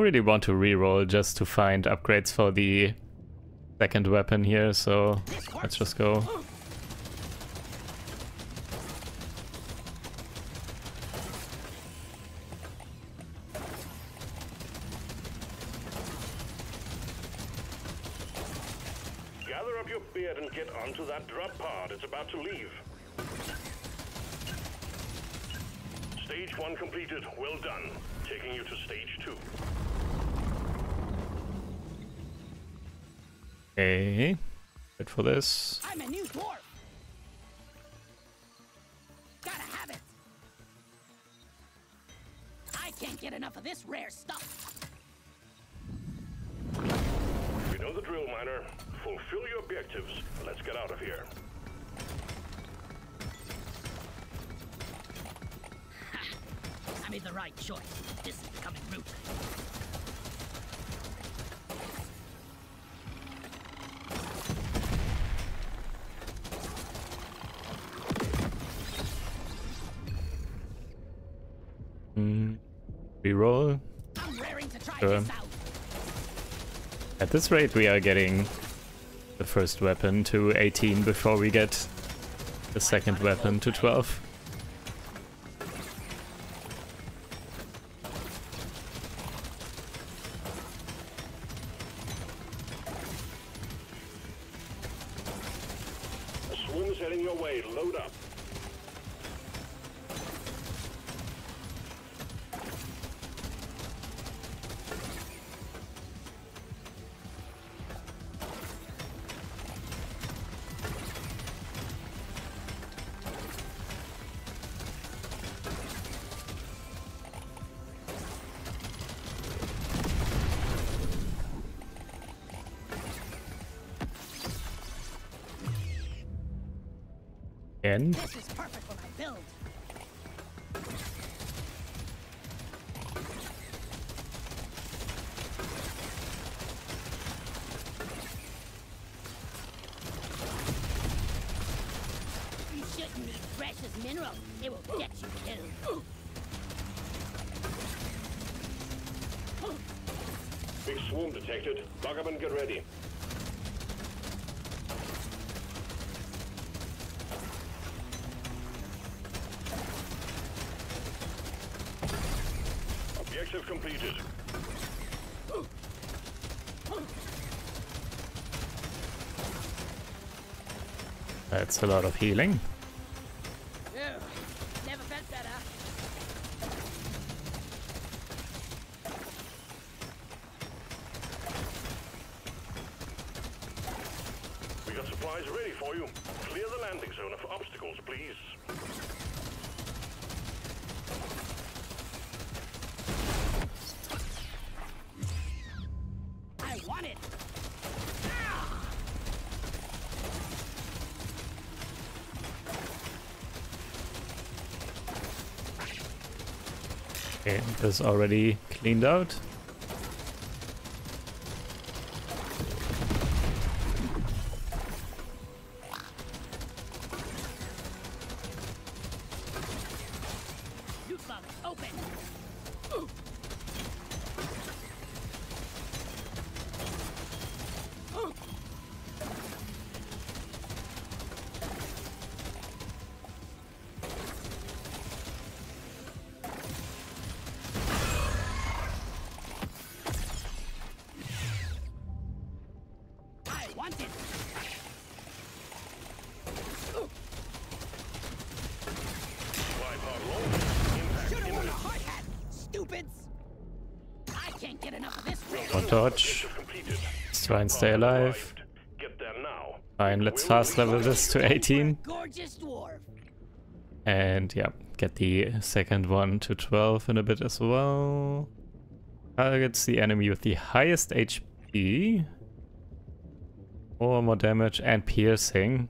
Really want to reroll just to find upgrades for the second weapon here, so let's just go. Gather up your beard and get onto that drop pod. It's about to leave. Stage one completed. Well done. Taking you to stage two. Okay, wait for this. I'm a new dwarf. Gotta have it. I can't get enough of this rare stuff. We know the drill, miner. Fulfill your objectives. Let's get out of here. Ha. I made the right choice. This is becoming routine. Reroll. Sure. At this rate, we are getting the first weapon to eighteen before we get the second weapon to twelve. This is perfect for my build. You shouldn't need precious minerals. It will get you. swarm detected. Lock up and get ready. Objective completed. That's a lot of healing. Okay, this already cleaned out. Dodge. Let's try and stay alive. Fine, let's fast level this to eighteen. And yeah, get the second one to twelve in a bit as well. Targets the enemy with the highest H P. Or more damage and piercing.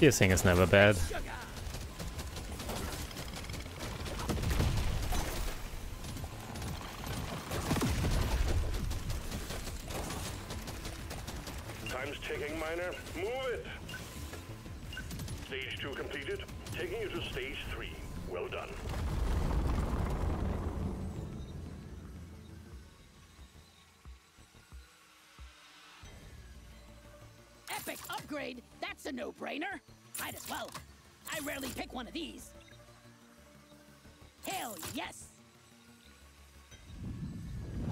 Piercing is never bad. Time's ticking, miner. Move it! Stage two completed. Taking you to stage three. Well done. Epic upgrade! That's a no-brainer! Might as well. I rarely pick one of these. Hell yes!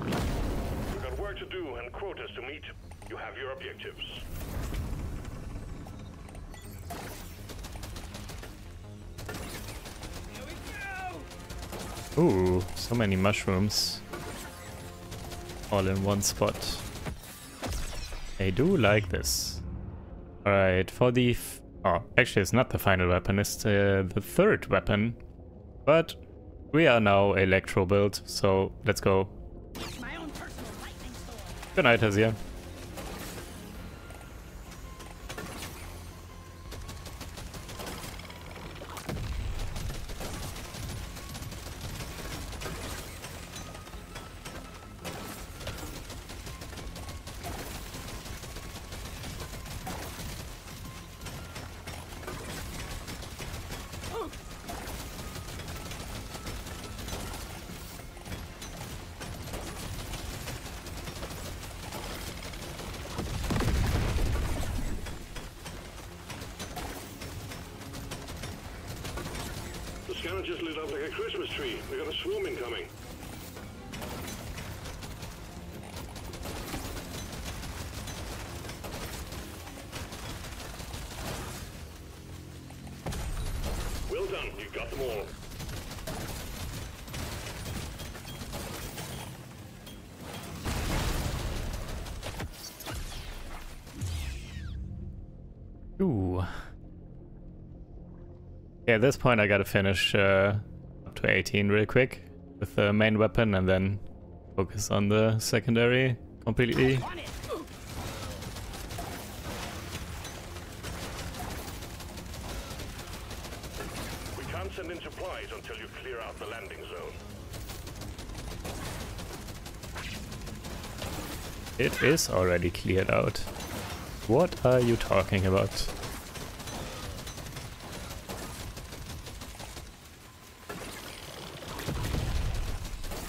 We've got work to do and quotas to meet. You have your objectives. Here we go! Ooh, so many mushrooms. All in one spot. I do like this. Alright, for the... F Oh, actually it's not the final weapon, it's uh, the third weapon. But we are now electro build, so let's go. My own personal lightning storm. Good night, Hazard. Just lit up like a Christmas tree. We got a swarm incoming. Well done, you got them all. Ooh. Yeah, at this point I gotta finish uh, up to eighteen real quick with the main weapon and then focus on the secondary completely. We can't send in supplies until you clear out the landing zone. It is already cleared out. What are you talking about? Big swarm detected.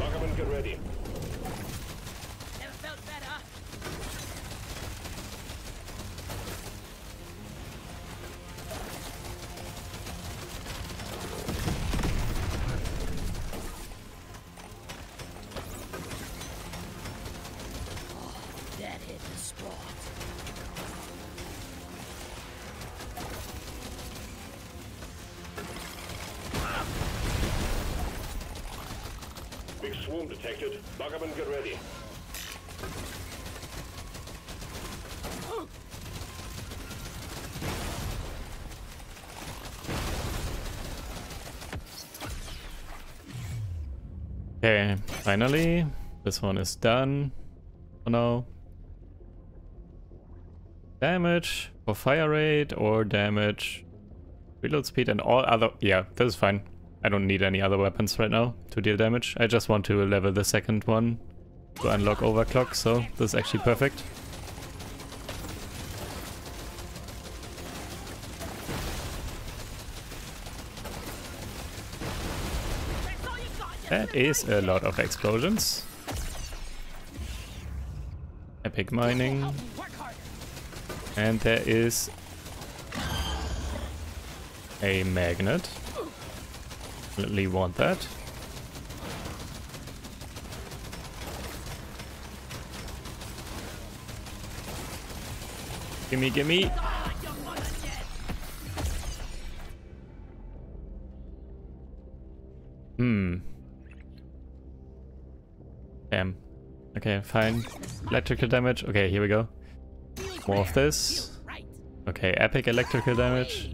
Buggerman, get ready. Never felt better. Big swarm detected. Buggerman, get ready. Okay, finally, this one is done. Oh no. Damage for fire rate or damage, reload speed and all other. Yeah, this is fine. I don't need any other weapons right now to deal damage. I just want to level the second one to unlock overclock, so this is actually perfect. That is a lot of explosions. Epic mining. And there is a magnet. Definitely want that. Gimme, gimme. Hmm. Damn. Okay, fine. Electrical damage. Okay, here we go. More of this. Okay, epic electrical damage.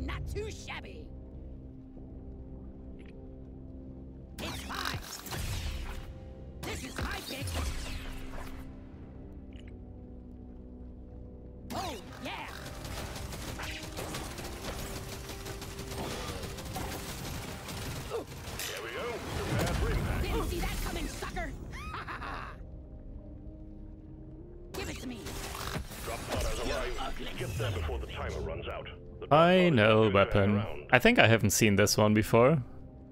Final weapon. I think I haven't seen this one before,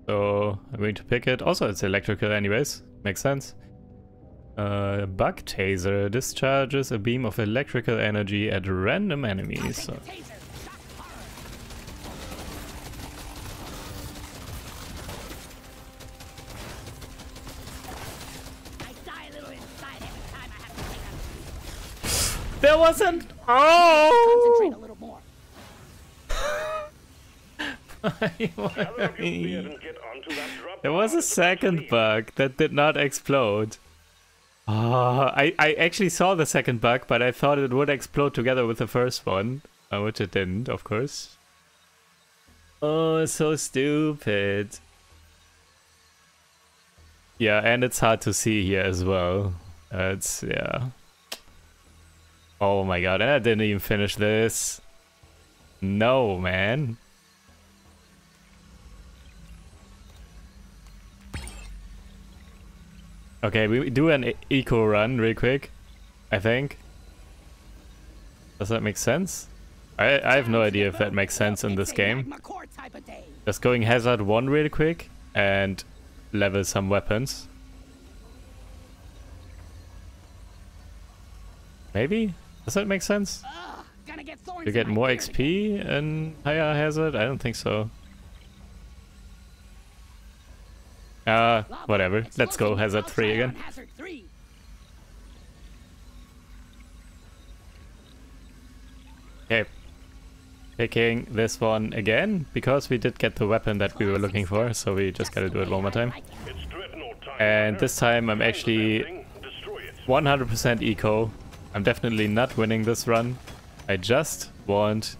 so I'm going to pick it. Also, it's electrical anyways. Makes sense. Uh, Bugtaser discharges a beam of electrical energy at random enemies. So. There wasn't. Oh! There was a second bug that did not explode. Oh, I, I actually saw the second bug, but I thought it would explode together with the first one, uh, which it didn't, of course. Oh, so stupid. Yeah, and it's hard to see here as well. Uh, it's, yeah. Oh my god, and I didn't even finish this. No, man. Okay, we do an eco run real quick, I think. Does that make sense? I, I have no idea if that makes sense in this game. Just going Hazard one real quick and level some weapons. Maybe? Does that make sense? You get more X P in higher hazard? I don't think so. Uh, whatever. Let's go Hazard three again. Okay. Picking this one again, because we did get the weapon that we were looking for, so we just gotta do it one more time. And this time I'm actually one hundred percent eco. I'm definitely not winning this run. I just want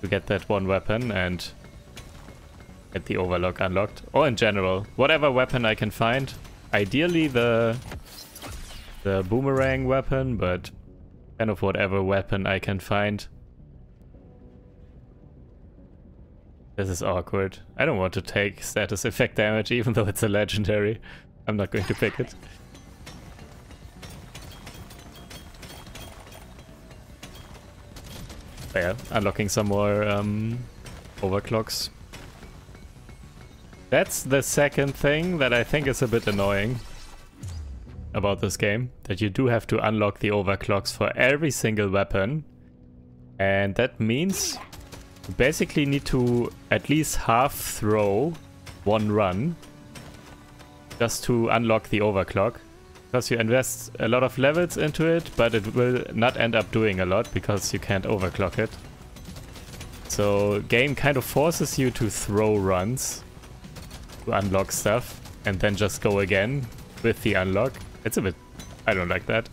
to get that one weapon and get the overlock unlocked, or in general, whatever weapon I can find. Ideally the the boomerang weapon, but kind of whatever weapon I can find. This is awkward. I don't want to take status effect damage, even though it's a legendary. I'm not going to pick it. There, unlocking some more um, overclocks. That's the second thing that I think is a bit annoying about this game, that you do have to unlock the overclocks for every single weapon, and that means you basically need to at least half throw one run just to unlock the overclock, because you invest a lot of levels into it, but it will not end up doing a lot because you can't overclock it. So game kind of forces you to throw runs to unlock stuff and then just go again with the unlock. It's a bit... I don't like that.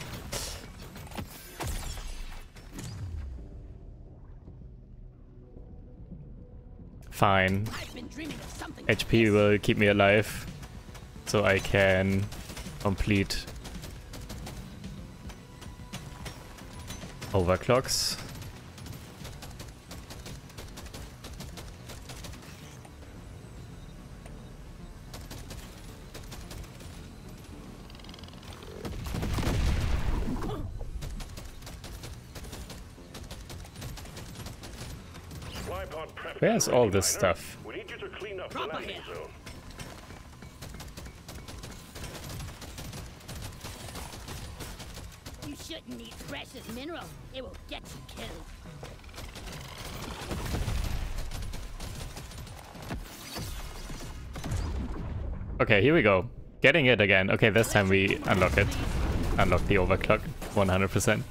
Fine. H P will keep me alive, so I can complete overclocks. Where's all this stuff? We need you to clean up the landing zone. You shouldn't eat precious mineral. It will get you killed. Okay, here we go. Getting it again. Okay, this time we unlock it. Unlock the overclock one hundred percent.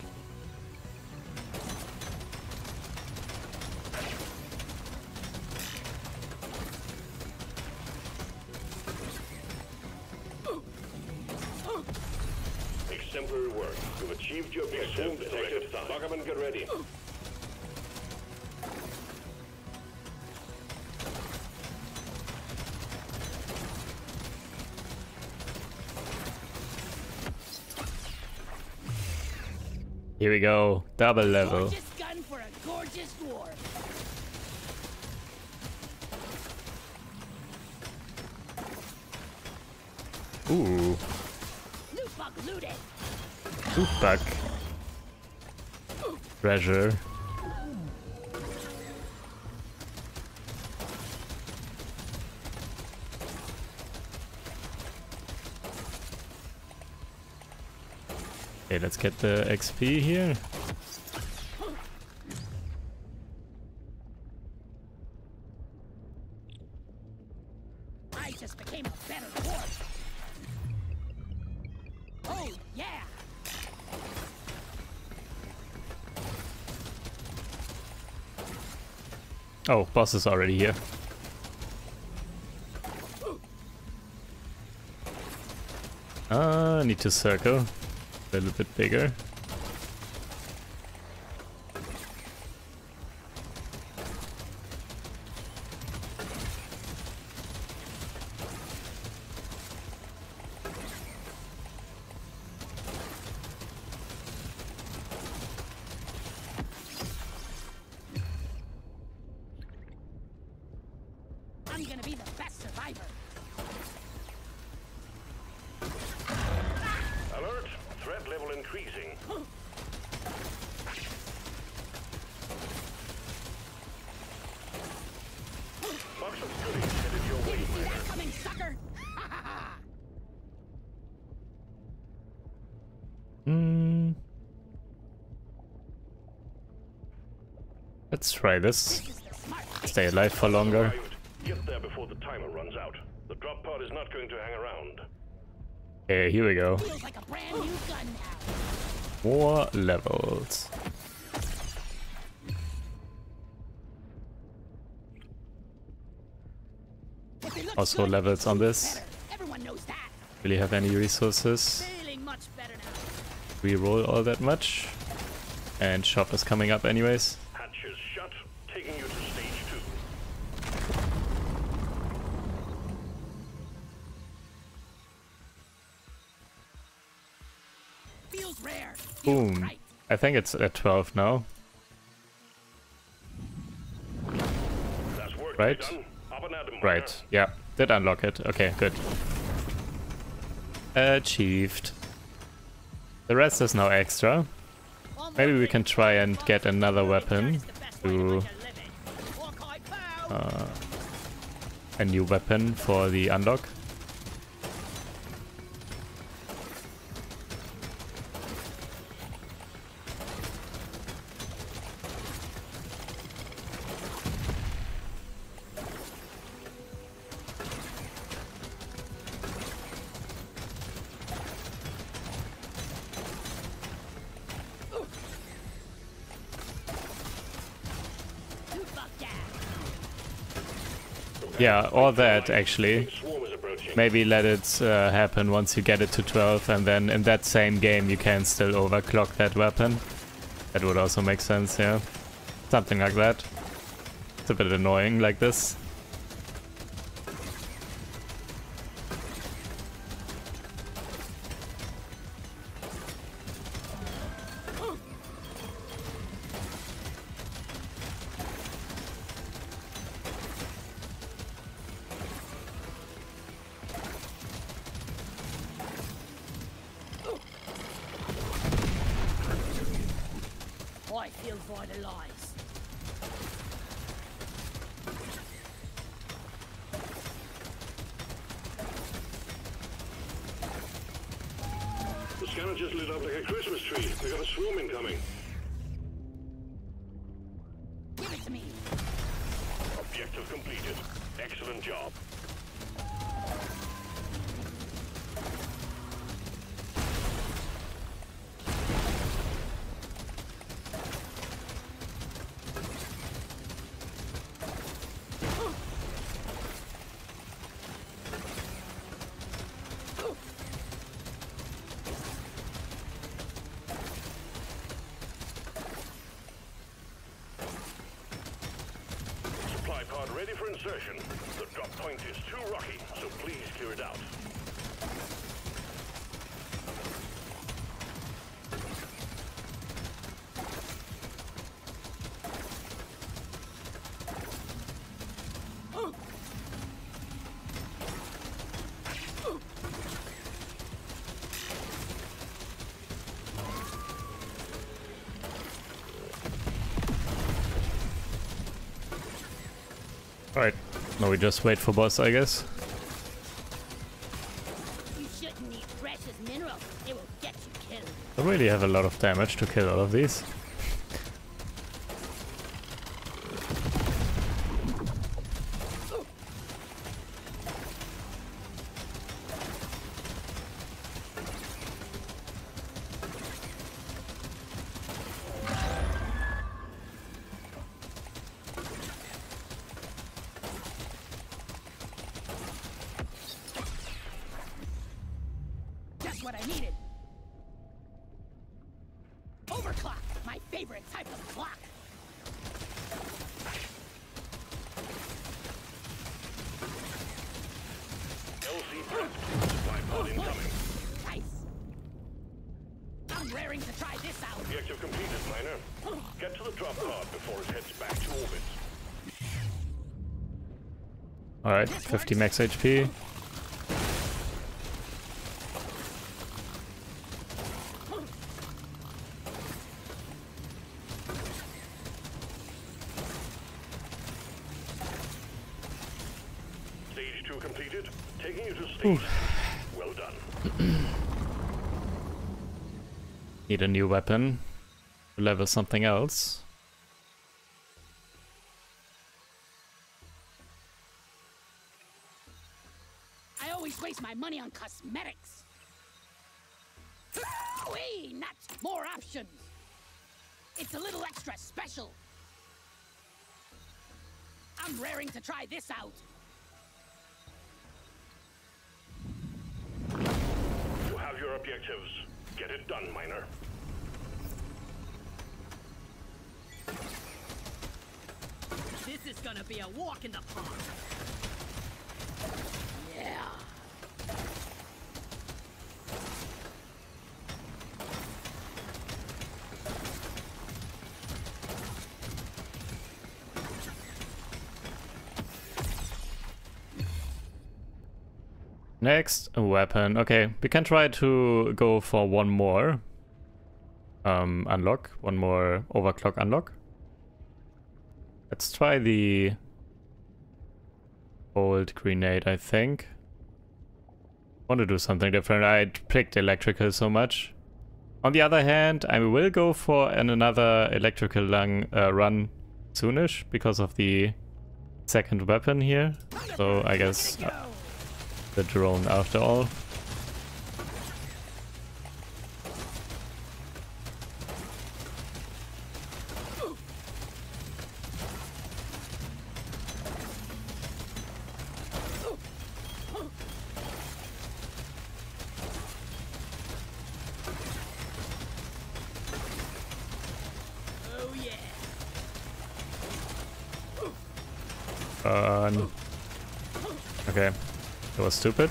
Here we go, double level. Gorgeous gun for a gorgeous war. Ooh. Loot bug looted. Loot bug. Treasure. Okay, let's get the X P here. I just became a better dwarf. Oh yeah. Oh, boss is already here. Uh, need to circle. A little bit bigger. I'm gonna be the best survivor. Level increasing. Box of goodies headed your way. You see that coming, sucker? Hmm. Let's try this. Stay alive for longer. Get there before the timer runs out. The drop pod is not going to hang around. Okay, here we go. More levels. Also levels on this. Really have any resources? Reroll all that much. And shop is coming up anyways. Hatches shut, taking you to stage two. Boom. I think it's at twelve now. Right? Right. Yeah. Did unlock it. Okay, good. Achieved. The rest is now extra. Maybe we can try and get another weapon to... Uh, a new weapon for the unlock. Yeah, or that actually. Maybe let it uh, happen once you get it to twelve, and then in that same game you can still overclock that weapon. That would also make sense, yeah. Something like that. It's a bit annoying like this. Alright, now we just wait for boss, I guess. You shouldn't need precious minerals. It will get you killed. I really have a lot of damage to kill all of these. fifty max H P. Stage two completed. Taking you to stage. Well done. Need a new weapon to level something else. This out. You have your objectives. Get it done, miner. This is gonna be a walk in the park. Yeah. Next weapon. Okay, we can try to go for one more um, unlock, one more overclock unlock. Let's try the old grenade, I think. Want to do something different. I picked electrical so much. On the other hand, I will go for an, another electrical lung, uh, run soonish because of the second weapon here. So I guess uh, the drone after all. Okay, that was stupid.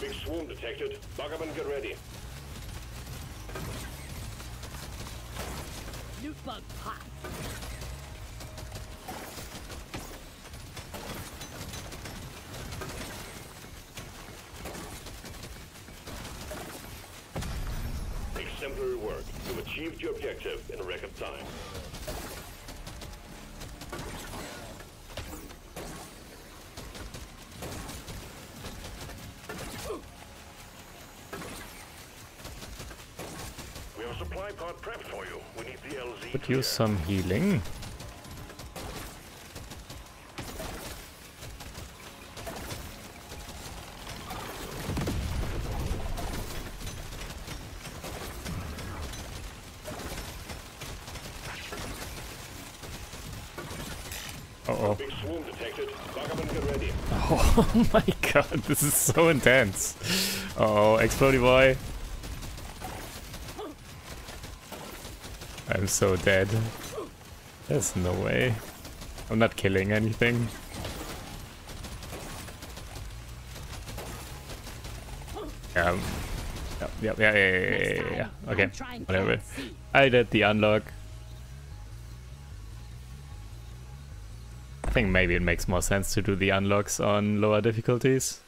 Big swarm detected. Bug up and get ready. New bug pot. Exemplary work. You've achieved your objective in a record time. Could use some healing. Uh-oh. Big swarm detected. Back up and get ready. Oh my god, this is so intense. Uh-oh, Explodey Boy. I'm so dead. There's no way. I'm not killing anything. Um, yeah, yeah, yeah, yeah, yeah, yeah, yeah. Okay, whatever. I did the unlock. I think maybe it makes more sense to do the unlocks on lower difficulties.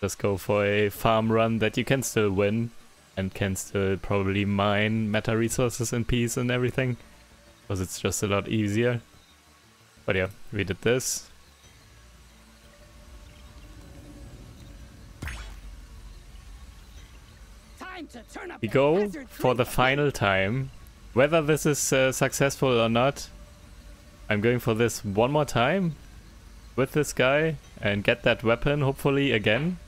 Just go for a farm run that you can still win. And can still probably mine meta resources in peace and everything. Because it's just a lot easier. But yeah, we did this. Time to turn up. We go for the final time. Whether this is uh, successful or not, I'm going for this one more time with this guy and get that weapon hopefully again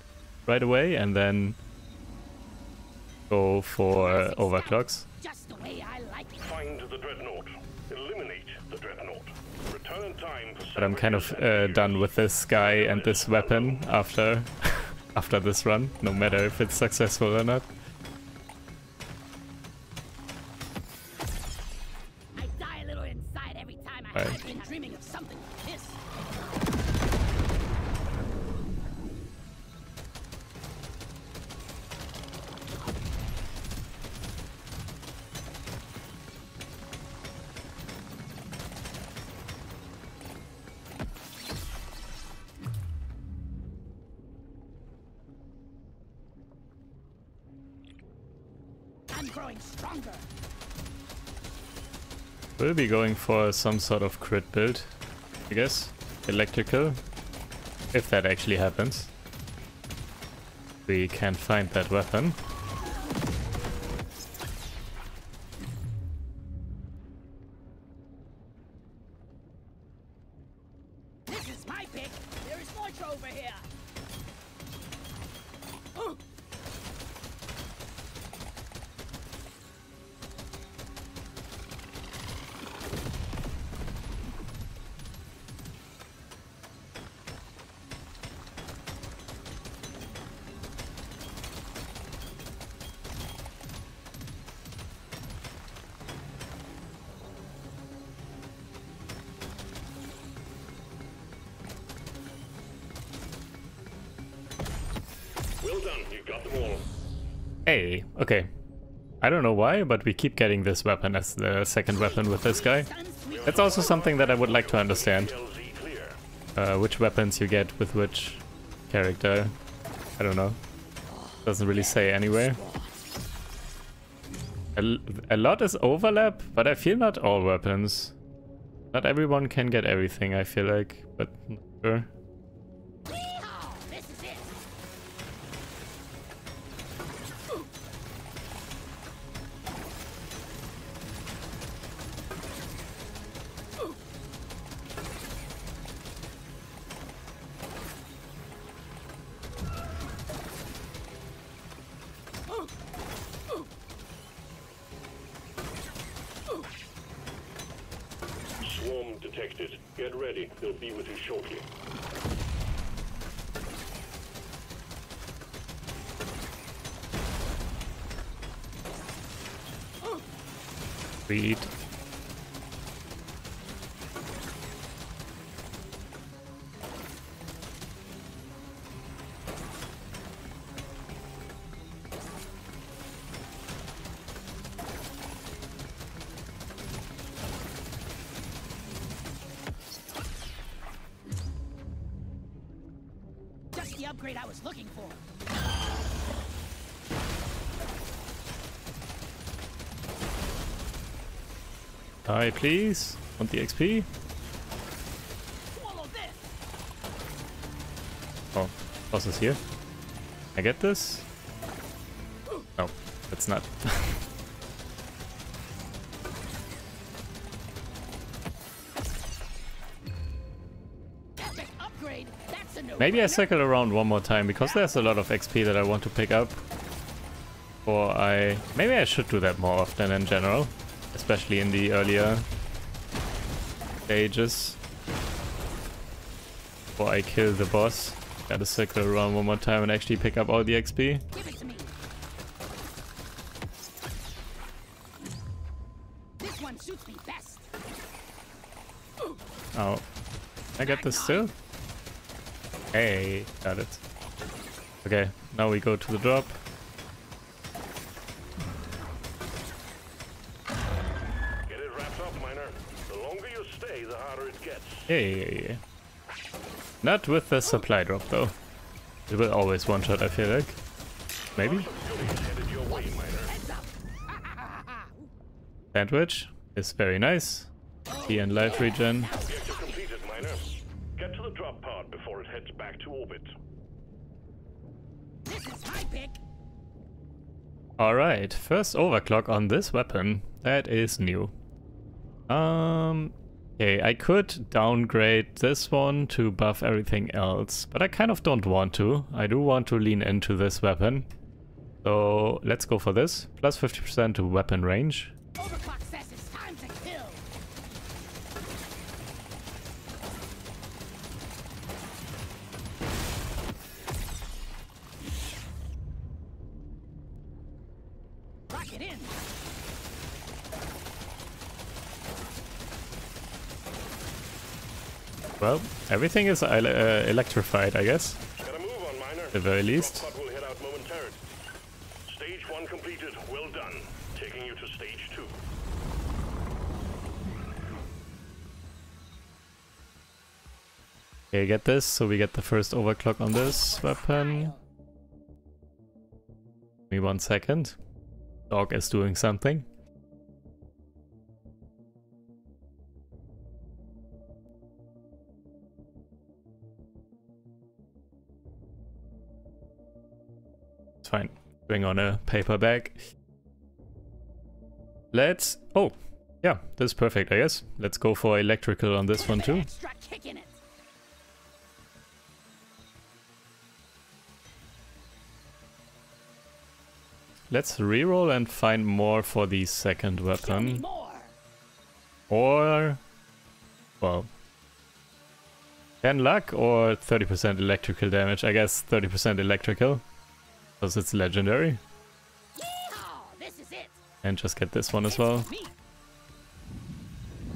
right away, and then go for uh, overclocks. Just the way I like it. Find the dreadnought. Eliminate the dreadnought. Return in time for but I'm kind of uh, done with this guy and this weapon after after this run, no matter if it's successful or not. I die a little inside every time I have been dreaming of something like this. We'll be going for some sort of crit build, I guess. Electrical. If that actually happens. We can't find that weapon. This is my pick. There is more over here. Oh. Hey, okay. I don't know why, but we keep getting this weapon as the second weapon with this guy. That's also something that I would like to understand. uh, which weapons you get with which character. I don't know. Doesn't really say anyway. A, a lot is overlap, but I feel not all weapons. Not everyone can get everything, I feel like, but not sure. Upgrade I was looking for. Hi, please. Want the X P? Swallow this. Oh, boss is here. I get this? No, that's not. Maybe I cycle around one more time, because there's a lot of X P that I want to pick up. Or I... Maybe I should do that more often in general. Especially in the earlier stages. Or I kill the boss. Gotta cycle around one more time and actually pick up all the X P. Oh. I got this too? Hey, got it. Okay, now we go to the drop. Get it wrapped up, miner. The longer you stay, the harder it gets. Yeah, yeah, yeah. Not with the supply drop, though. It will always one-shot, I feel like. Maybe? Sandwich is very nice. Tea and life regen. Alright, first overclock on this weapon. That is new. Um, okay, I could downgrade this one to buff everything else, but I kind of don't want to. I do want to lean into this weapon. So let's go for this. Plus fifty percent to weapon range. Overclock says it's time to kill. Well, everything is uh, electrified, I guess. Gotta move on, miner. At the very least. Drop pod will head out momentarily. Stage one completed. Well done. Taking you to stage two. Okay, get this. So we get the first overclock on this weapon. Give me one second. Dog is doing something. Fine, bring on a paper bag. Let's, oh, yeah, this is perfect, I guess. Let's go for electrical on this one too. Let's reroll and find more for the second weapon. Or, well, ten luck or thirty percent electrical damage. I guess thirty percent electrical. Because it's legendary. Yeehaw, this is it. And just get this one as well.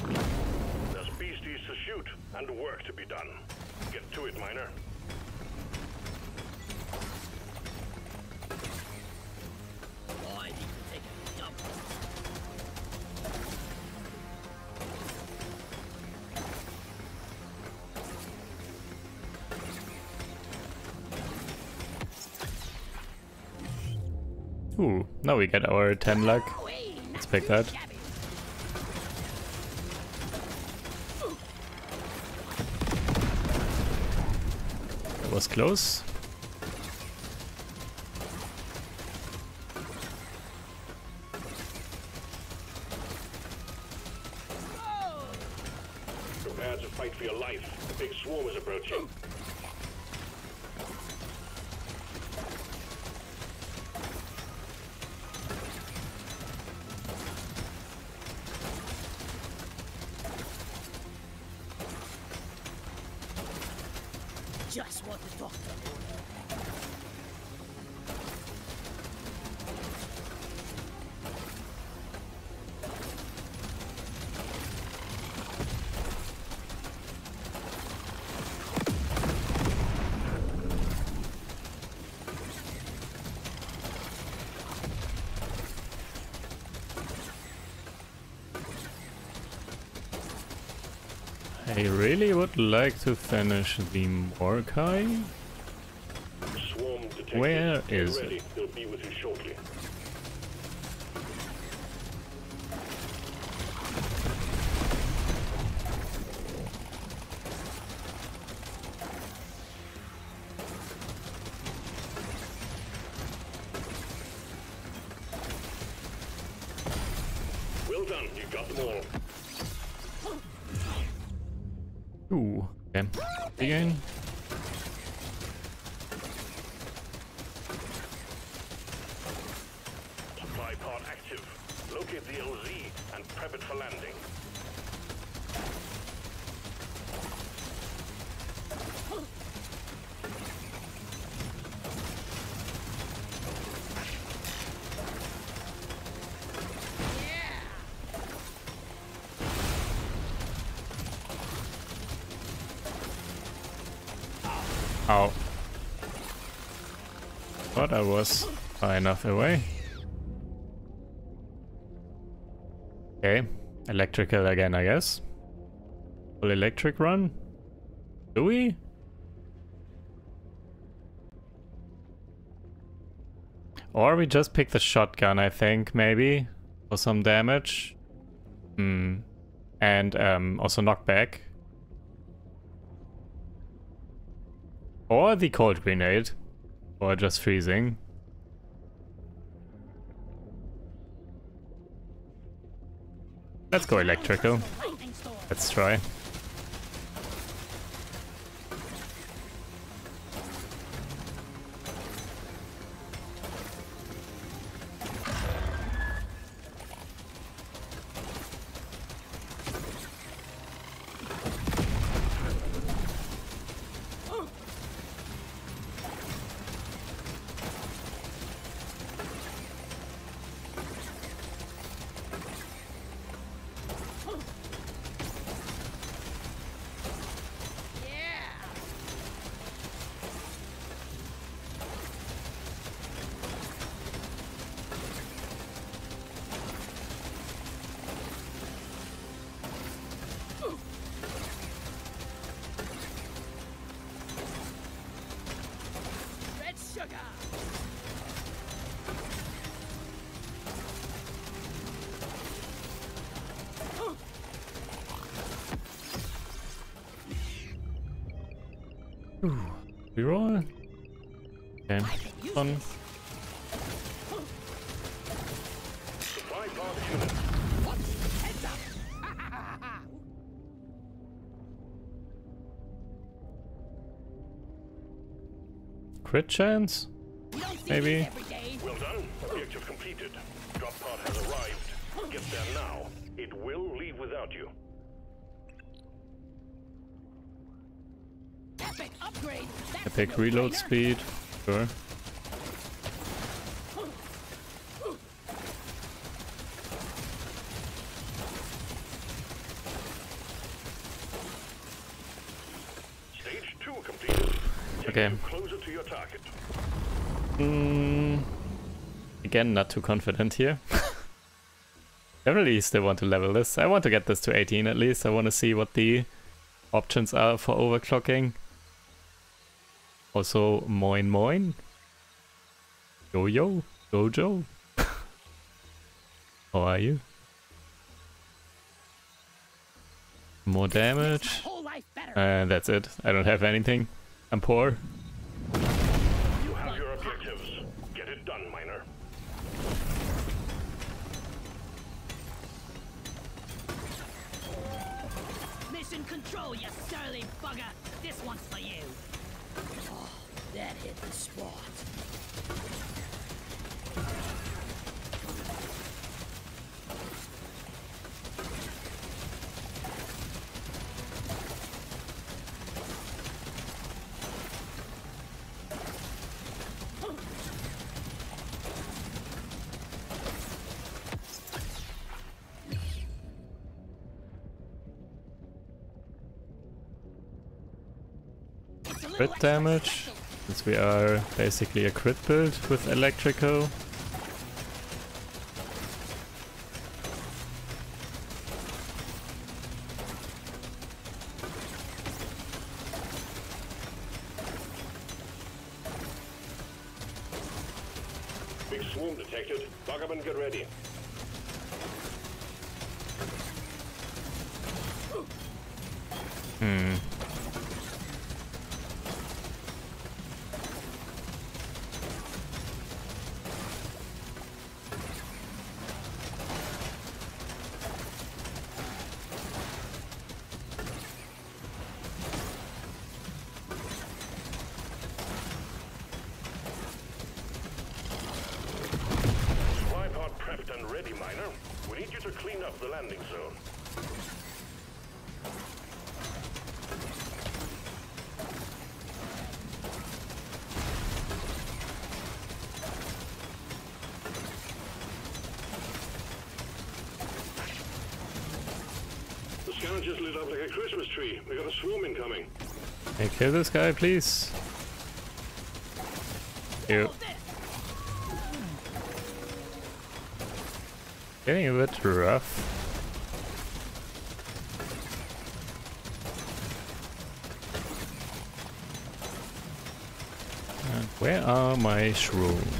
There's beasties to shoot and work to be done. Get to it, miner. Oh, I need to take a dump. Ooh, now we get our ten luck. Let's pick that. That was close. Prepare to fight for your life. The big swarm is approaching. Just what the doctor I really would like to finish the Morkai. Where is it? They'll be with you shortly. Well done, you got them all. Ooh, okay. Again. Supply pod active. Locate the L Z and prep it for landing. Ow. But I was far enough away. Okay, electrical again, I guess. Full electric run. Do we? Or we just pick the shotgun, I think, maybe. For some damage. Hmm. And um, also knockback. Or the cold grenade, or just freezing. Let's go electrical. Let's try. We roll. Okay, fun. Crit chance? Maybe. Well done. Objective completed. Drop pod has arrived. Get there now. It will leave without you. Epic reload speed, sure. Stage two completed. Okay. Closer to your target. Mm, again, not too confident here. I really still want to level this. I want to get this to eighteen at least. I want to see what the options are for overclocking. Also, moin moin. Yo yo. Gojo? How are you? More damage. And that's it. I don't have anything. I'm poor. You have your objectives. Get it done, miner. Mission control, you surly bugger. This one's for you. Oh, that hit the spot. Crit damage, since we are basically a crit build with electrical. Big swarm detected. Buggerman, get ready. Hmm. Just lit up like a Christmas tree. We got a swarm incoming. Hey, kill this guy, please. Ew. Getting a bit rough. And where are my shrooms?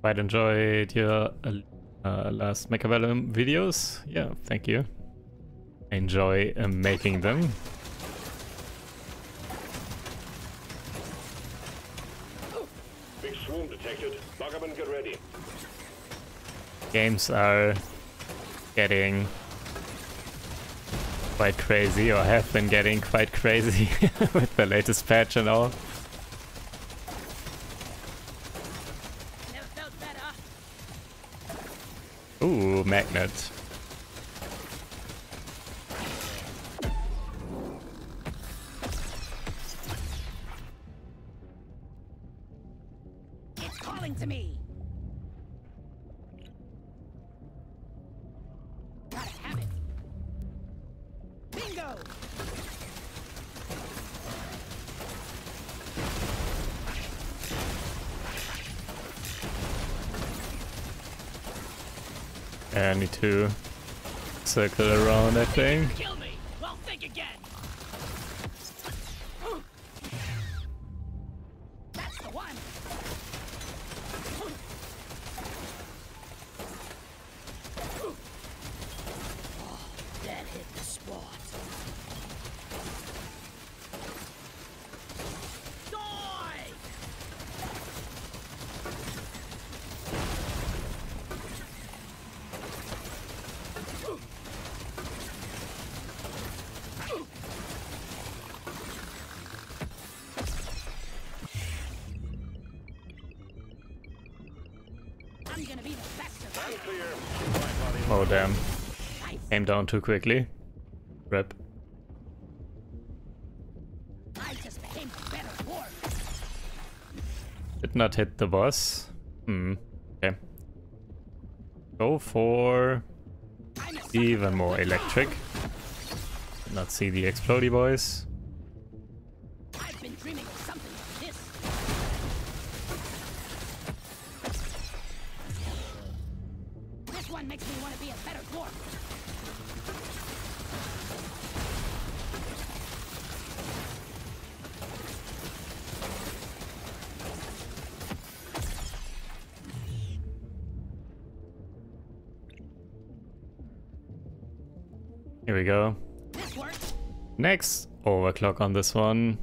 Quite enjoyed your uh, last Mechabellum videos. Yeah, thank you. Enjoy uh, making them. Big swarm detected. Buggerman, get ready. Games are getting quite crazy, or have been getting quite crazy with the latest patch and all. Ooh, magnet. It's calling to me. Gotta have it. Bingo. I need to circle around, I think. Kill me. Well, think again. That's the one. Oh, that hit the spot. Oh damn, came down too quickly. Rip. Did not hit the boss. Hmm, okay. Go for even more electric. Did not see the explodey boys. I've been dreaming of something like this. and makes me want to be a better dwarf. Here we go. Next, overclock on this one.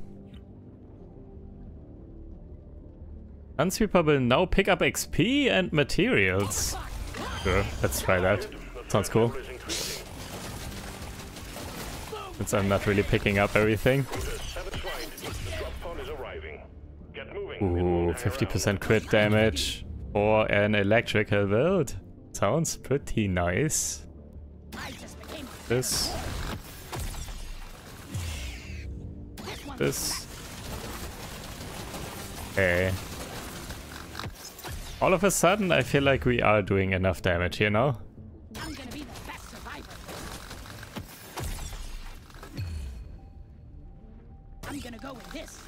Stun Sweeper will now pick up X P and materials. Sure, let's try that. Sounds cool. Since I'm not really picking up everything. Ooh, fifty percent crit damage for an electrical build. Sounds pretty nice. This. This. Okay. All of a sudden, I feel like we are doing enough damage here now. I'm gonna be the best survivor. I'm gonna go with this.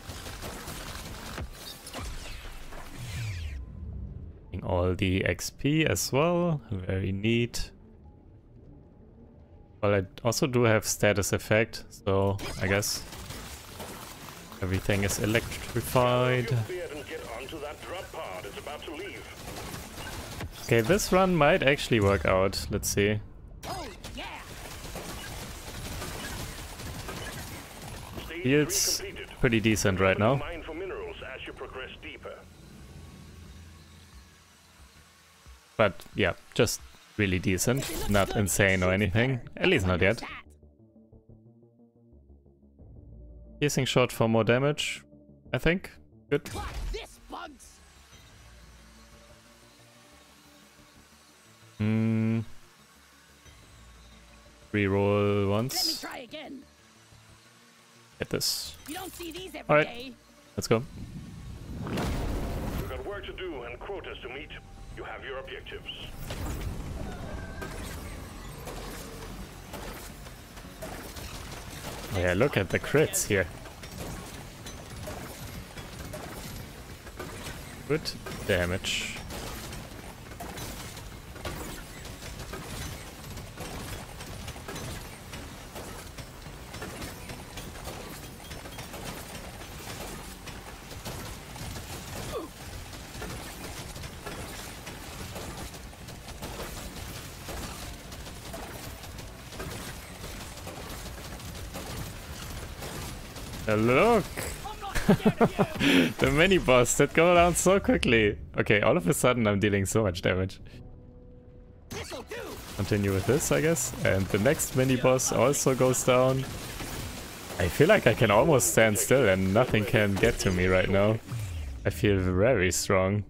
Getting all the X P as well. Very neat. Well, I also do have status effect, so I guess everything is electrified. Okay, this run might actually work out. Let's see. Feels pretty decent right now. But yeah, just really decent, not insane or anything, at least not yet. Piercing shot for more damage, I think. Good. Hmm. Reroll once. Get this. Alright, let's go. We've got work to do and quotas to meet. You have your objectives. Yeah, look at the crits here. Good damage. Look! The mini boss that go down so quickly. Okay, all of a sudden I'm dealing so much damage. Continue with this, I guess. And the next mini boss also goes down. I feel like I can almost stand still and nothing can get to me right now. I feel very strong.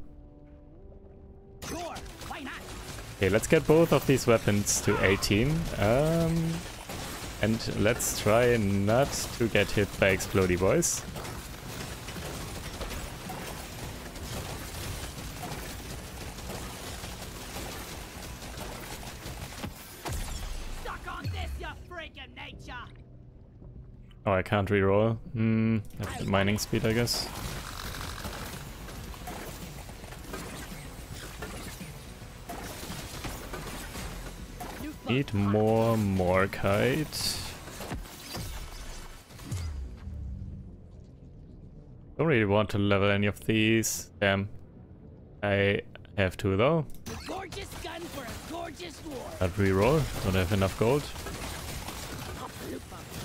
Okay, let's get both of these weapons to eighteen. Um. And let's try not to get hit by Explodey Boys. Suck on this, you freaking nature. Oh, I can't reroll. Hmm, mining speed, I guess. Need more Morkite. Don't really want to level any of these. Damn. I have two though. Gorgeous gun for a gorgeous war. I'll reroll. Don't have enough gold.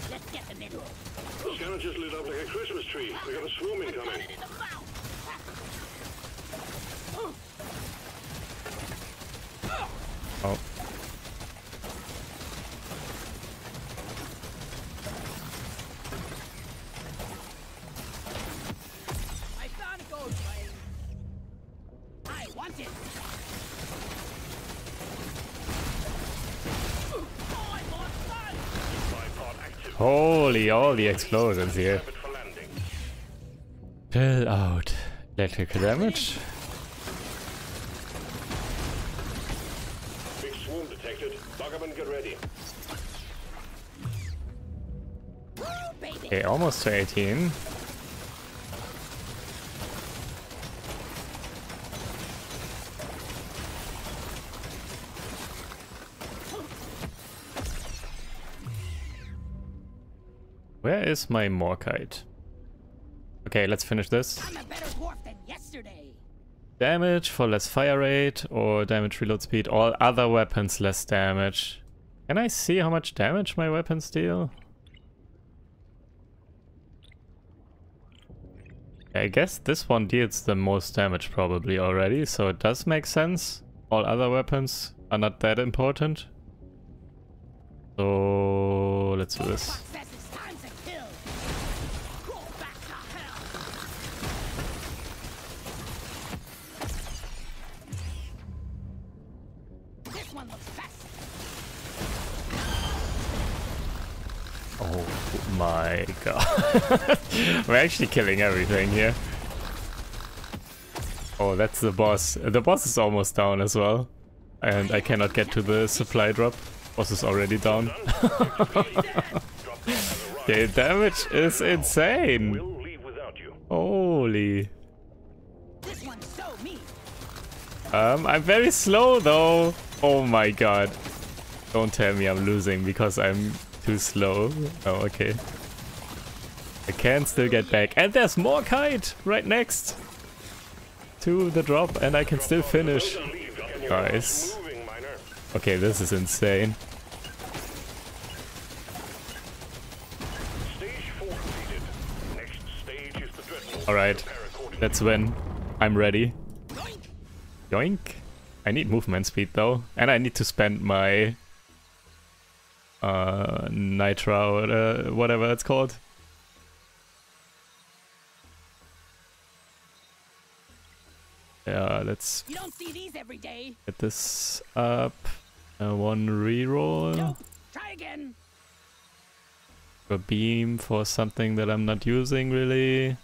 Let's get the mineral. Those cannons just lit up like a Christmas tree. We got a swarm incoming. Oh. Holy, all the explosions here. Fill out electrical damage. Big swarm detected. Buggerman, get ready. Okay, almost to eighteen. Where is my Morkite? Okay, let's finish this. I'm a better dwarf than yesterday. Damage for less fire rate or damage reload speed. All other weapons less damage. Can I see how much damage my weapons deal? I guess this one deals the most damage probably already, so it does make sense. All other weapons are not that important. So let's do this. My god. We're actually killing everything here. Oh, that's the boss. The boss is almost down as well. And I cannot get to the supply drop. Boss is already down. The damage is insane. Holy. Um, I'm very slow though. Oh my god. Don't tell me I'm losing because I'm too slow. Oh, okay. I can still get back. And there's more kite right next to the drop, and I can still finish. Nice. Okay, this is insane. Alright, let's win. I'm ready. Yoink. I need movement speed though, and I need to spend my Uh, Nitra or uh, whatever it's called. Yeah, let's you don't see these every day. Get this up. Uh, one reroll. Nope. Try again. A beam for something that I'm not using really.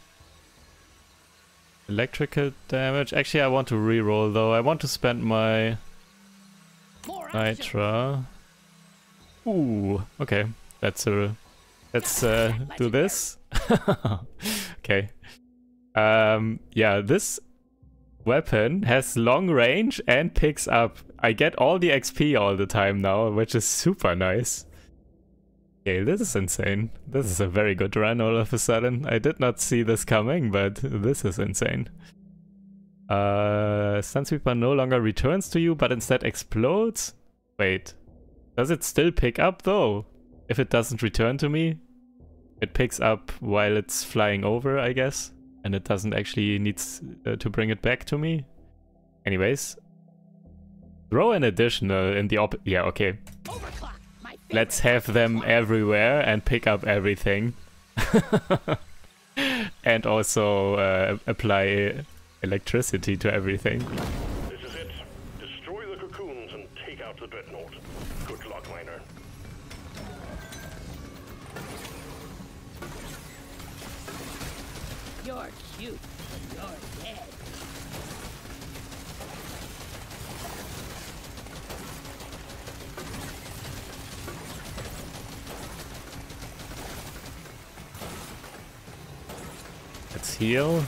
Electrical damage. Actually, I want to reroll though. I want to spend my More Nitra. Action. Ooh, okay, that's a, let's uh, do this. Okay. Um, yeah, this weapon has long range and picks up. I get all the X P all the time now, which is super nice. Okay, this is insane. This is a very good run all of a sudden. I did not see this coming, but this is insane. Uh, Stun Sweeper no longer returns to you, but instead explodes. Wait. Does it still pick up though? If it doesn't return to me, it picks up while it's flying over, I guess, and it doesn't actually need uh, to bring it back to me. Anyways, throw an additional in the op. Yeah, okay. Let's have them everywhere and pick up everything, and also uh, apply electricity to everything. Let's heal.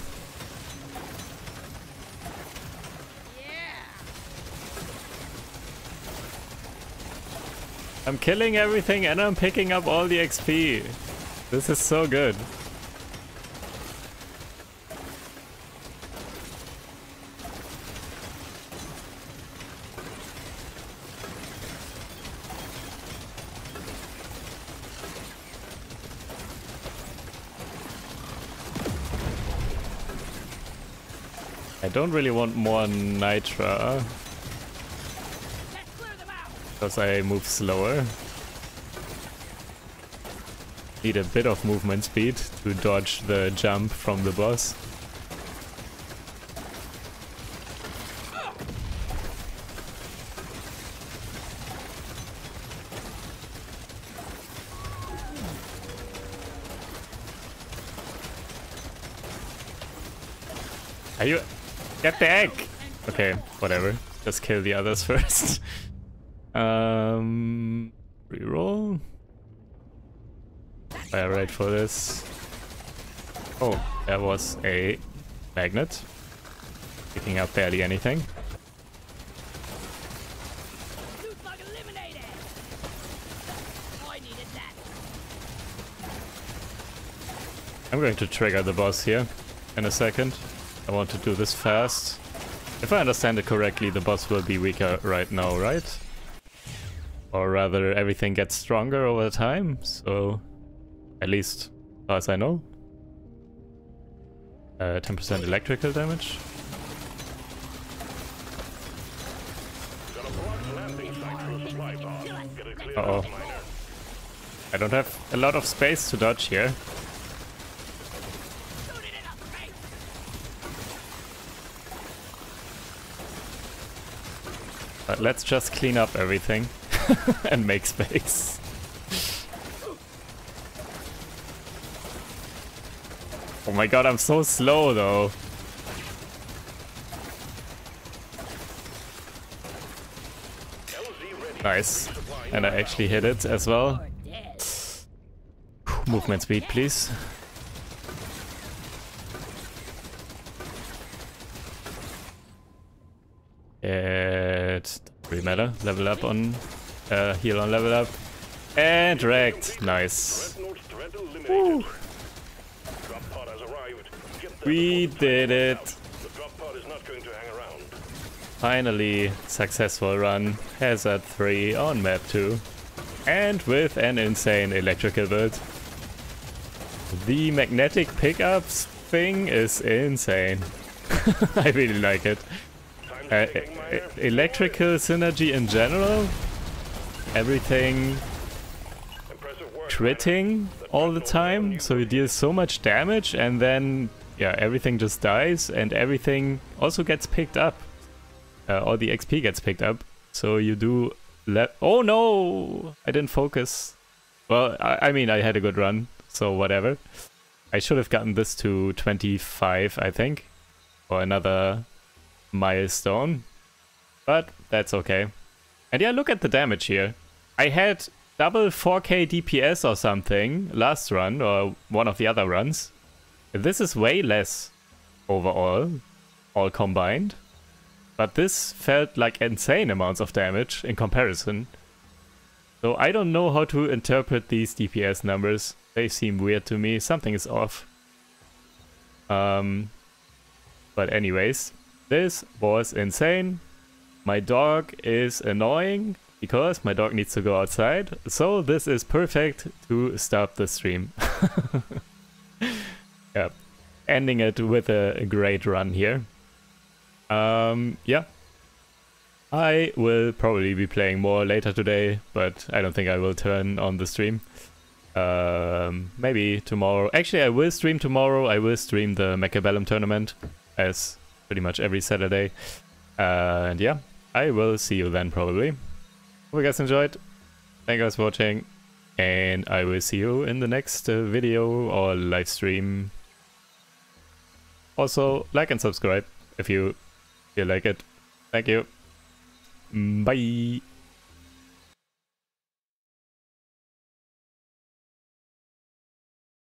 Yeah. I'm killing everything and I'm picking up all the X P. This is so good. I don't really want more Nitra, because I move slower. Need a bit of movement speed to dodge the jump from the boss. Are you... Get the egg! Okay, whatever. Just kill the others first. um, reroll. Alright for this. Oh, there was a magnet. Picking up barely anything. I'm going to trigger the boss here in a second. I want to do this fast. If I understand it correctly, the boss will be weaker right now, right? Or rather, everything gets stronger over time, so at least as far as I know. Uh, ten percent electrical damage. Uh-oh. I don't have a lot of space to dodge here. But let's just clean up everything and make space. Oh my god, I'm so slow though. Nice. And I actually hit it as well. Movement speed, please. It doesn't really matter. Level up on... Uh, heal on level up. And wrecked. Nice. Woo. We did it. Finally, successful run. Hazard three on map two. And with an insane electrical build. The magnetic pickups thing is insane. I really like it. Uh, electrical synergy in general. Everything critting all the time, so you deal so much damage and then yeah, everything just dies and everything also gets picked up. Uh, all the X P gets picked up, so you do left. Oh no! I didn't focus. Well, I, I mean, I had a good run, so whatever. I should have gotten this to twenty-five, I think, or another milestone, but that's okay. And yeah, look at the damage here. I had double four K D P S or something last run, or one of the other runs. This is way less overall, all combined, but this felt like insane amounts of damage in comparison. So I don't know how to interpret these D P S numbers. They seem weird to me. Something is off. Um, but anyways, this was insane. My dog is annoying because my dog needs to go outside. So this is perfect to stop the stream. Yeah, ending it with a, a great run here. Um, yeah, I will probably be playing more later today, but I don't think I will turn on the stream. Um, maybe tomorrow. Actually, I will stream tomorrow. I will stream the Mechabellum tournament, as pretty much every Saturday. Uh, and yeah, I will see you then probably. Hope you guys enjoyed. Thank you guys for watching, and I will see you in the next uh, video or live stream. Also, like and subscribe if you feel like it. Thank you. Bye.